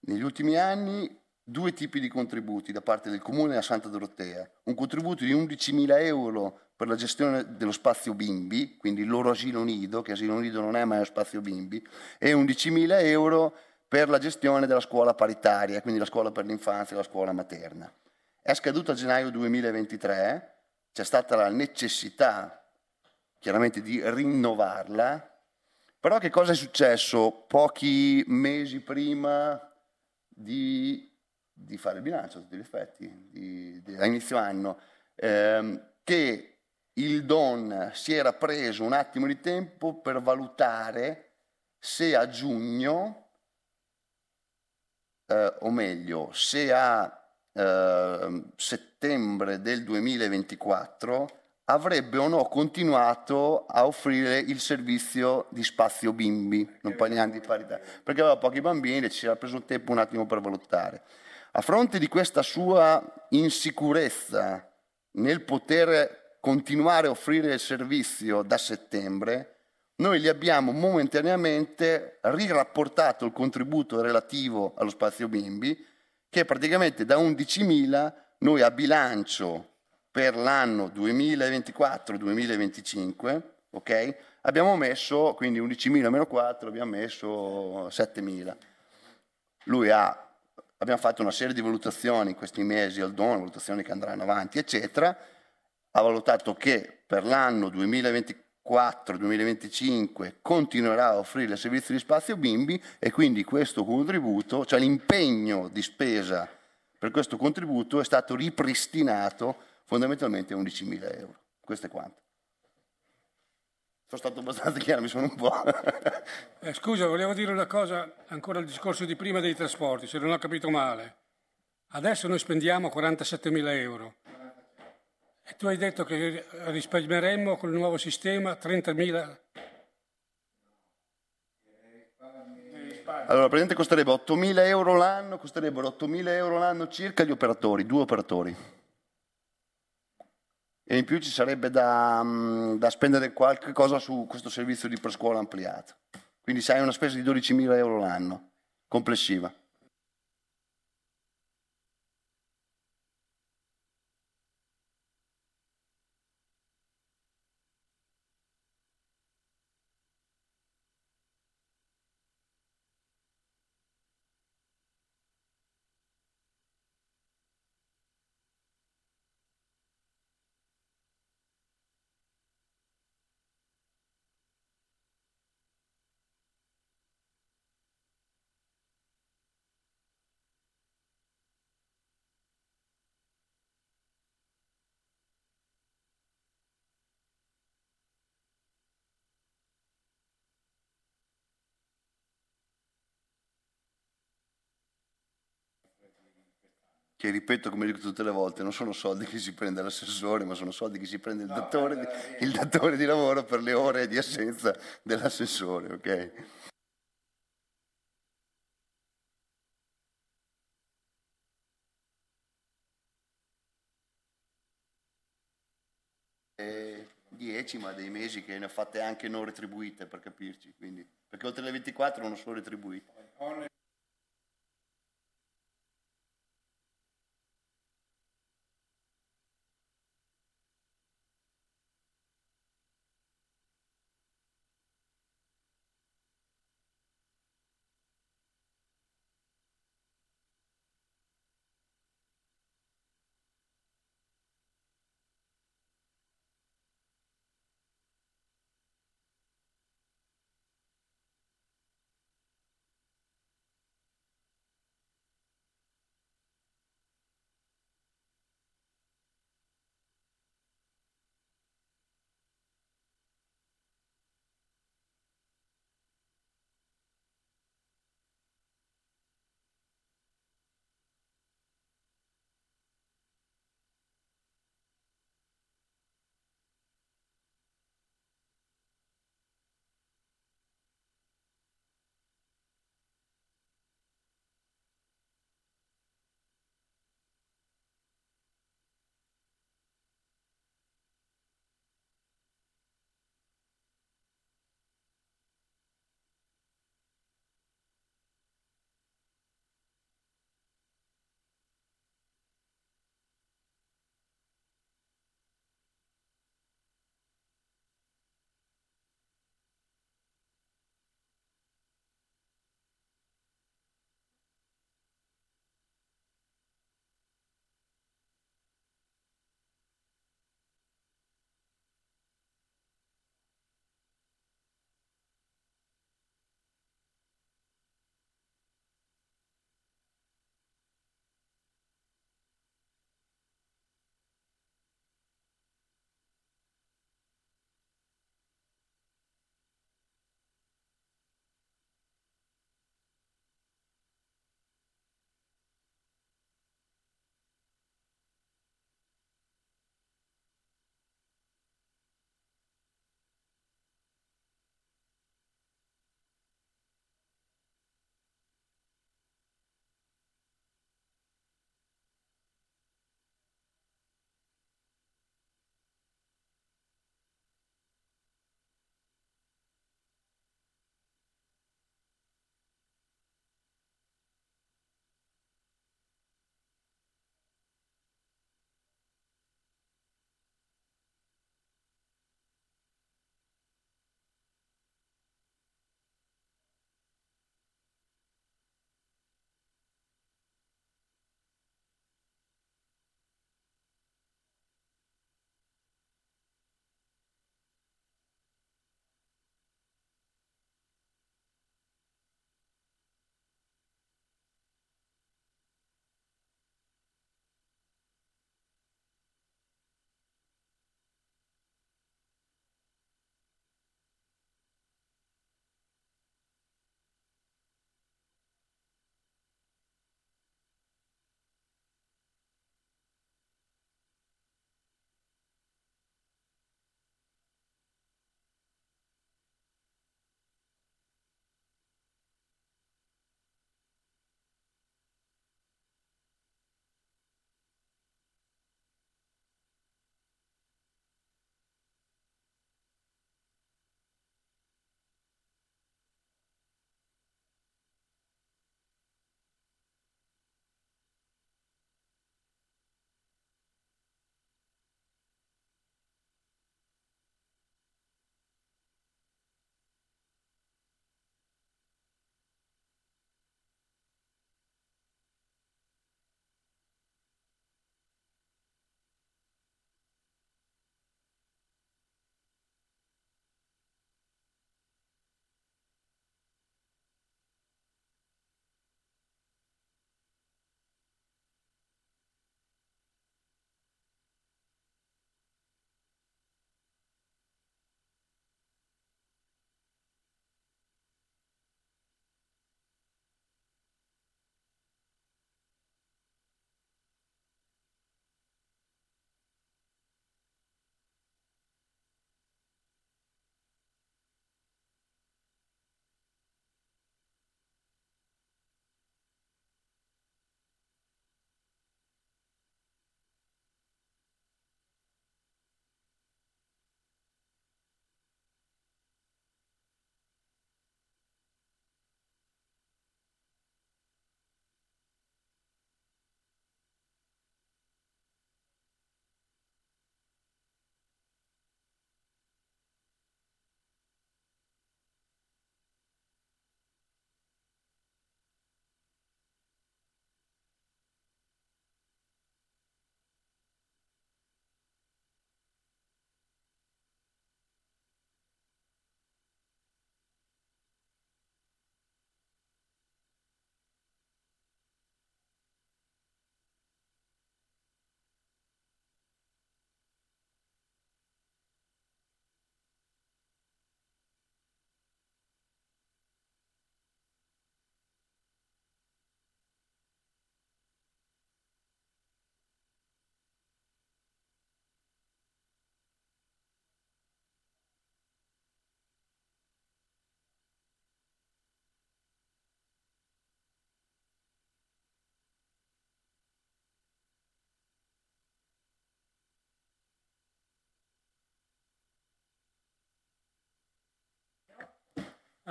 negli ultimi anni due tipi di contributi da parte del Comune a Santa Dorotea. Un contributo di 11.000 euro per la gestione dello spazio bimbi, quindi il loro asilo nido, che asilo nido non è ma è spazio bimbi, e 11.000 euro per la gestione della scuola paritaria, quindi la scuola per l'infanzia e la scuola materna. È scaduta a gennaio 2023, c'è stata la necessità chiaramente di rinnovarla. Però che cosa è successo pochi mesi prima di fare il bilancio, a tutti gli effetti, a inizio anno? Che il Don si era preso un attimo di tempo per valutare se a giugno, o meglio, se a settembre del 2024 avrebbe o no continuato a offrire il servizio di spazio bimbi, non parliamo di parità, perché aveva pochi bambini e ci era preso il tempo un attimo per valutare. A fronte di questa sua insicurezza nel poter continuare a offrire il servizio da settembre, noi gli abbiamo momentaneamente rirapportato il contributo relativo allo spazio bimbi, che praticamente da 11.000 noi a bilancio per l'anno 2024-2025, ok? Abbiamo messo, quindi 11.000 meno 4, abbiamo messo 7.000. Abbiamo fatto una serie di valutazioni in questi mesi al dono, valutazioni che andranno avanti, eccetera. Ha valutato che per l'anno 2024-2025 continuerà a offrire il servizio di spazio bimbi e quindi questo contributo, cioè l'impegno di spesa per questo contributo è stato ripristinato fondamentalmente 11.000 euro. Questo è quanto. Sono stato abbastanza chiaro, mi sono un po'... Scusa, volevo dire una cosa, ancora il discorso di prima dei trasporti, se non ho capito male. Adesso noi spendiamo 47.000 euro. E tu hai detto che risparmieremmo con il nuovo sistema 30.000... Allora, praticamente costerebbe 8.000 euro l'anno, costerebbero 8.000 euro l'anno circa gli operatori, due operatori. E in più ci sarebbe da spendere qualche cosa su questo servizio di prescuola ampliato. Quindi sai una spesa di 12.000 euro l'anno, complessiva. Che ripeto, come dico tutte le volte, non sono soldi che si prende l'assessore, ma sono soldi che si prende il datore di lavoro per le ore di assenza dell'assessore, ok? Ma dei mesi che ne ho fatte anche non retribuite, per capirci, quindi, perché oltre le 24 non sono retribuite.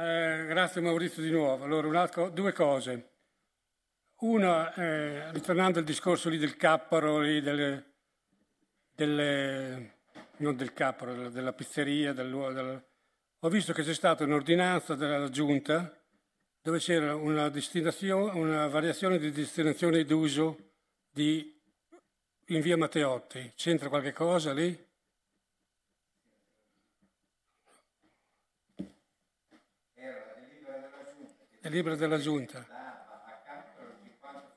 Grazie Maurizio di nuovo. Allora, due cose. Una, ritornando al discorso lì del capparo, lì non del capparo, della pizzeria, ho visto che c'è stata un'ordinanza della Giunta dove c'era una variazione di destinazione d'uso in via Matteotti. C'entra qualche cosa lì? È libera della Giunta. A campo del 50%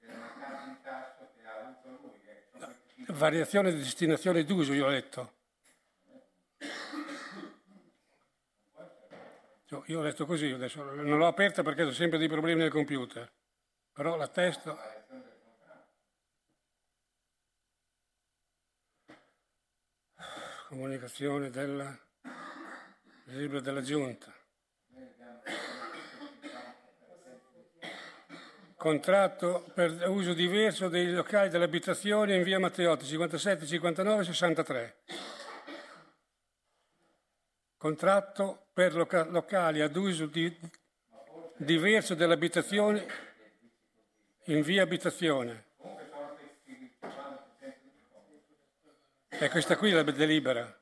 della casa in tasso che ha avuto lui. No, variazione di destinazione d'uso, io ho letto. Io ho letto così, adesso non l'ho aperta perché ho sempre dei problemi nel computer. Però la testo... Comunicazione della libera della Giunta. Contratto per uso diverso dei locali dell'abitazione in via Matteotti 57, 59, 63. Contratto per locali ad uso diverso dell'abitazione in via abitazione. E questa qui è la delibera.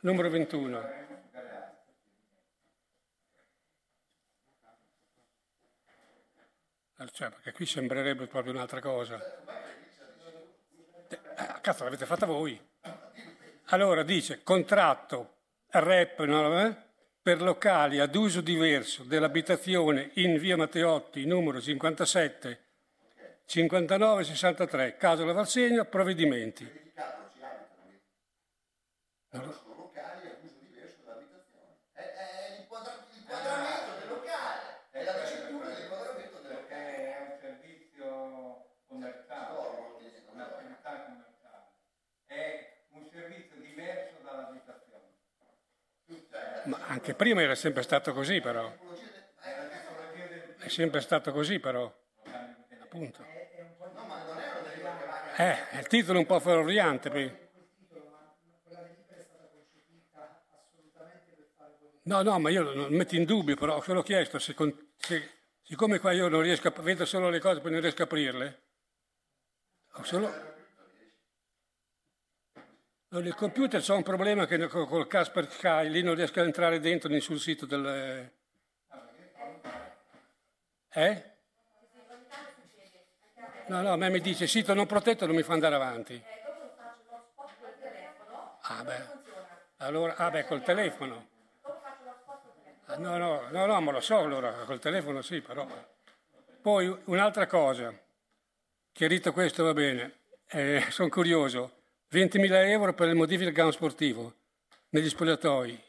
Numero 21. Cioè, perché qui sembrerebbe proprio un'altra cosa. Cazzo, l'avete fatta voi. Allora dice contratto per locali ad uso diverso dell'abitazione in via Matteotti numero 57 59 63 Casola Valsegno, provvedimenti. No. Ma anche prima era sempre stato così, però. È sempre stato così, però. Appunto. Il titolo è un po' ferroviante. No, ma io non metto in dubbio, però se l'ho chiesto, siccome qua io non riesco a... vedo solo le cose, poi non riesco a aprirle. Ho solo... Nel computer c'è un problema che col Casper Kai lì non riesco a entrare dentro nessun sito del... No, a me mi dice sito non protetto non mi fa andare avanti. Allora, col telefono. No, ma lo so allora, col telefono sì, però... Poi un'altra cosa, chiarito questo va bene, sono curioso. 20.000 euro per le modifiche al campo sportivo, negli spogliatoi.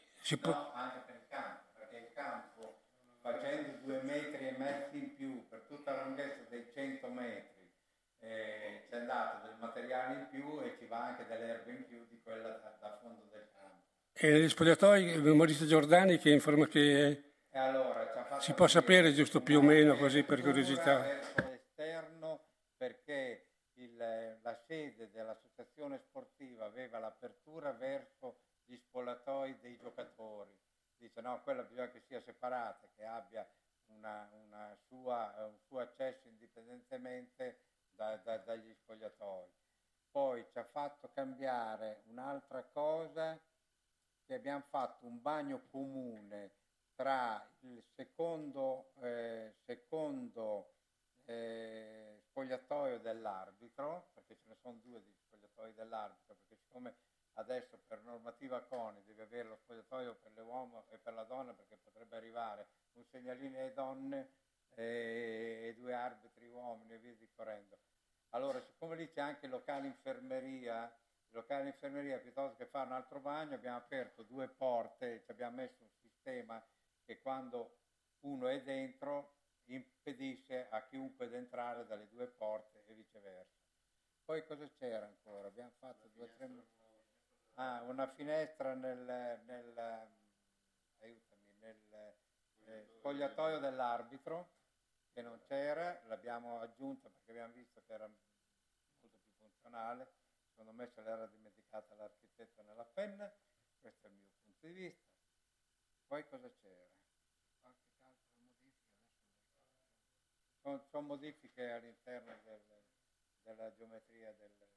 No, anche per il campo, perché il campo, facendo 2,5 metri in più, per tutta la lunghezza dei 100 metri, c'è andato del materiale in più e ci va anche dell'erba in più di quella da fondo del campo. E negli spogliatoi, Maurizio Giordani, che informa che si può sapere giusto più o meno, così per curiosità. Verso l'esterno, perché... la sede dell'associazione sportiva aveva l'apertura verso gli spogliatoi dei giocatori. Dice no, quella bisogna che sia separata, che abbia un suo accesso indipendentemente dagli spogliatoi. Poi ci ha fatto cambiare un'altra cosa, che abbiamo fatto un bagno comune tra il secondo spogliatoio dell'arbitro, perché ce ne sono due di spogliatoi dell'arbitro, perché siccome adesso per normativa CONI deve avere lo spogliatoio per l'uomo e per la donna, perché potrebbe arrivare un segnalino ai donne e due arbitri uomini e via discorrendo. Allora, siccome lì c'è anche il locale infermeria, piuttosto che fare un altro bagno, abbiamo aperto due porte, ci abbiamo messo un sistema che quando uno è dentro impedisce a chiunque di entrare dalle due porte e viceversa. Poi cosa c'era ancora? Abbiamo fatto una finestra nel spogliatoio dell'arbitro che non c'era, l'abbiamo aggiunta perché abbiamo visto che era molto più funzionale. Secondo me ce l'era dimenticata l'architetto nella penna, questo è il mio punto di vista. Poi cosa c'era? Qualche altra modifica? Sono modifiche all'interno della geometria del foglio.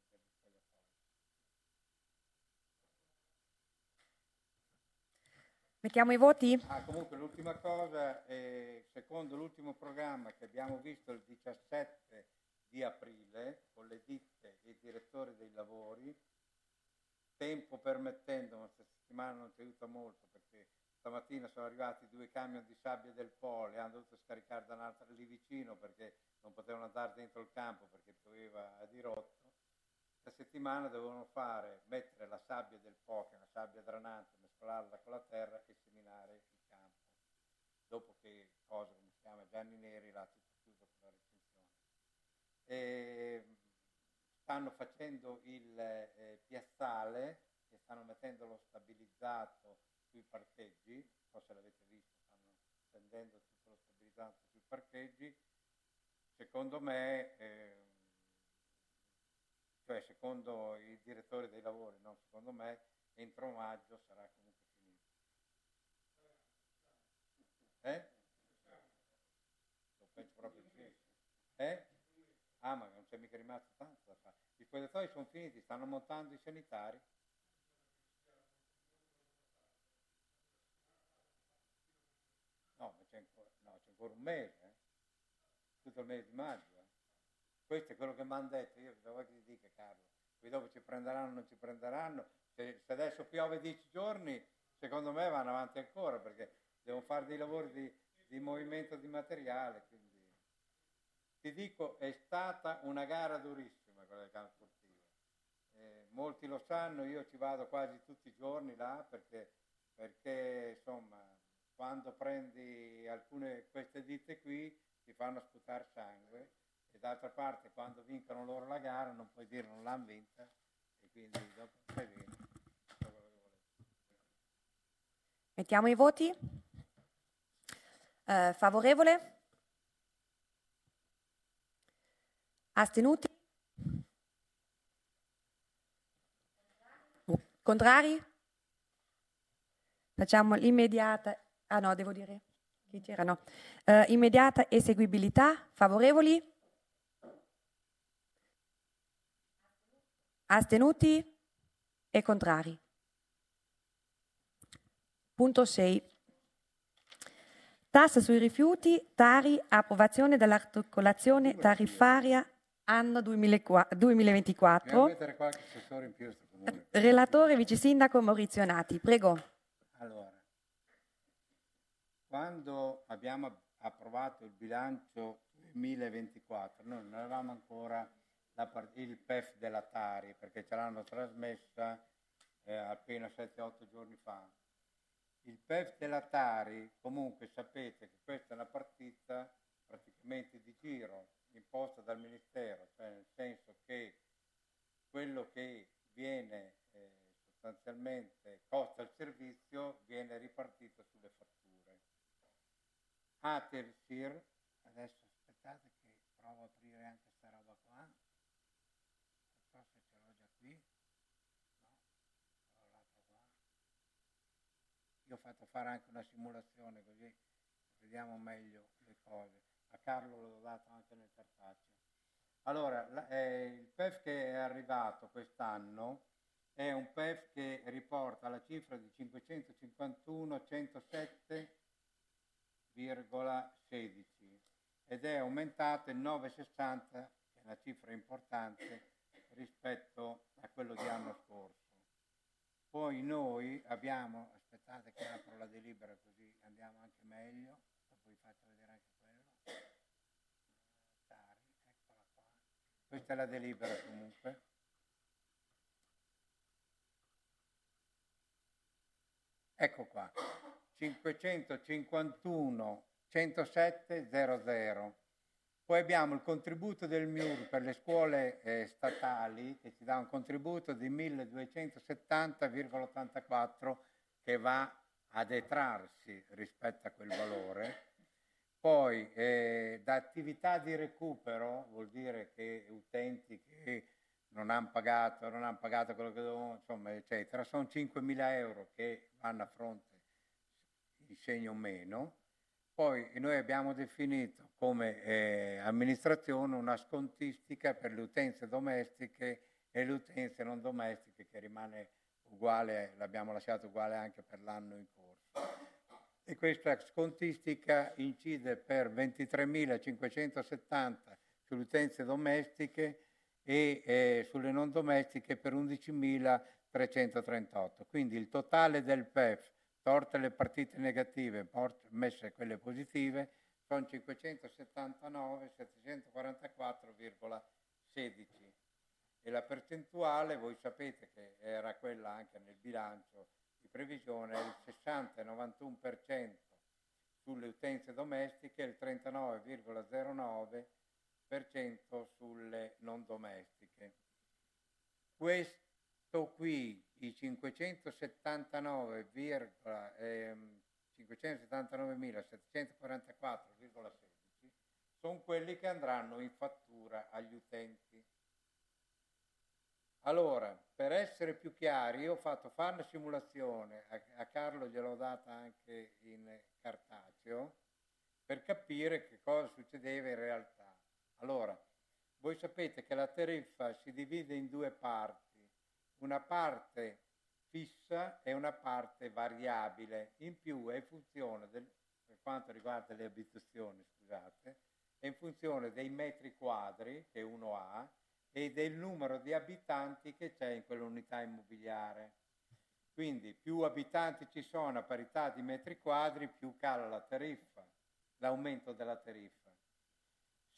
Mettiamo i voti? Comunque l'ultima cosa, secondo l'ultimo programma che abbiamo visto il 17 di aprile, con le ditte e i direttori dei lavori, tempo permettendo, ma questa settimana non ci aiuta molto perché stamattina sono arrivati 2 camion di sabbia del Po, le hanno dovuto scaricare da un'altra lì vicino perché non potevano andare dentro il campo perché pioveva a dirotto. Questa settimana dovevano mettere la sabbia del Po, che è una sabbia drenante, mescolarla con la terra e seminare il campo. Dopo che Gianni Neri l'ha tutto chiuso con la recinzione. Stanno facendo il piazzale e stanno mettendolo stabilizzato sui parcheggi, non so se l'avete visto, stanno tendendo tutto lo stabilizzato sui parcheggi. Secondo me, cioè secondo i direttori dei lavori, no? Secondo me entro maggio sarà comunque finito. Lo penso proprio così. Ma non c'è mica rimasto tanto da fare. I spogliatoi sono finiti, stanno montando i sanitari. No, ma c'è ancora un mese, tutto il mese di maggio. Questo è quello che mi hanno detto, io cosa vuoi che ti dica, Carlo? Poi dopo ci prenderanno o non ci prenderanno, se adesso piove 10 giorni, secondo me vanno avanti ancora, perché devono fare dei lavori di movimento di materiale, quindi ti dico è stata una gara durissima quella del campo sportivo. Molti lo sanno, io ci vado quasi tutti i giorni là, perché insomma quando prendi queste ditte qui ti fanno sputare sangue. E d'altra parte quando vincono loro la gara non puoi dire non l'hanno vinta, e quindi dopo stai bene. Mettiamo i voti. Favorevole? Astenuti? Contrari? Facciamo l'immediata. No, devo dire chi c'era, no. Immediata eseguibilità, favorevoli? Astenuti e contrari. Punto 6. Tassa sui rifiuti, Tari, approvazione dell'articolazione tariffaria anno 2024. Relatore vice sindaco Maurizio Nati, prego. Allora, quando abbiamo approvato il bilancio 2024, noi non eravamo ancora il PEF della Tari, perché ce l'hanno trasmessa appena 7-8 giorni fa. Il PEF della Tari, comunque sapete che questa è una partita praticamente di giro, imposta dal Ministero, cioè nel senso che quello che viene sostanzialmente costa il servizio viene ripartito sulle fatture. Atersir, adesso aspettate che provo a aprire anche questa roba qua. Io ho fatto fare anche una simulazione così vediamo meglio le cose. A Carlo l'ho dato anche nel cartaceo. Allora, il PEF che è arrivato quest'anno è un PEF che riporta la cifra di 551.107,16 ed è aumentata il 9,60, che è una cifra importante rispetto a quello di anno scorso. Poi noi abbiamo, aspettate che apro la delibera così andiamo anche meglio, dopo vi faccio vedere anche quello. Eccola qua. Questa è la delibera comunque. Ecco qua, 551.107,00. Poi abbiamo il contributo del MIUR per le scuole statali, che ci dà un contributo di 1.270,84 che va a detrarsi rispetto a quel valore. Poi da attività di recupero, vuol dire che utenti che non non hanno pagato quello che dovevano, insomma, eccetera. Sono 5.000 euro che vanno a fronte di segno meno. Poi noi abbiamo definito come amministrazione una scontistica per le utenze domestiche e le utenze non domestiche, che rimane uguale, l'abbiamo lasciato uguale anche per l'anno in corso. E questa scontistica incide per 23.570 sulle utenze domestiche e sulle non domestiche per 11.338. Quindi il totale del PEF, tolte le partite negative, messe quelle positive, sono 579.744,16. E la percentuale, voi sapete che era quella anche nel bilancio di previsione, è il 60,91% sulle utenze domestiche e il 39,09% sulle non domestiche. Questo qui, i 579.744,16 sono quelli che andranno in fattura agli utenti. Allora, per essere più chiari, io ho fatto fare una simulazione, a Carlo gliel'ho data anche in cartaceo, per capire che cosa succedeva in realtà. Allora, voi sapete che la tariffa si divide in due parti, una parte fissa e una parte variabile, in più è in funzione, per quanto riguarda le abitazioni, scusate, è in funzione dei metri quadri che uno ha e del numero di abitanti che c'è in quell'unità immobiliare. Quindi più abitanti ci sono a parità di metri quadri, più cala la tariffa, l'aumento della tariffa.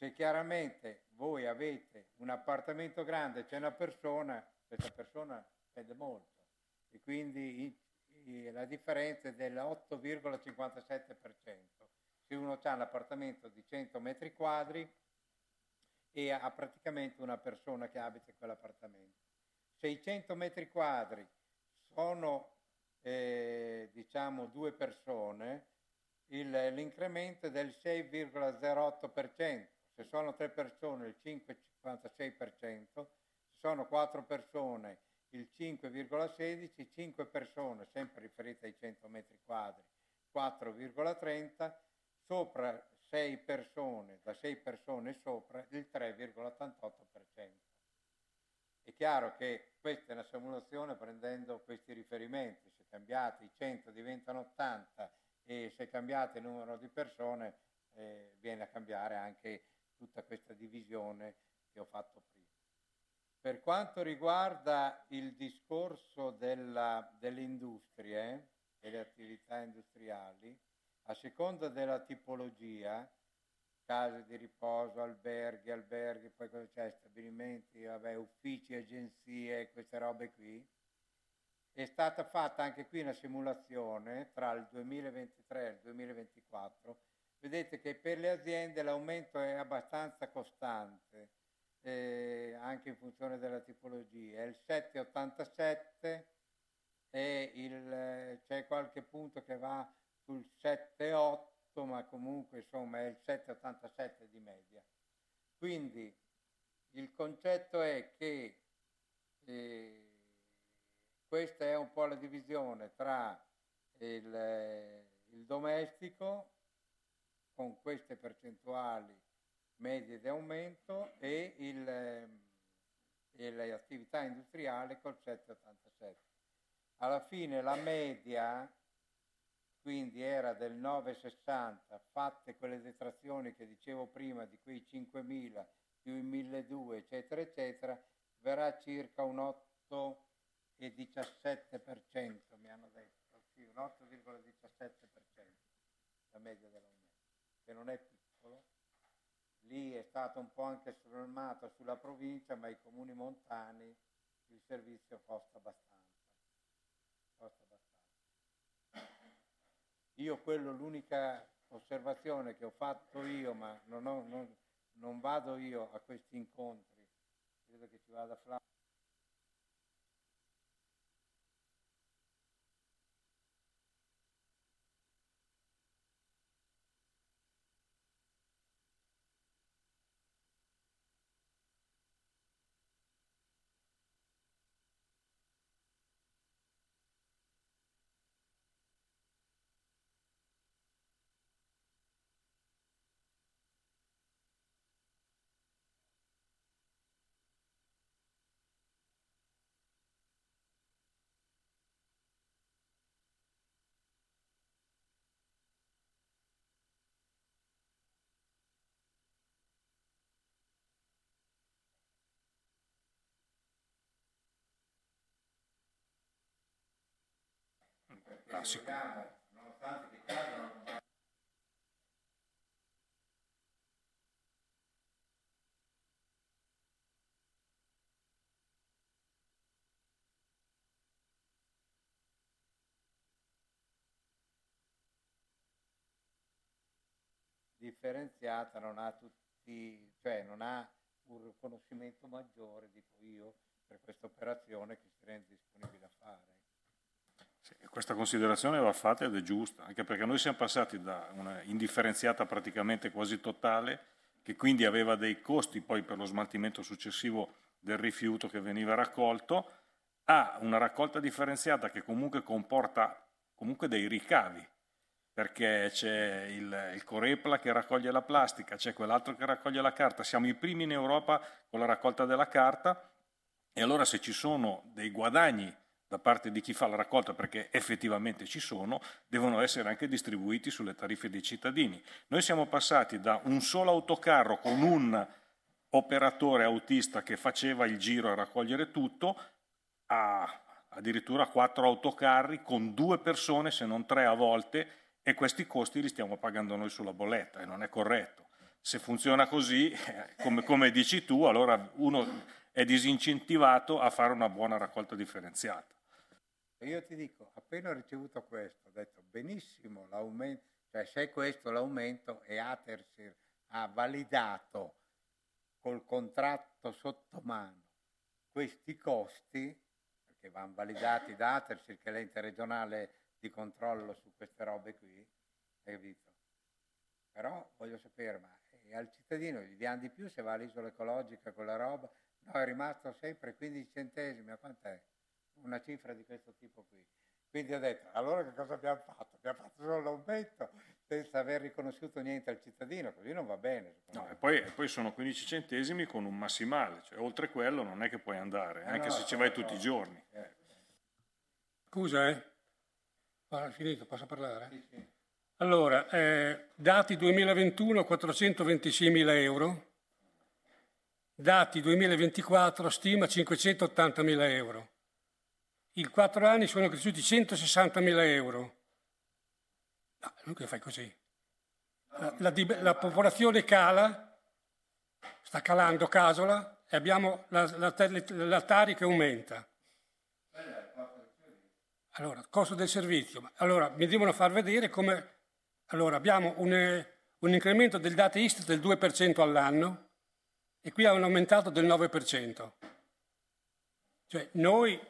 Se chiaramente voi avete un appartamento grande, c'è una persona, questa persona spende molto e quindi la differenza è dell'8,57%. Se uno ha un appartamento di 100 metri quadri e ha praticamente una persona che abita in quell'appartamento. Se i 100 metri quadri sono diciamo due persone, l'incremento è del 6,08%. Se sono 3 persone il 5,56%, se sono 4 persone il 5,16%, 5 persone, sempre riferite ai 100 metri quadri, 4,30%, sopra 6 persone, da 6 persone sopra il 3,88%. È chiaro che questa è una simulazione prendendo questi riferimenti, se cambiate i 100 diventano 80 e se cambiate il numero di persone viene a cambiare anche tutta questa divisione che ho fatto prima. Per quanto riguarda il discorso delle industrie e le attività industriali, a seconda della tipologia, case di riposo, alberghi, poi cosa c'è, stabilimenti, vabbè, uffici, agenzie, queste robe qui, è stata fatta anche qui una simulazione tra il 2023 e il 2024. Vedete che per le aziende l'aumento è abbastanza costante, anche in funzione della tipologia. È il 7,87 e c'è qualche punto che va sul 7,8, ma comunque insomma è il 7,87 di media. Quindi il concetto è che questa è un po' la divisione tra il domestico, con queste percentuali medie di aumento, e l'attività industriale col 7,87. Alla fine la media quindi era del 9,60, fatte quelle detrazioni che dicevo prima di quei 5.000 più i 1.200 eccetera eccetera, verrà circa un 8,17%, mi hanno detto, sì, un 8,17% la media dell'aumento. Che non è piccolo, lì è stato un po' anche sframato sulla provincia, ma i comuni montani il servizio costa abbastanza. Io quello, l'unica osservazione che ho fatto io, ma non vado io a questi incontri, credo che ci vada Flavio. la sicurezza. Differenziata non ha tutti, cioè non ha un riconoscimento maggiore, dico io, per questa operazione che si rende disponibile a fare. Sì, questa considerazione va fatta ed è giusta, anche perché noi siamo passati da una indifferenziata praticamente quasi totale, che quindi aveva dei costi poi per lo smaltimento successivo del rifiuto che veniva raccolto, a una raccolta differenziata che comunque comporta comunque dei ricavi, perché c'è il Corepla che raccoglie la plastica, c'è quell'altro che raccoglie la carta, siamo i primi in Europa con la raccolta della carta, e allora se ci sono dei guadagni da parte di chi fa la raccolta, perché effettivamente ci sono, devono essere anche distribuiti sulle tariffe dei cittadini. Noi siamo passati da un solo autocarro con un operatore autista che faceva il giro a raccogliere tutto, a addirittura 4 autocarri con 2 persone, se non 3 a volte, e questi costi li stiamo pagando noi sulla bolletta, e non è corretto. Se funziona così, come dici tu, allora uno è disincentivato a fare una buona raccolta differenziata. Io ti dico, appena ho ricevuto questo, ho detto benissimo, l'aumento, cioè se questo l'aumento, e Atersir ha validato col contratto sotto mano questi costi, perché vanno validati da Atersir, che è l'ente regionale di controllo su queste robe qui, hai capito? Però voglio sapere, ma al cittadino gli diamo di più se va all'isola ecologica con la roba? No, è rimasto sempre 15 centesimi, ma quant'è? Una cifra di questo tipo qui. Quindi ho detto, allora che cosa abbiamo fatto? Abbiamo fatto solo l'aumento senza aver riconosciuto niente al cittadino, così non va bene. No, e poi sono 15 centesimi con un massimale, cioè oltre quello non è che puoi andare, anche no, se ci vai tutti i giorni. Scusa, ma è finito, posso parlare? Sì, sì. Allora, dati 2021 426.000 euro, dati 2024 stima 580.000 euro. In 4 anni sono cresciuti 160.000 euro. No, non che fai così. La popolazione cala, sta calando Casola, e abbiamo la Tari che aumenta. Allora, costo del servizio. Allora, mi devono far vedere come... Allora, abbiamo un incremento del dati ISTAT del 2% all'anno, e qui hanno aumentato del 9%. Cioè, noi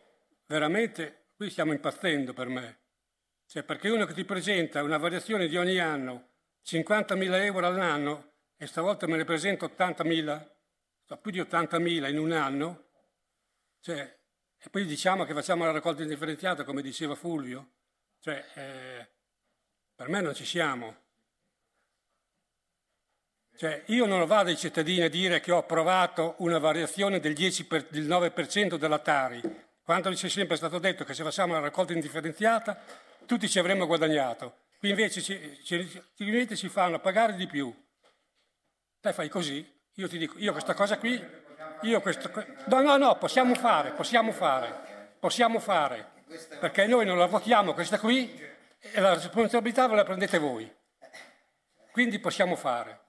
veramente qui stiamo impazzendo, per me. Cioè, perché uno che ti presenta una variazione di ogni anno, 50.000 euro all'anno, e stavolta me ne presenta 80.000, più di 80.000 in un anno, cioè... E poi diciamo che facciamo la raccolta indifferenziata, come diceva Fulvio, cioè per me non ci siamo. Cioè, io non vado ai cittadini a dire che ho approvato una variazione del 9% della Tari, quando ci è sempre stato detto che se facciamo la raccolta indifferenziata tutti ci avremmo guadagnato. Qui invece ci fanno pagare di più. Te fai così, io ti dico, io questa cosa qui... No, possiamo fare, perché noi non la votiamo questa qui, e la responsabilità ve la prendete voi, quindi possiamo fare.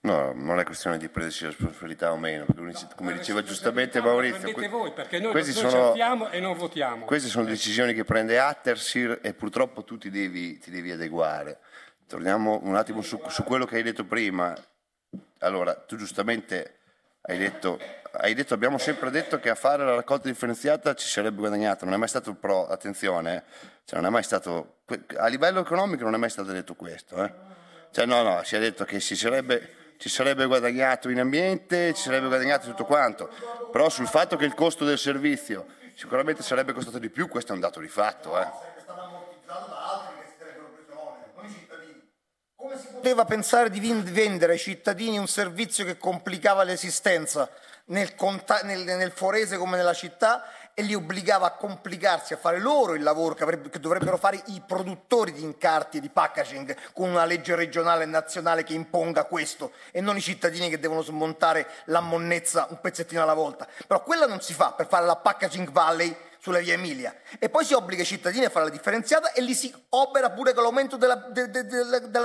No, non è questione di prendersi la responsabilità o meno, perché come diceva giustamente Maurizio, voi, perché noi votiamo e non votiamo. Queste sono decisioni che prende Atersir, e purtroppo tu ti devi adeguare. Torniamo un attimo su quello che hai detto prima. Allora, tu giustamente... Hai detto, abbiamo sempre detto che a fare la raccolta differenziata ci sarebbe guadagnato, non è mai stato pro, attenzione, cioè non è mai stato, a livello economico non è mai stato detto questo, Cioè no, si è detto che ci sarebbe guadagnato in ambiente, ci sarebbe guadagnato tutto quanto, però sul fatto che il costo del servizio sicuramente sarebbe costato di più, questo è un dato di fatto, Come si poteva pensare di vendere ai cittadini un servizio che complicava l'esistenza nel forese come nella città, e li obbligava a complicarsi, a fare loro il lavoro che dovrebbero fare i produttori di incarti e di packaging, con una legge regionale e nazionale che imponga questo, e non i cittadini che devono smontare la monnezza un pezzettino alla volta. Però quella non si fa per fare la packaging valley sulla via Emilia, e poi si obbliga i cittadini a fare la differenziata e li si opera pure con l'aumento della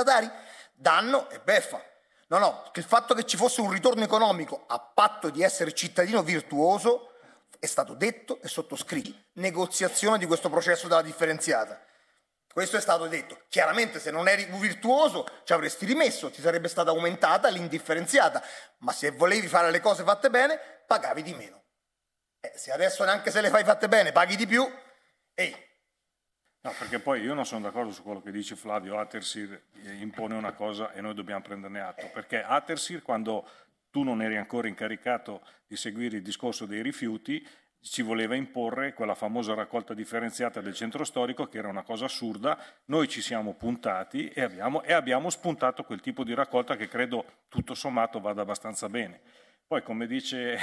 Tari? Danno e beffa. No, no, che il fatto che ci fosse un ritorno economico a patto di essere cittadino virtuoso è stato detto e sottoscritto. Negoziazione di questo processo della differenziata. Questo è stato detto. Chiaramente se non eri virtuoso ci avresti rimesso, ti sarebbe stata aumentata l'indifferenziata, ma se volevi fare le cose fatte bene pagavi di meno. Se adesso neanche se le fai fatte bene paghi di più, ehi. No, perché poi io non sono d'accordo su quello che dice Flavio. Atersir impone una cosa e noi dobbiamo prenderne atto, perché Atersir, quando tu non eri ancora incaricato di seguire il discorso dei rifiuti, ci voleva imporre quella famosa raccolta differenziata del centro storico, che era una cosa assurda. Noi ci siamo puntati e abbiamo spuntato quel tipo di raccolta che credo tutto sommato vada abbastanza bene. Poi, come dice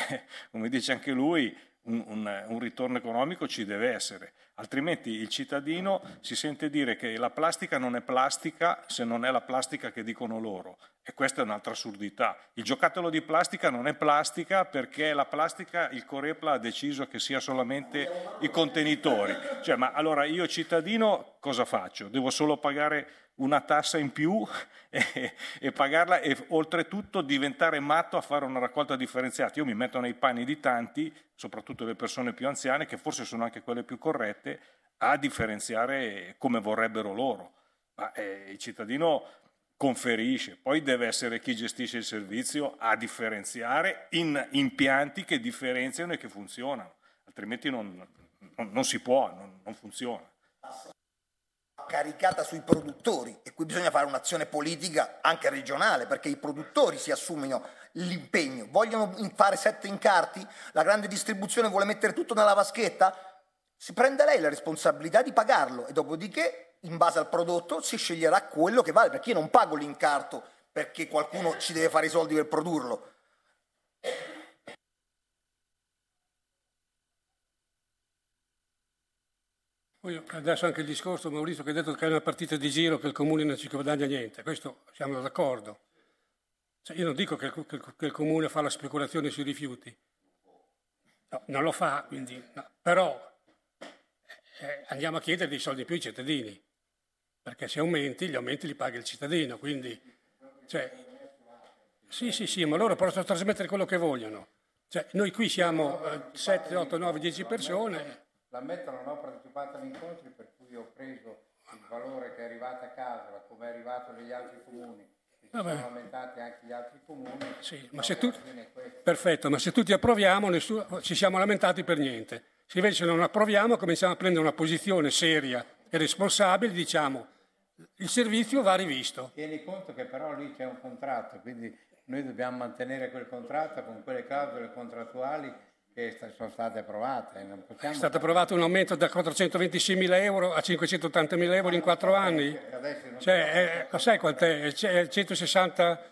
anche lui, un ritorno economico ci deve essere, altrimenti il cittadino si sente dire che la plastica non è plastica se non è la plastica che dicono loro, e questa è un'altra assurdità. Il giocattolo di plastica non è plastica perché la plastica il Corepla ha deciso che sia solamente i contenitori. Cioè, ma allora io cittadino cosa faccio? Devo solo pagare una tassa in più e pagarla, e oltretutto diventare matto a fare una raccolta differenziata? Io mi metto nei panni di tanti, soprattutto le persone più anziane, che forse sono anche quelle più corrette a differenziare come vorrebbero loro, ma il cittadino conferisce. Poi deve essere chi gestisce il servizio a differenziare in impianti che differenziano e che funzionano, altrimenti non si può, non funziona. Caricata sui produttori, e qui bisogna fare un'azione politica anche regionale, perché i produttori si assumino l'impegno. Vogliono fare 7 incarti? La grande distribuzione vuole mettere tutto nella vaschetta? Si prende lei la responsabilità di pagarlo, e dopodiché in base al prodotto si sceglierà quello che vale, perché io non pago l'incarto perché qualcuno ci deve fare i soldi per produrlo. Adesso anche il discorso, Maurizio, che ha detto che è una partita di giro, che il Comune non ci guadagna niente, questo siamo d'accordo. Cioè, io non dico che il Comune fa la speculazione sui rifiuti, no, non lo fa, quindi, no. Però andiamo a chiedere dei soldi in più ai cittadini, perché se aumenti, gli aumenti li paga il cittadino, quindi, cioè, sì, ma loro possono trasmettere quello che vogliono. Cioè, noi qui siamo 7, 8, 9, 10 persone... L'ammetto, non ho partecipato agli incontri, per cui ho preso il valore che è arrivato a Casola, come è arrivato negli altri comuni, e sono aumentati anche gli altri comuni. Sì, ma se tu... Perfetto, ma se tutti approviamo, nessuno... ci siamo lamentati per niente. Se invece non approviamo, cominciamo a prendere una posizione seria e responsabile, diciamo, il servizio va rivisto. Tieni conto che però lì c'è un contratto, quindi noi dobbiamo mantenere quel contratto con quelle clausole contrattuali che sono state approvate. Non possiamo... È stato approvato un aumento da 426.000 euro a 580.000 euro in 4 anni. Cioè, lo sai quant'è? Il 160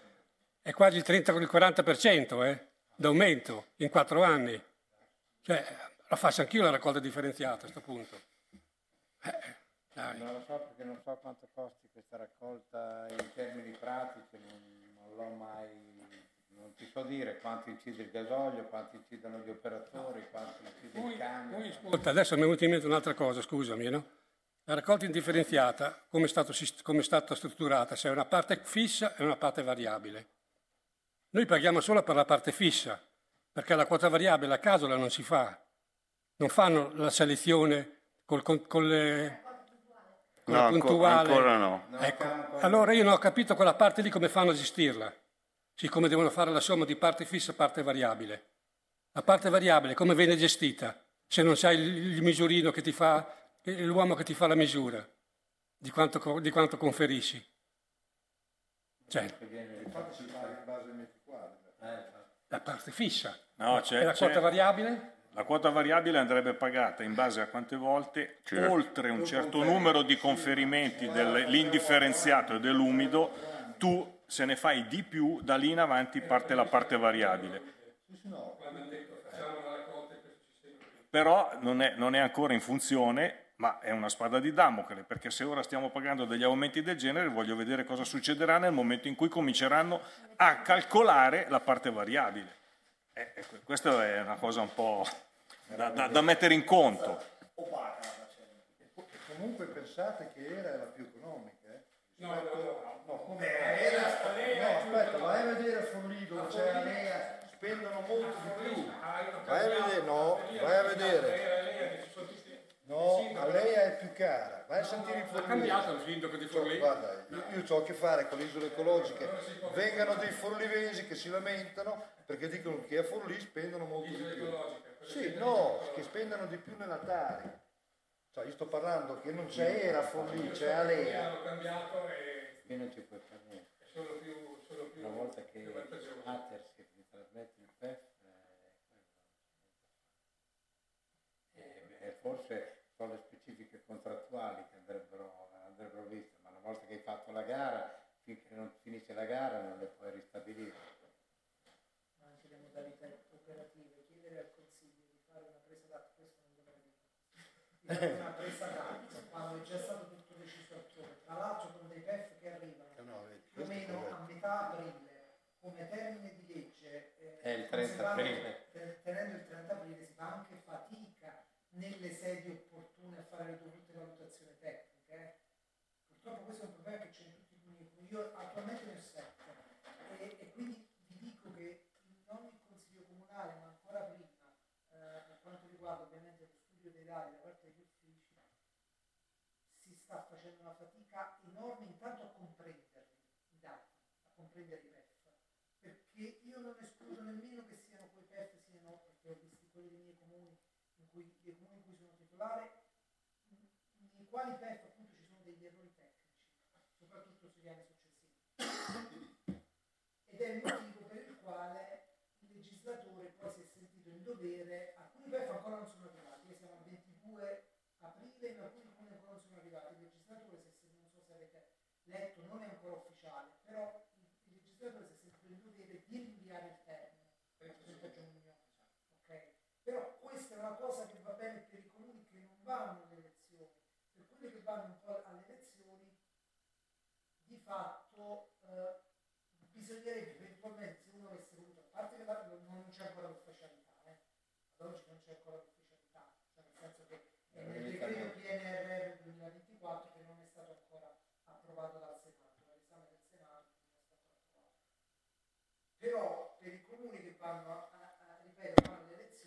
è quasi il 30-40% d'aumento in 4 anni. Cioè, la faccio anch'io la raccolta differenziata a questo punto. Dai. Non lo so, perché non so quanto costi questa raccolta in termini pratici, non l'ho mai... Non ti so dire quanto incide il gasolio, quanto incidono gli operatori, quanto incide il camion. Ascolta, adesso mi è venuta in mente un'altra cosa, scusami, no? La raccolta indifferenziata, come è stata strutturata, c'è una parte fissa e una parte variabile. Noi paghiamo solo per la parte fissa, perché la quota variabile a Casola non si fa. Non fanno la selezione con la puntuale. Ancora no. Ecco. Allora io non ho capito quella parte lì come fanno a gestirla. Siccome devono fare la somma di parte fissa e parte variabile. La parte variabile come viene gestita? Se non c'hai il misurino che ti fa, l'uomo che ti fa la misura di quanto conferisci. Cioè, la parte fissa. No, e la quota variabile? La quota variabile andrebbe pagata in base a quante volte, oltre un certo numero di conferimenti dell'indifferenziato e dell'umido, tu... Se ne fai di più, da lì in avanti parte la parte variabile. Però non è ancora in funzione, ma è una spada di Damocle, perché se ora stiamo pagando degli aumenti del genere, voglio vedere cosa succederà nel momento in cui cominceranno a calcolare la parte variabile. Questa è una cosa un po' da mettere in conto. comunque pensate che era la più economica, eh? Aspetta, vai a vedere a Forlì dove c'è l'Alea, spendono molto di più. Alea è più cara, vai a sentire i Forlì. Ha cambiato il sindaco di Forlì. Guarda, io ho a che fare con le isole ecologiche, vengano dei forlivesi che si lamentano perché dicono che a Forlì spendono molto di più. Sì, no, che spendono di più nella Tari. Cioè, io sto parlando che non c'era Forlì, c'è Alea. Hanno cambiato e... Io non ci puoi fare niente. È solo più... Una volta che Atersir mi trasmette il PEF, forse sono le specifiche contrattuali che andrebbero viste, ma una volta che hai fatto la gara, finché non finisce la gara non le puoi ristabilire. Ma anche le modalità operative, chiedere al Consiglio di fare una presa d'atto, questo non dovrei dire. Una presa d'atto, quando è già stato tutto deciso a ottobre, tra l'altro con dei PEF che arrivano più o meno a metà aprile, come termine di legge, il 30 aprile. Tenendo il 30 aprile si fa anche fatica nelle sedi opportune a fare le dovute valutazioni tecniche. Purtroppo questo è un problema che c'è in tutti i comuni. Io attualmente ne ho 7 e quindi vi dico che non il Consiglio Comunale, ma ancora prima, per quanto riguarda ovviamente lo studio dei dati da parte degli uffici, si sta facendo una fatica enorme intanto a comprenderli i dati, a comprendere i PEF, perché io non escludo nemmeno che siano quei PEF, siano, perché ho visto quelli dei miei comuni, dei comuni in cui sono titolare, nei quali PEF appunto ci sono degli errori tecnici, soprattutto sugli anni successivi. Ed è il motivo per il quale il legislatore poi si è sentito in dovere, alcuni PEF ancora non sono arrivati, siamo al 22 aprile, in alcuni comuni ancora non sono arrivati, il legislatore, non so se avete letto, non è ancora ufficiale, però il legislatore si è sentito in dovere di rinviare il termine, il 30 giugno. Però questa è una cosa che va bene per i comuni che non vanno alle elezioni, per quelli che vanno un po' alle elezioni, di fatto bisognerebbe eventualmente, se uno avesse voluto, a parte che non c'è ancora l'ufficialità, ad oggi non c'è ancora l'ufficialità, cioè nel senso che è nel decreto PNRR 2024 che non è stato ancora approvato dal Senato, l'esame del Senato non è stato approvato. Però per i comuni che vanno a ripeto, vanno alle elezioni,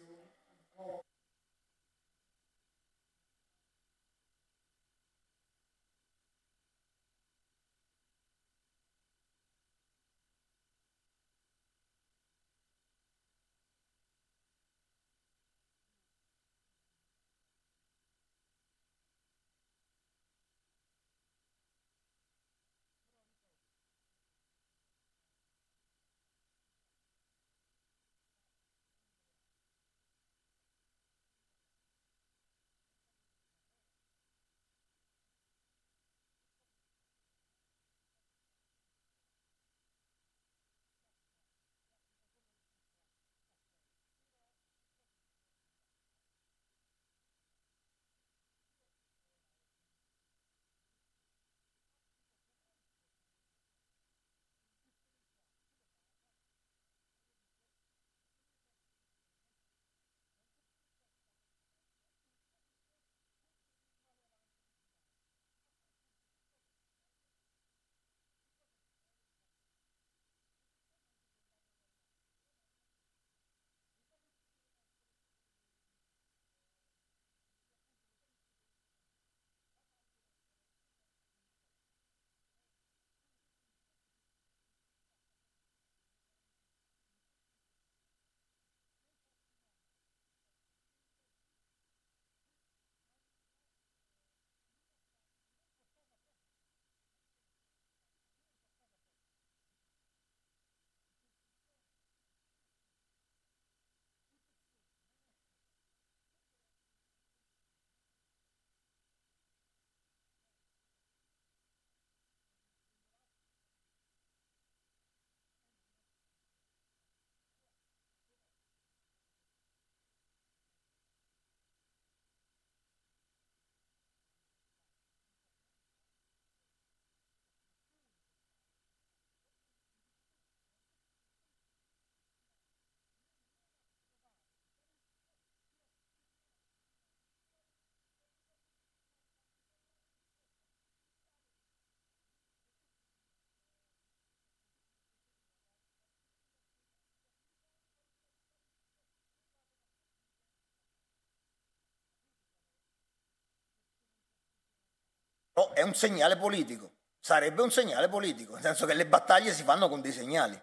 No, è un segnale politico. Sarebbe un segnale politico, nel senso che le battaglie si fanno con dei segnali.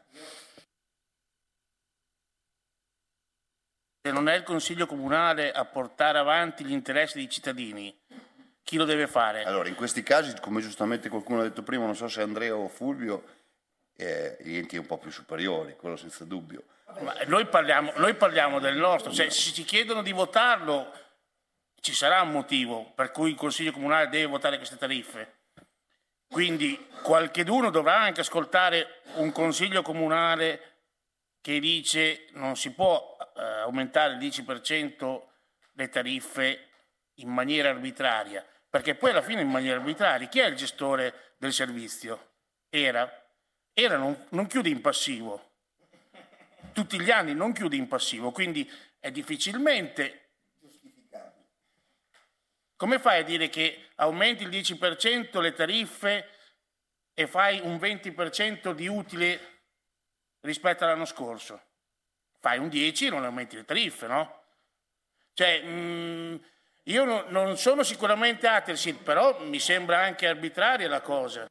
Se non è il Consiglio Comunale a portare avanti gli interessi dei cittadini, chi lo deve fare? Allora, in questi casi, come giustamente qualcuno ha detto prima, non so se Andrea o Fulvio, gli enti un po' più superiori, quello senza dubbio. Ma noi parliamo del nostro, cioè, se ci chiedono di votarlo ci sarà un motivo per cui il Consiglio Comunale deve votare queste tariffe. Quindi qualcheduno dovrà anche ascoltare un Consiglio Comunale che dice non si può aumentare il 10% le tariffe in maniera arbitraria, perché poi alla fine in maniera arbitraria chi è il gestore del servizio? ERA non chiude in passivo, tutti gli anni non chiude in passivo, quindi è difficilmente... Come fai a dire che aumenti il 10% le tariffe e fai un 20% di utile rispetto all'anno scorso? Fai un 10% e non aumenti le tariffe, no? Cioè, io non sono sicuramente Atersir, però mi sembra anche arbitraria la cosa.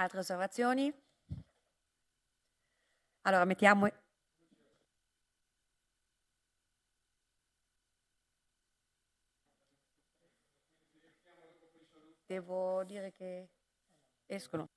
Altre osservazioni? Allora mettiamo... Devo dire che escono.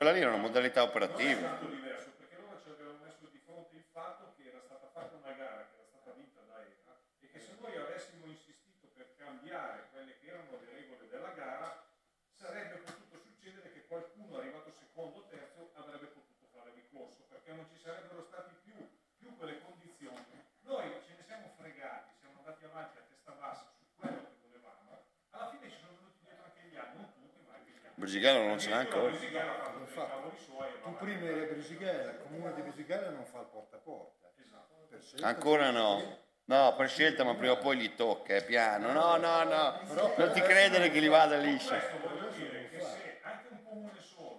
Quella lì era una modalità operativa. Non è stato diverso, perché allora ci avevamo messo di fronte il fatto che era stata fatta una gara che era stata vinta da ERA e che se noi avessimo insistito per cambiare quelle che erano le regole della gara sarebbe potuto succedere che qualcuno arrivato secondo o terzo avrebbe potuto fare ricorso, perché non ci sarebbero stati più quelle condizioni. Noi ce ne siamo fregati, siamo andati avanti a testa bassa su quello che volevamo, alla fine ci sono venuti dietro anche gli altri, non tutti ma anche gli altri. Brisighella non c'è neanche oggi. Tu prima eri a Brisighella, il comune di Brisighella non fa il porta a porta. Esatto. Ancora no. No, per scelta, ma prima o poi gli tocca, piano. No. Però non ti credere che li vada liscio. Voglio dire che se anche un comune solo.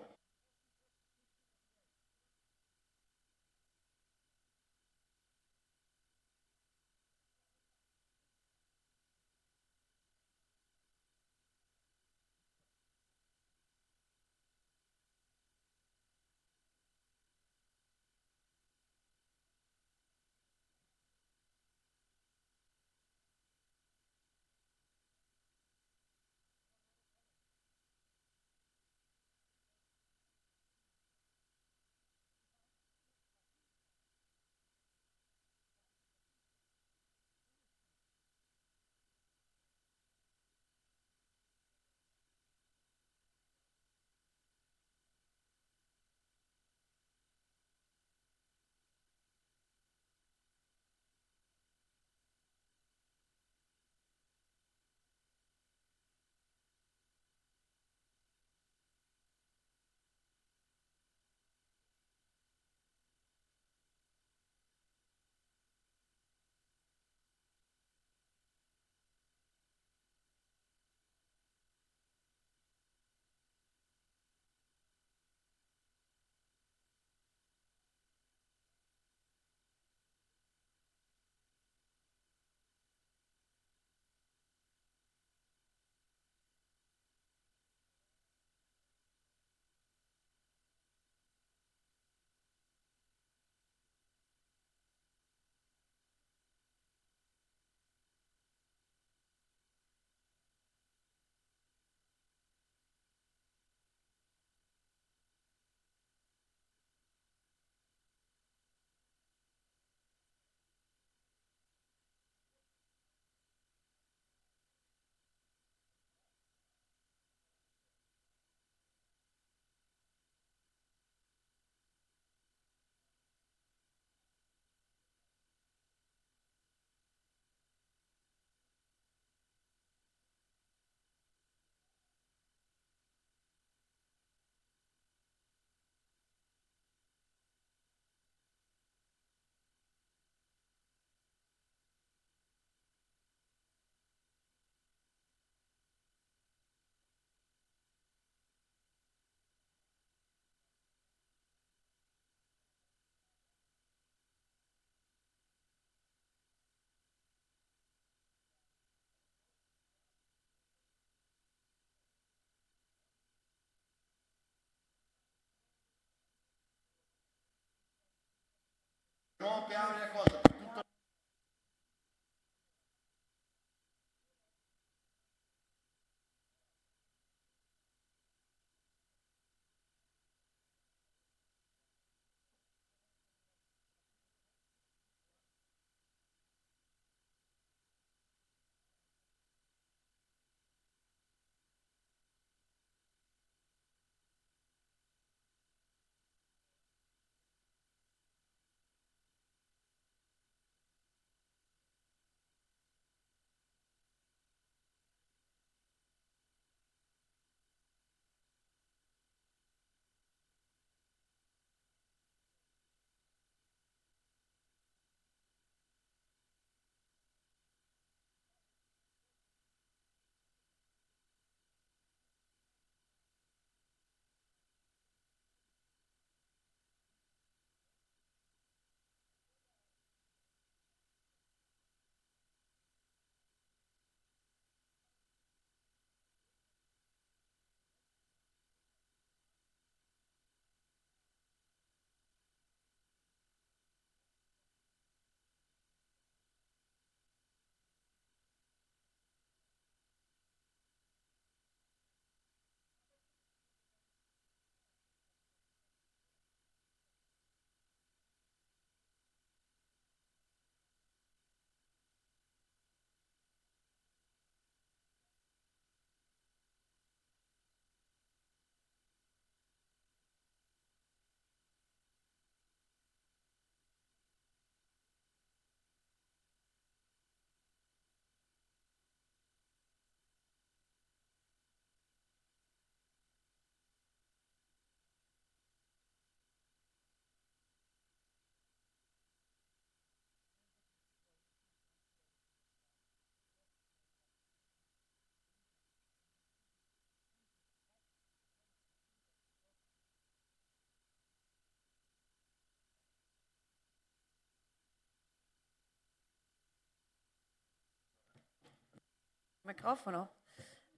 microfono.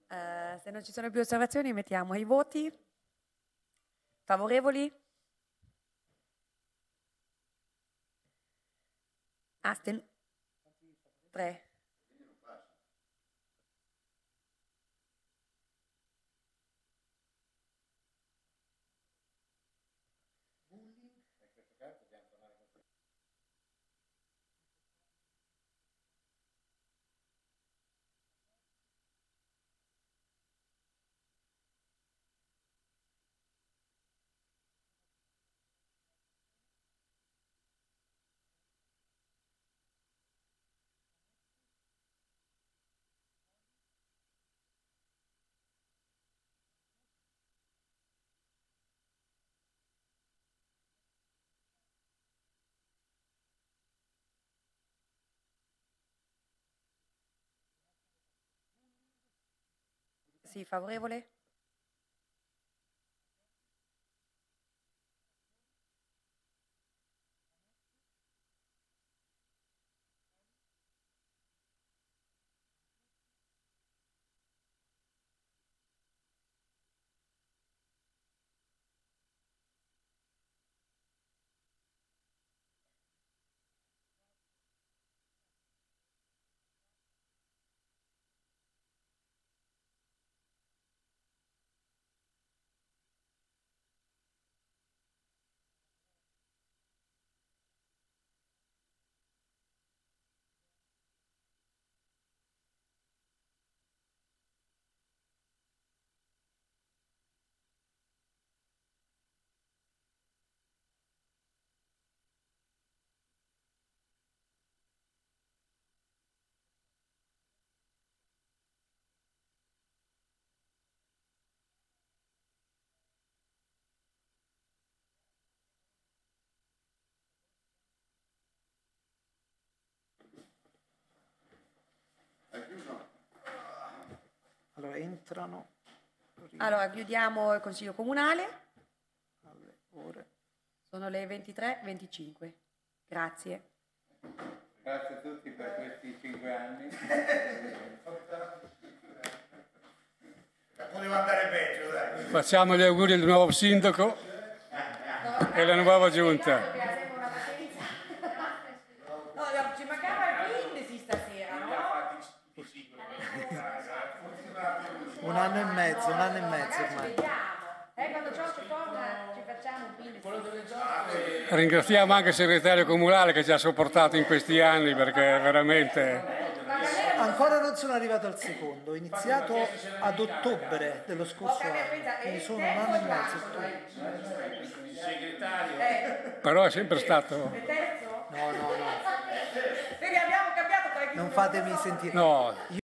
Se non ci sono più osservazioni mettiamo i voti. Favorevoli? Asten? 3. Sì, favorevole? Allora entrano. Allora chiudiamo il Consiglio Comunale. Alle ore. Sono le 23:25. Grazie. Grazie a tutti per questi 5 anni. Poteva andare peggio, dai. Facciamo gli auguri al nuovo sindaco e alla nuova giunta. Un anno e mezzo ormai. Quando ciò ci torna ci facciamo un... Ringraziamo anche il segretario comunale che ci ha sopportato in questi anni, perché veramente... Ancora non sono arrivato al secondo, ho iniziato ad ottobre dello scorso anno, quindi sono un anno e mezzo. Però è sempre stato... No, no, no. Non fatemi sentire... No.